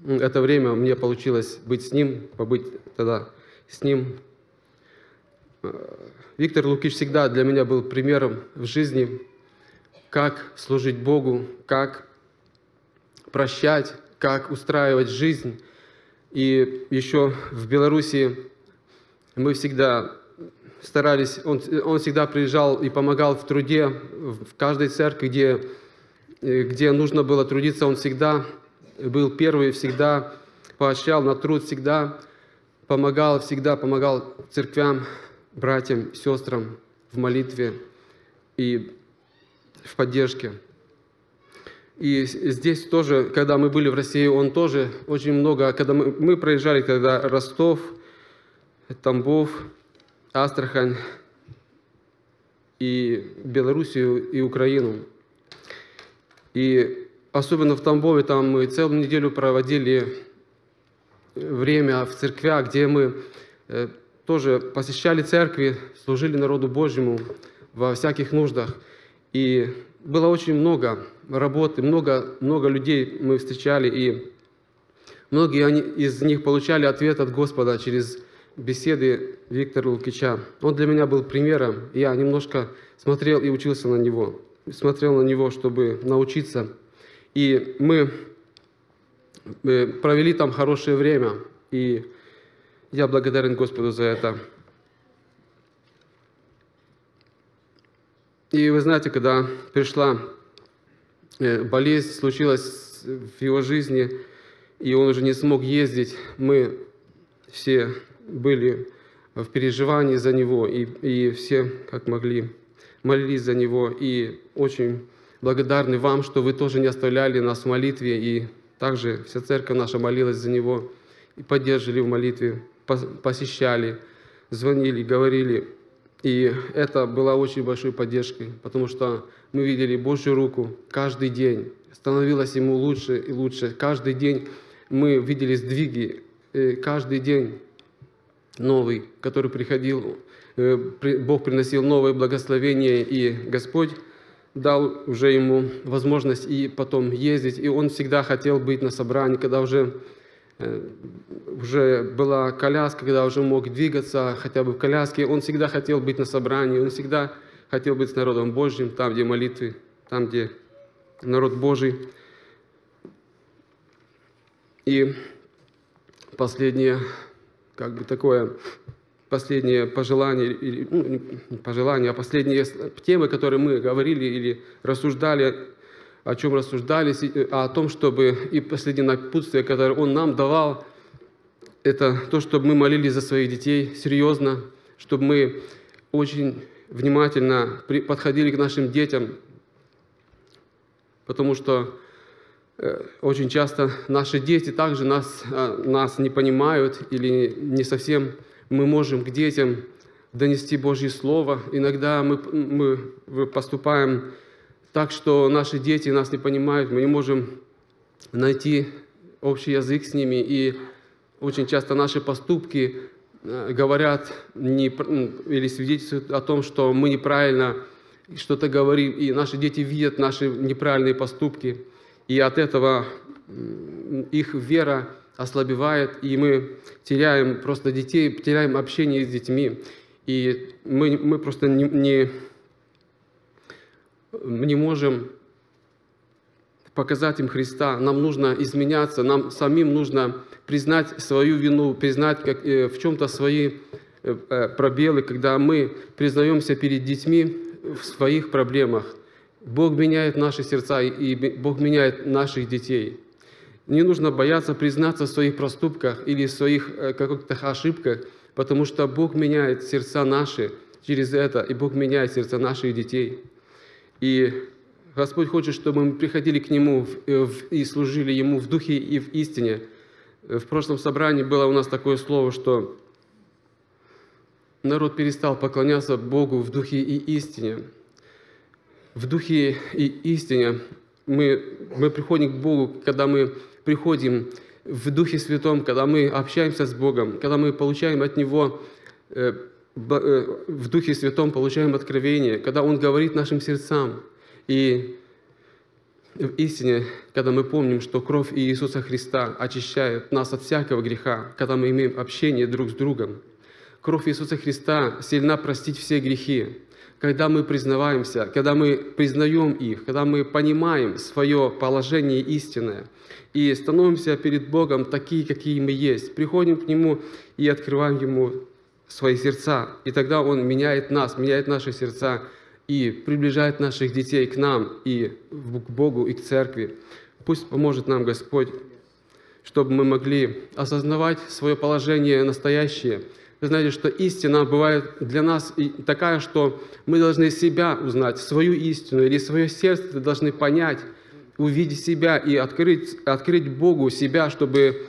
это время мне получилось быть с ним, побыть тогда с ним. Виктор Лукич всегда для меня был примером в жизни. как служить Богу, как прощать, как устраивать жизнь. И еще в Беларуси мы всегда старались, он всегда приезжал и помогал в труде, в каждой церкви, где нужно было трудиться, он всегда был первый, всегда поощрял на труд, всегда помогал церквям, братьям, сестрам в молитве и в поддержке. И здесь тоже, когда мы были в России, он тоже очень много, когда мы проезжали тогда Ростов, Тамбов, Астрахань и Белоруссию и Украину. И особенно в Тамбове, там мы целую неделю проводили время в церквях, где мы тоже посещали церкви, служили народу Божьему во всяких нуждах. И было очень много работы, много людей мы встречали, и многие из них получали ответ от Господа через беседы Виктора Лукича. Он для меня был примером, я немножко смотрел и учился на него, чтобы научиться. И мы провели там хорошее время, и я благодарен Господу за это. И вы знаете, когда пришла болезнь, случилась в его жизни, и он уже не смог ездить, мы все были в переживании за него, и все, как могли, молились за него. И очень благодарны вам, что вы тоже не оставляли нас в молитве, и также вся церковь наша молилась за него, и поддерживали в молитве, посещали, звонили, говорили. И это была очень большой поддержкой, потому что мы видели Божью руку каждый день. Становилось ему лучше и лучше. Каждый день мы видели сдвиги, каждый день новый, который приходил, Бог приносил новые благословения, и Господь дал уже ему возможность и потом ездить. И он всегда хотел быть на собрании, когда уже была коляска, когда уже мог двигаться хотя бы в коляске, он всегда хотел быть на собрании, он всегда хотел быть с народом Божьим, там, где молитвы, там, где народ Божий. И последнее, как бы такое, последнее пожелание, или, не пожелание, а последние темы, которые мы говорили или рассуждали, о чем рассуждались, о том, чтобы и последнее напутствие, которое он нам давал, это то, чтобы мы молились за своих детей серьезно, чтобы мы очень внимательно подходили к нашим детям, потому что очень часто наши дети также нас не понимают или не совсем мы можем к детям донести Божье Слово. Иногда мы поступаем так, что наши дети нас не понимают, мы не можем найти общий язык с ними, и очень часто наши поступки говорят или свидетельствуют о том, что мы неправильно что-то говорим, и наши дети видят наши неправильные поступки, и от этого их вера ослабевает, и мы теряем просто детей, теряем общение с детьми, и мы просто не можем показать им Христа. Нам нужно изменяться, нам самим нужно признать свою вину, признать в чем-то свои пробелы. Когда мы признаемся перед детьми в своих проблемах, Бог меняет наши сердца, и Бог меняет наших детей. Не нужно бояться признаться в своих проступках или в своих каких-то ошибках, потому что Бог меняет сердца наши через это, и Бог меняет сердца наших детей. И Господь хочет, чтобы мы приходили к Нему и служили Ему в духе и в истине. В прошлом собрании было у нас такое слово, что народ перестал поклоняться Богу в духе и истине. В духе и истине мы приходим к Богу, когда мы приходим в Духе Святом, когда мы общаемся с Богом, когда мы получаем от Него в Духе Святом получаем откровение, когда Он говорит нашим сердцам. И в истине, когда мы помним, что кровь Иисуса Христа очищает нас от всякого греха, когда мы имеем общение друг с другом. Кровь Иисуса Христа сильна простить все грехи. когда мы признаваемся, когда мы признаем их, когда мы понимаем свое положение истинное и становимся перед Богом такие, какие мы есть, приходим к Нему и открываем Ему свои сердца. И тогда Он меняет нас, меняет наши сердца и приближает наших детей к нам, и к Богу, и к Церкви. Пусть поможет нам Господь, чтобы мы могли осознавать свое положение настоящее. Вы знаете, что истина бывает для нас такая, что мы должны себя узнать, свою истину, или свое сердце должны понять, увидеть себя и открыть Богу себя, чтобы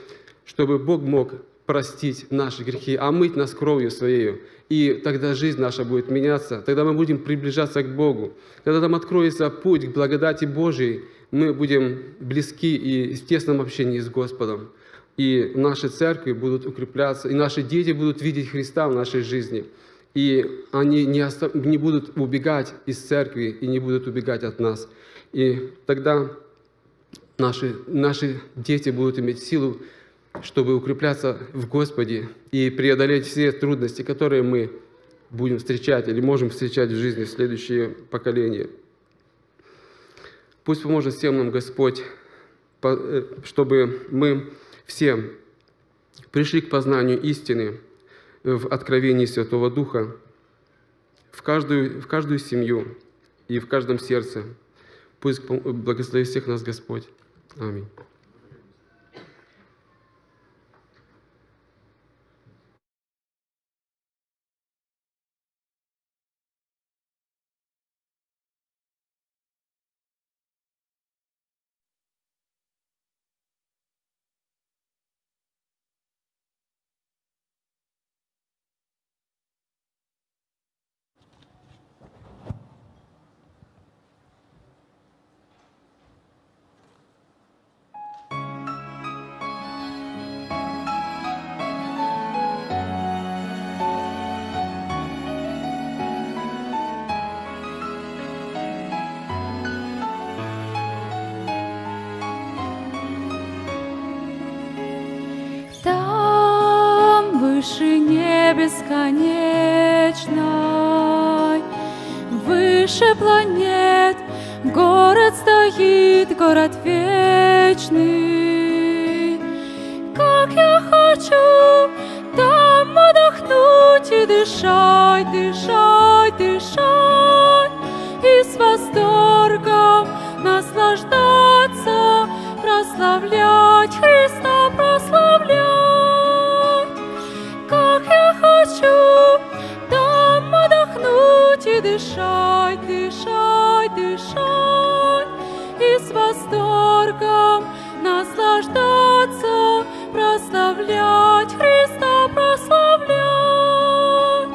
Бог мог простить наши грехи, омыть нас кровью Своей. И тогда жизнь наша будет меняться, тогда мы будем приближаться к Богу. Когда там откроется путь к благодати Божией, мы будем близки и в тесном общении с Господом. И наши церкви будут укрепляться, и наши дети будут видеть Христа в нашей жизни. И они не будут убегать из церкви и не будут убегать от нас. И тогда наши дети будут иметь силу, чтобы укрепляться в Господе и преодолеть все трудности, которые мы будем встречать или можем встречать в жизни в следующие поколения. Пусть поможет всем нам Господь, чтобы мы все пришли к познанию истины в откровении Святого Духа в каждую семью и в каждом сердце. Пусть благословит всех нас Господь. Аминь. Бесконечной, выше планет, город стоит, город вечный. Как я хочу там отдохнуть и дышать, дышать, дышать, и с восторгом наслаждаться, прославлять Христа, прославлять. Там отдохнуть и дышать, дышать, дышать, и с восторгом наслаждаться, прославлять Христа, прославлять.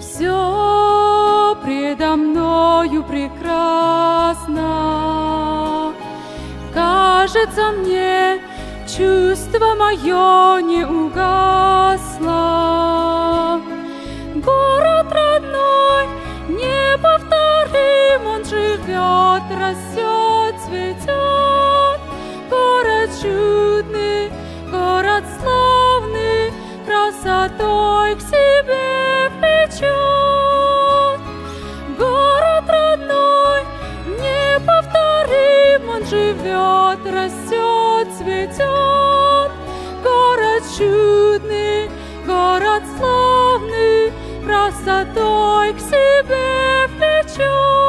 Все предо мною прекрасно, кажется мне, чувство мое не угасло. Город родной, неповторим, он живет, растет, цветет. Город чудный, город славный, красотой к себе влечет. Город родной, неповторим, он живет, растет, цветет. Чудный, город славный, красотой к себе влечет.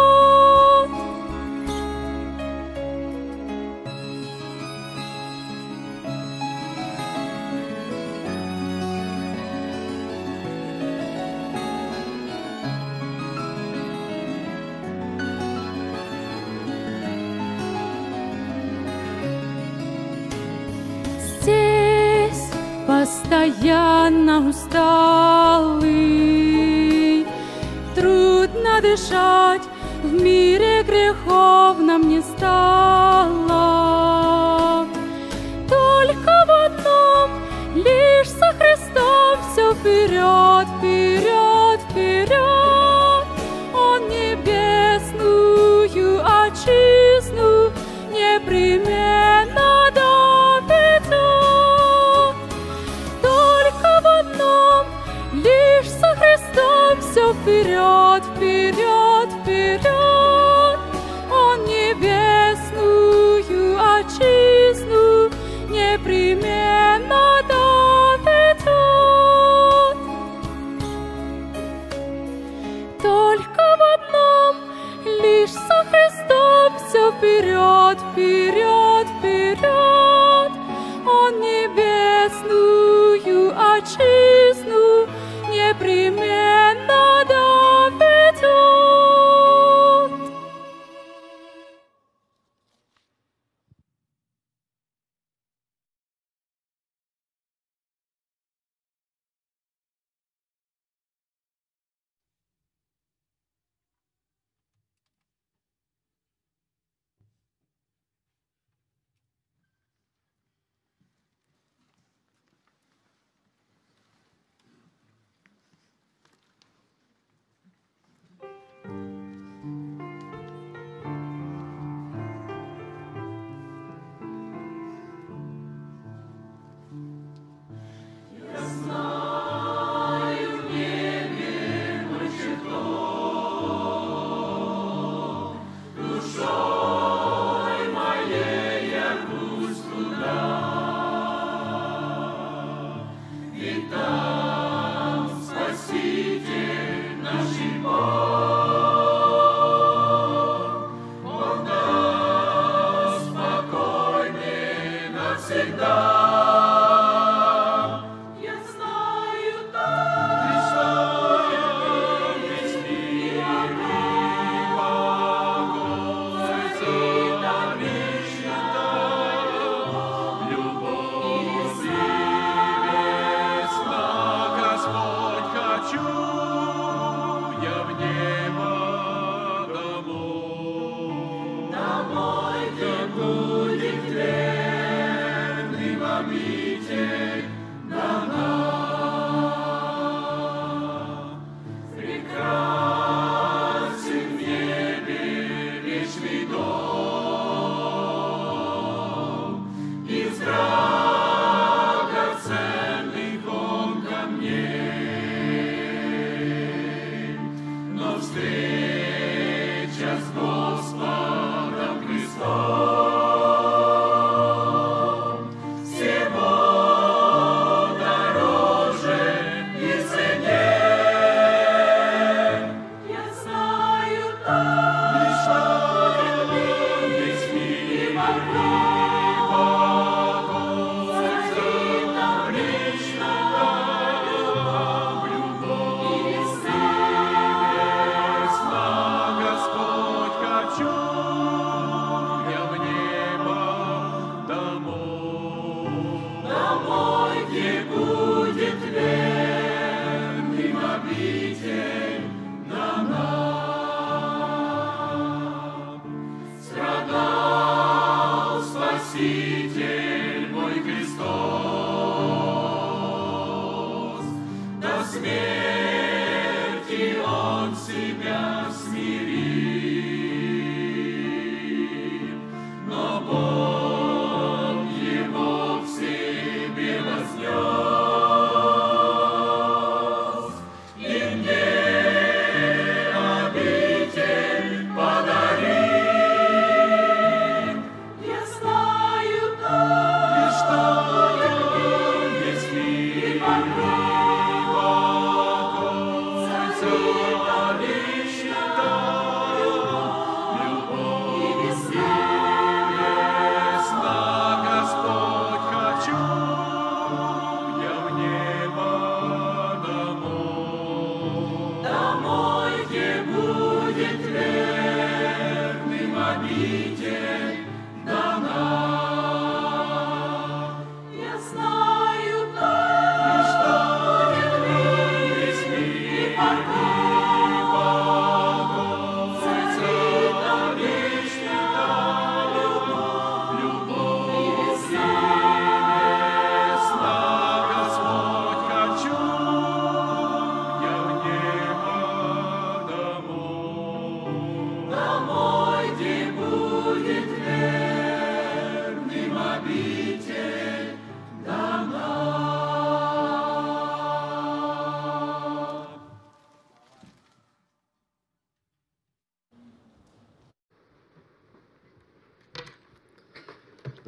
Постоянно усталый, трудно дышать, в мире греховном не стало. Только в одном, лишь со Христом все вперед, вперед, вперед. Он небесную отчизну непременно. Stop! вперед, вперед, вперед, он небесную отчизну непременно доведет.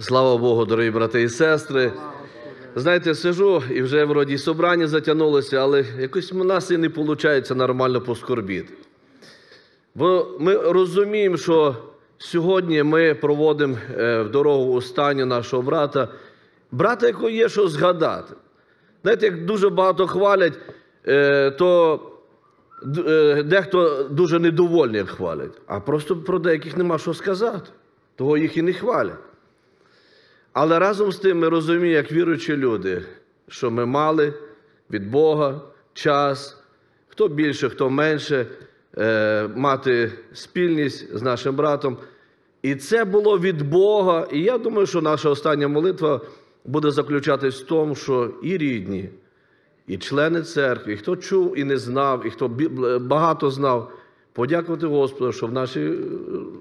Слава Богу, дорогі брати і сестри. Знаєте, сижу, і вже вроді собрання затягнулося, але якось у нас і не виходить нормально поскорбіти. Бо ми розуміємо, що Сьогодні ми проводимо в дорогу останнього нашого брата. Брата, якого є що згадати. Знаєте, як дуже багато хвалять, то дехто дуже недовольний, як хвалять. А просто про деяких нема що сказати. Того їх і не хвалять. Але разом з тим ми розуміємо, як віруючі люди, що ми мали від Бога час, хто більше, хто менше, мати спільність з нашим братом. І це було від Бога. І я думаю, що наша остання молитва буде заключатись в тому, що і рідні, і члени церкви, і хто чув і не знав, і хто багато знав, подякувати Господу, що в нашій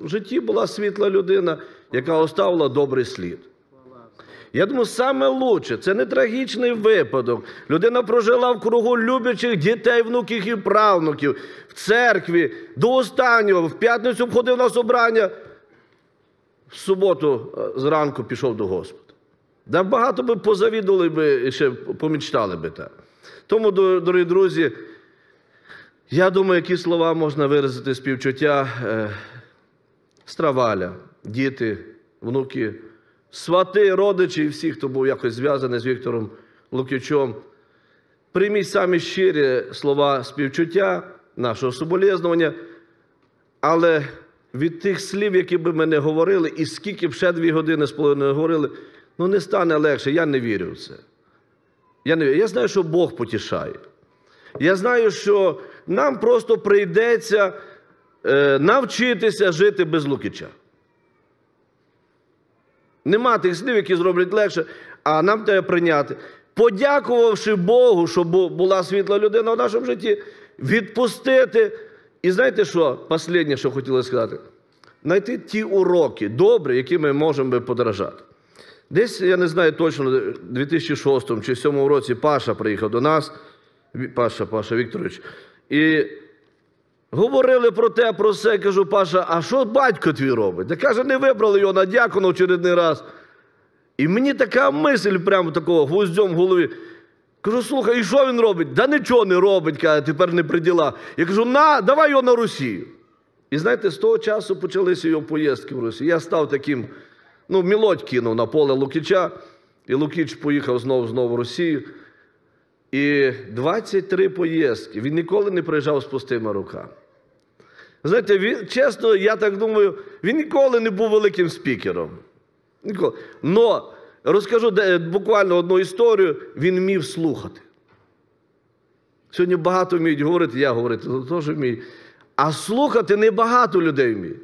житті була світла людина, яка оставила добрий слід. Я думаю, саме лучше. Це не трагічний випадок. Людина прожила в кругу любячих дітей, внуків і правнуків, в церкві, до останнього. В п'ятницю ходив на собрання, в суботу зранку пішов до Господа. Да багато би позавідували би і ще помічтали би так. Тому, дорогі друзі, я думаю, які слова можна виразити співчуття. Страваля, діти, внуки, свати, родичі і всі, хто був якось зв'язаний з Віктором Лукичем. Прийміть самі щирі слова співчуття, нашого соболезнування, але від тих слів, які б ми не говорили, і скільки б ще 2,5 години говорили, ну не стане легше, я не вірю в це. Я знаю, що Бог потішає. Я знаю, що нам просто прийдеться навчитися жити без Лукича. Нема тих слів, які зроблять легше, а нам треба прийняти. Подякувавши Богу, що була світла людина в нашому житті, відпустити. І знаєте що, останнє, що хотілося сказати? Знайти ті уроки добрі, які ми можемо подорожати. Десь, я не знаю точно, в 2006 чи 2007 році Паша приїхав до нас, Паша Вікторович, і говорили про те, про все. Я кажу, Паша, а що батько твій робить? Та каже, не вибрали його на дякона в черговий раз. І мені така мисль прямо такого гвоздем в голові. Кажу, слухай, і що він робить? Да нічого не робить, каже, тепер не при діла. Я кажу, на, давай його на Росію. І знаєте, з того часу почалися його поїздки в Росію. Я став таким, ну, мілоть кинув на поле Лукича. І Лукич поїхав знову в Росію. І 23 поїздки. Він ніколи не приїжджав з пустими руками. Знаєте, чесно, я так думаю, він ніколи не був великим спікером. Ніколи. Но розкажу буквально одну історію. Він вмів слухати. Сьогодні багато вміють говорити, я говорити теж вмію. А слухати небагато людей вміє.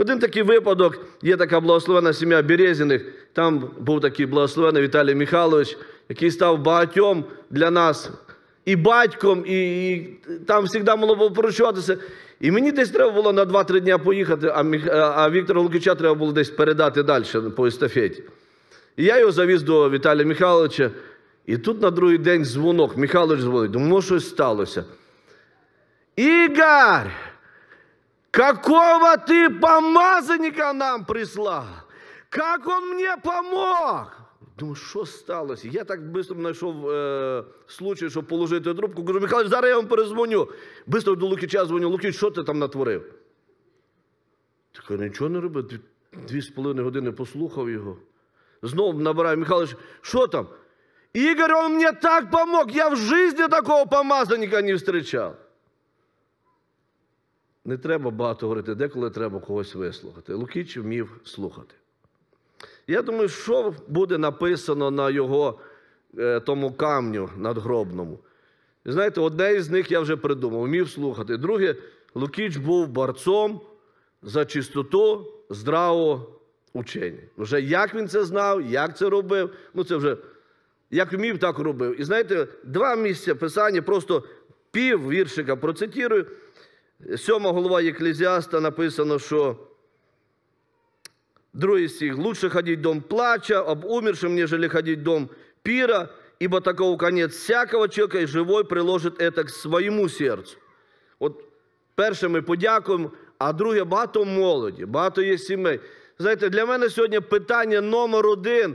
Один такий випадок, є така благословена сім'я Березіних, там був такий благословений Віталій Михайлович, який став багатьом для нас і батьком, і там завжди мало було поручуватися. І мені десь треба було на 2-3 дня поїхати, а Віктора Лукича треба було десь передати далі по естафеті. І я його завіз до Віталія Михайловича, і тут на другий день дзвонок, Михайлович дзвонить, думаю, щось сталося. Ігор! Какого ты помазанника нам прислал? Как он мне помог? Думаю, що сталося? Я так швидко знайшов случай, щоб положити трубку. Кажу, Михайлович, зараз я вам перезвоню. Швидко до Лукича дзвоню. Лукич, що ти там натворив? Так я нічого не робив. 2,5 години послухав його. Знову набираю, Михайлович, що там? Ігор, он мені так помог. Я в житті такого помазанника не зустрічав. Не треба багато говорити, деколи треба когось вислухати. Лукич вмів слухати. Я думаю, що буде написано на його тому камню надгробному. Знаєте, одне із них я вже придумав, вмів слухати. Друге, Лукич був борцом за чистоту здравого учення. Вже як він це знав, як це робив, ну це вже як вмів, так робив. І знаєте, 2 місця писання, просто пів віршика процитирую. 7 глава Єклезіаста написано, що другий стих. «Лучше ходить в дом плача, об умершем, нежели ходить в дом пира, ибо такого конец всякого человека, и живой приложит это к своему сердцу». От перше ми подякуємо, а друге, багато молоді, багато є сімей. Знаєте, для мене сьогодні питання №1,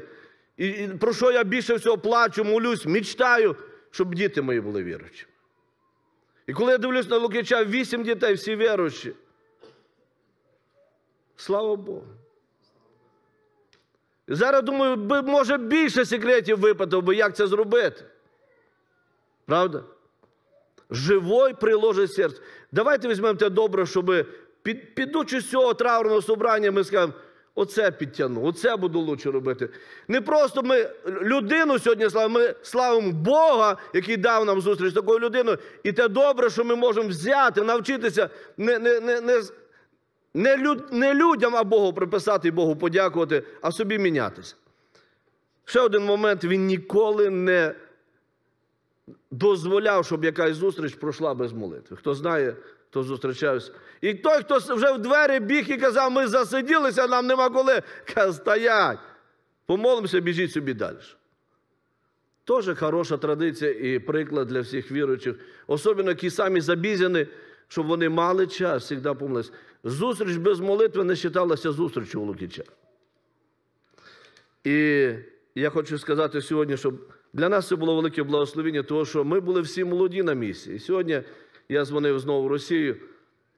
про що я більше всього плачу, молюсь, мечтаю, щоб діти мої були віруючими. І коли я дивлюсь на Лукича, 8 дітей, всі віруючі. Слава Богу. І зараз, думаю, може більше секретів випадав би, як це зробити. Правда? Живо і приложи серце. Давайте візьмемо те добре, щоб, підучи з цього траурного собрання, ми скажемо, оце підтягну, оце буду лучше робити. Не просто ми людину сьогодні славимо, ми славимо Бога, який дав нам зустріч з такою людиною. І те добре, що ми можемо взяти, навчитися не людям, а Богу приписати і Богу подякувати, а собі мінятися. Ще один момент, він ніколи не дозволяв, щоб якась зустріч пройшла без молитви. Хто знає, хто зустрічався. І той, хто вже в двері біг і казав, ми засиділися, нам нема коли. Каже, стоять, помолимося, біжіть собі далі. Тоже хороша традиція і приклад для всіх віруючих. Особливо, які самі забізяні, щоб вони мали час, завжди помолилися. Зустріч без молитви не вважалася зустрічю у Лукича. І я хочу сказати сьогодні, щоб для нас це було велике благословіння, тому що ми були всі молоді на місці. І сьогодні я дзвонив знову в Росію,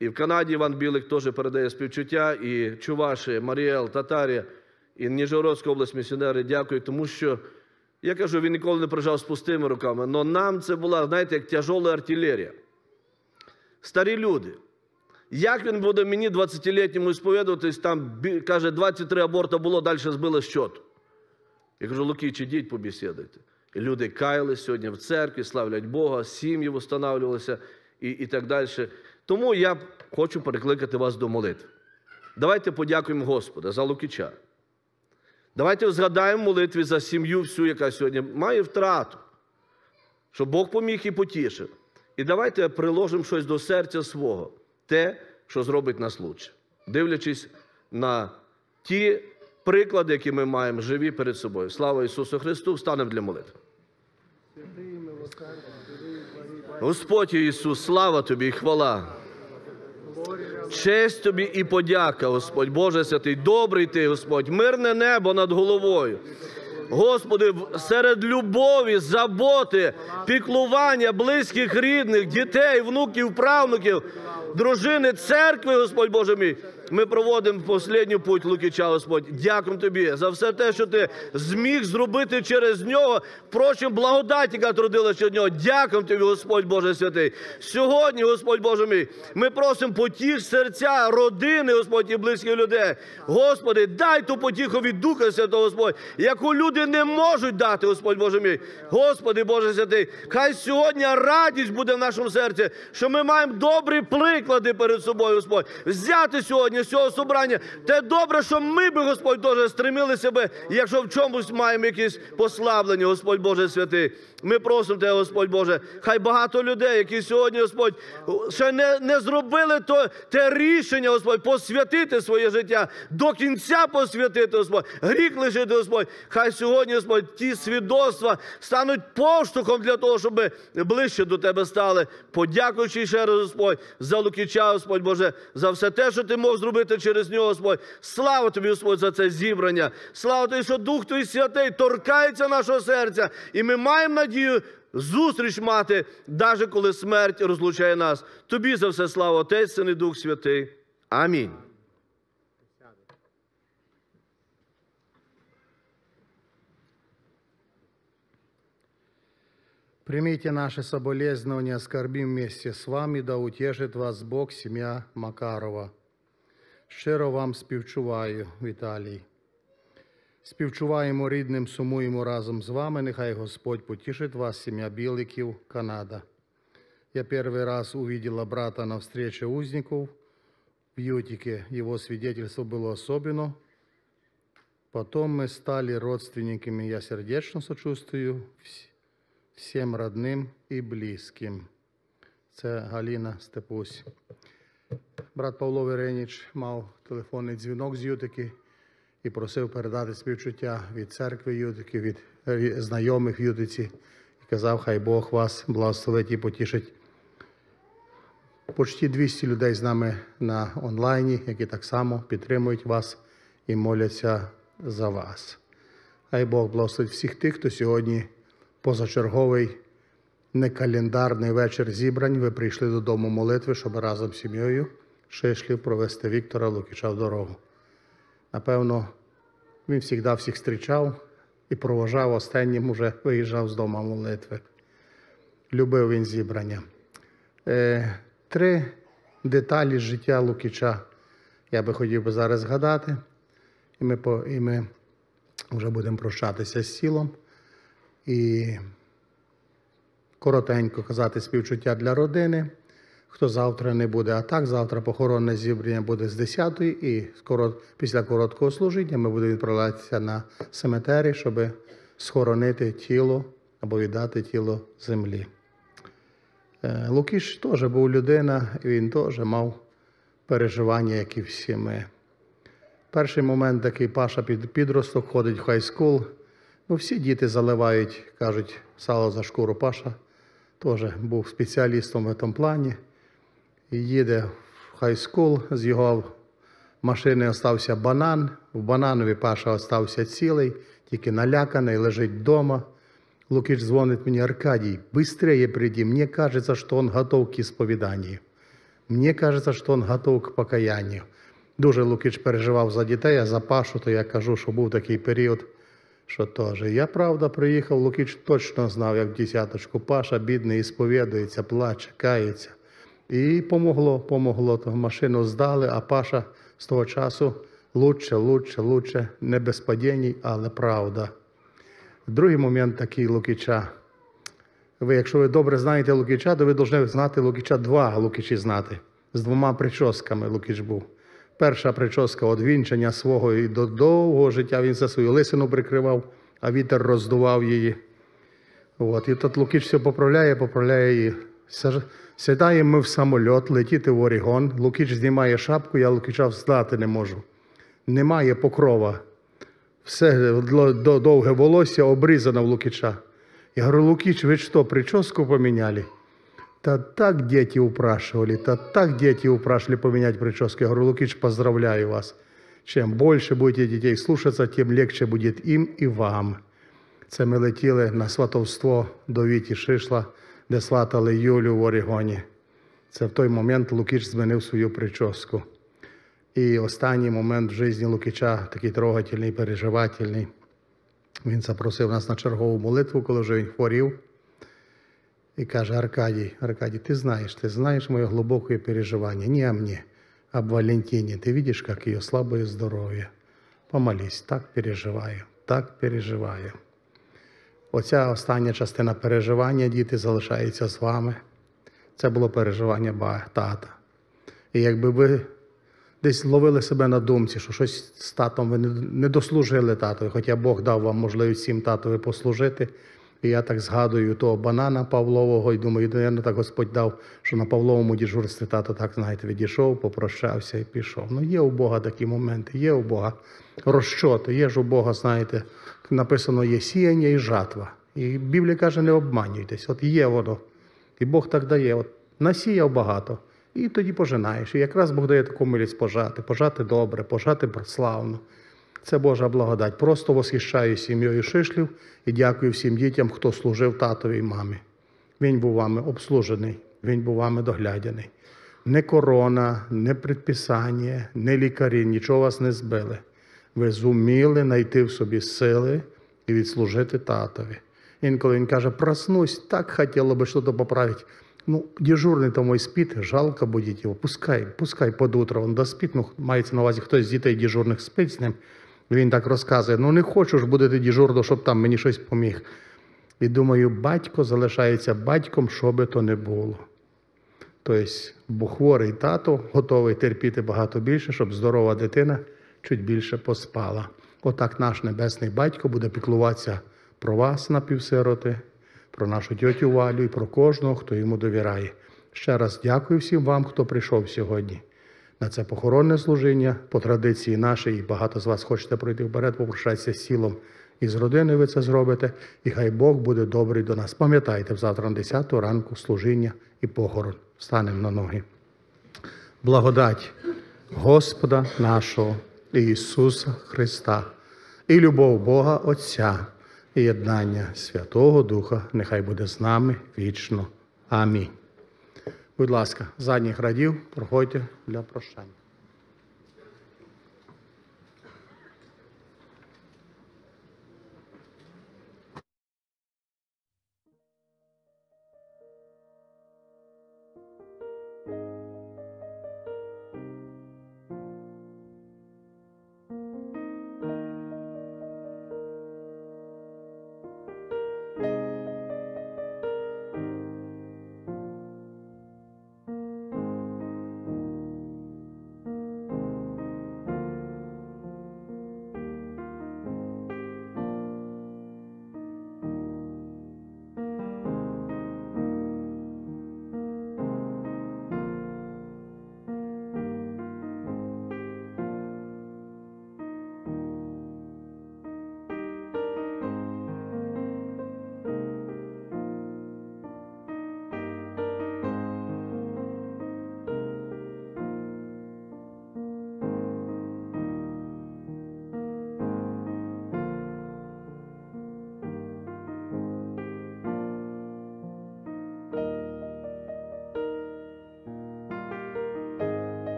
і в Канаді Іван Білик теж передає співчуття, і Чуваші, Маріел, Татарія, і Ніжгородська область, місіонери, дякую, тому що, я кажу, він ніколи не приїжджав з пустими руками, але нам це була, знаєте, як тяжела артилерія. Старі люди. Як він буде мені, 20-літньому, сповідуватись, там, каже, 23 аборта було, далі збили щоту. Я кажу, Лукич, ідіть, побесідайте. І люди каялись сьогодні в церкві, славлять Бога, сім'ї встановлювалися і так далі. Тому я хочу перекликати вас до молитви. Давайте подякуємо Господа за Лукича. Давайте згадаємо молитві за сім'ю всю, яка сьогодні має втрату, щоб Бог поміг і потішив. І давайте приложимо щось до серця свого, те, що зробить нас лучше, дивлячись на ті приклади, які ми маємо живі перед собою. Слава Ісусу Христу! Встанемо для молитви. Господь Ісус, слава Тобі і хвала! Честь Тобі і подяка, Господь Боже Святий! Добрий Ти, Господь! Мирне небо над головою! Господи, серед любові, заботи, піклування близьких, рідних, дітей, внуків, правнуків, дружини, церкви, Господь Боже мій, ми проводимо останній путь Лукича, Господь. Дякуємо Тобі за все те, що Ти зміг зробити через нього. Прощим благодаті, яка трудилася через нього. Дякуємо Тобі, Господь Боже Святий. Сьогодні, Господь Боже мій, ми просимо потіх серця родини, Господь, і близьких людей. Господи, дай ту потіху від Духа Святого, Господь, яку люди не можуть дати, Господь Боже мій. Господи, Боже Святий, хай сьогодні радість буде в нашому серці, що ми маємо добрі приклади перед собою, Господь. Взяти сьогодні з цього собрання те добре, що ми би, Господь, теж стремилися би, якщо в чомусь маємо якісь послаблення, Господь Боже Святий. Ми просимо Тебе, Господь Боже, хай багато людей, які сьогодні, Господь, ще не зробили те рішення, Господь, посвятити своє життя, до кінця посвятити, Господь, гріх лишити, Господь. Хай сьогодні, Господь, ті свідоцтва стануть поштовхом для того, щоб ближче до Тебе стали. Подякуючи ще раз, Господь, за Лукича, Господь Боже, за все те, що Ти мог зробити через нього, Господь. Слава Тобі, Господь, за це зібрання. Слава Тобі, що Дух Твій Святий торкається нашого серця. І ми маємо надію зустріч мати, навіть коли смерть розлучає нас. Тобі за все слава, Отець, Син і Дух Святий. Амінь. Примите наши соболезнования, скорбим вместе с вами, да утешит вас Бог, семья Макарова. Щиро вам співчуваю, Віталій. Співчуваємо рідним, сумуємо разом з вами. Нехай Господь потішить вас, сім'я Біликів, Канада. Я первый раз увидела брата на встрече узников в Ютике. Его свидетельство было особенно. Потом мы стали родственниками. Я сердечно сочувствую всем родным и близким. Це Галина Степусь. Брат Павло Веренич мав телефонний дзвінок з Ютики і просив передати співчуття від церкви Ютики, від знайомих в Ютиці. І казав, хай Бог вас благословить і потішить. Почти 200 людей з нами на онлайні, які так само підтримують вас і моляться за вас. Хай Бог благословить всіх тих, хто сьогодні позачерговий некалендарний вечір зібрань. Ви прийшли додому молитви, щоб разом з сім'єю Шишлів провести Віктора Лукича в дорогу. Напевно, він завжди всіх зустрічав і провожав, останнім уже виїжджав з дому молитви. Любив він зібрання. Три деталі життя Лукича я би хотів би зараз згадати. І ми вже будемо прощатися з сілом. І коротенько казати співчуття для родини, хто завтра не буде. А так, завтра похоронне зібрання буде з 10-ї, і після короткого служіння ми будемо відправлятися на семетері, щоб схоронити тіло або віддати тіло землі. Лукіш теж був людина, він теж мав переживання, як і всі ми. Перший момент такий, Паша підросток, ходить в хай-скул. Ну, всі діти заливають, кажуть, сало за шкуру. Паша теж був спеціалістом в цьому плані. Їде в хай-скул, з його машини остався банан. В бананові Паша остався цілий, тільки наляканий, лежить вдома. Лукич дзвонить мені: «Аркадій, быстрее приди, мені кажеться, що він готов к ісповіданню. Мені кажеться, що він готов к покаянню». Дуже Лукич переживав за дітей, а за Пашу, то я кажу, що був такий період, що теж. Я, правда, приїхав, Лукич точно знав, як в десяточку. Паша, бідний, ісповідується, плаче, кається. І помогло, помогло. Машину здали, а Паша з того часу лучше. Не без падінь, але правда. Другий момент такий Лукича. Якщо ви добре знаєте Лукича, то ви повинні знати Лукича, два Лукичі знати. З двома прическами Лукич був. Перша прическа від вінчання свого і до довгого життя. Він за свою лисину прикривав, а вітер роздував її. І тут Лукич все поправляє її. Сідаємо ми в самоліт, летіти в Орегон. Лукич знімає шапку, я Лукича встати не можу. Немає покрова. Все довге волосся обрізано в Лукича. Я говорю: «Лукич, ви що, прическу поміняли?» «Та так дети упрашивали, поменять прическу». Я говорю: «Лукич, поздравляю вас. Чем больше будете детей слушаться, тем легче будет им и вам». Це ми летіли на сватовство до Віті Шишла, де сватали Юлю в Орегоні. Це в той момент Лукич змінив свою прическу. І останній момент в житті Лукича, такий трогательний, переживательний. Він запросив нас на чергову молитву, коли вже він хворів. І каже: «Аркадій, ти знаєш моє глибоке переживання. Не о мені, а об Валентині. Ти бачиш, як її слабе здоров'я. Помолись, так переживаю. Оця остання частина переживання, діти, залишається з вами. Це було переживання тата. І якби ви десь ловили себе на думці, що щось з татом ви не дослужили татові, хоча Бог дав вам можливість всім татові послужити. І я так згадую того банана Павлового і думаю, наверное, так Господь дав, що на Павловому дежурстві тато так, знаєте, відійшов, попрощався і пішов. Ну, є у Бога такі моменти, є у Бога розчоти, є ж у Бога, знаєте, написано, є сіяння і жатва. І Біблія каже, не обманюйтесь, от є воно. І Бог так дає, от насіяв багато, і тоді пожинаєш. І якраз Бог дає таку милість пожати добре, пожати славно. Це Божа благодать. Просто восхищаю сім'єю Шишлів і дякую всім дітям, хто служив татові і мамі. Він був вами обслужений, він був вами доглядяний. Не корона, не предписання, не лікарі, нічого вас не збили. Ви зуміли знайти в собі сили і відслужити татові. Інколи він каже: «Проснусь, так хотіло би щось поправити». Ну, дежурний-то мой спит, жалко будить його. Пускай под утро він доспить. Ну, мається на увазі, хтось з дітей дежурних спить з ним. Він так розказує: «Ну, не хочу ж бути дежурно, щоб там мені щось поміг». І думаю, батько залишається батьком, що би то не було. Тобто, хворий тато готовий терпіти багато більше, щоб здорова дитина чуть більше поспала. Отак наш Небесний Батько буде піклуватися про вас, напівсироти, про нашу тьотю Валю і про кожного, хто йому довіряє. Ще раз дякую всім вам, хто прийшов сьогодні на це похоронне служіння, по традиції нашій, і багато з вас хочете пройти вперед, попрощатися з сілом і з родиною, ви це зробите, і хай Бог буде добрий до нас. Пам'ятайте, завтра на 10 ранку служіння і похорон. Встанемо на ноги. Благодать Господа нашого Ісуса Христа і любов Бога Отця і єднання Святого Духа нехай буде з нами вічно. Амінь. Будь ласка, задніх рядів проходьте для прощання.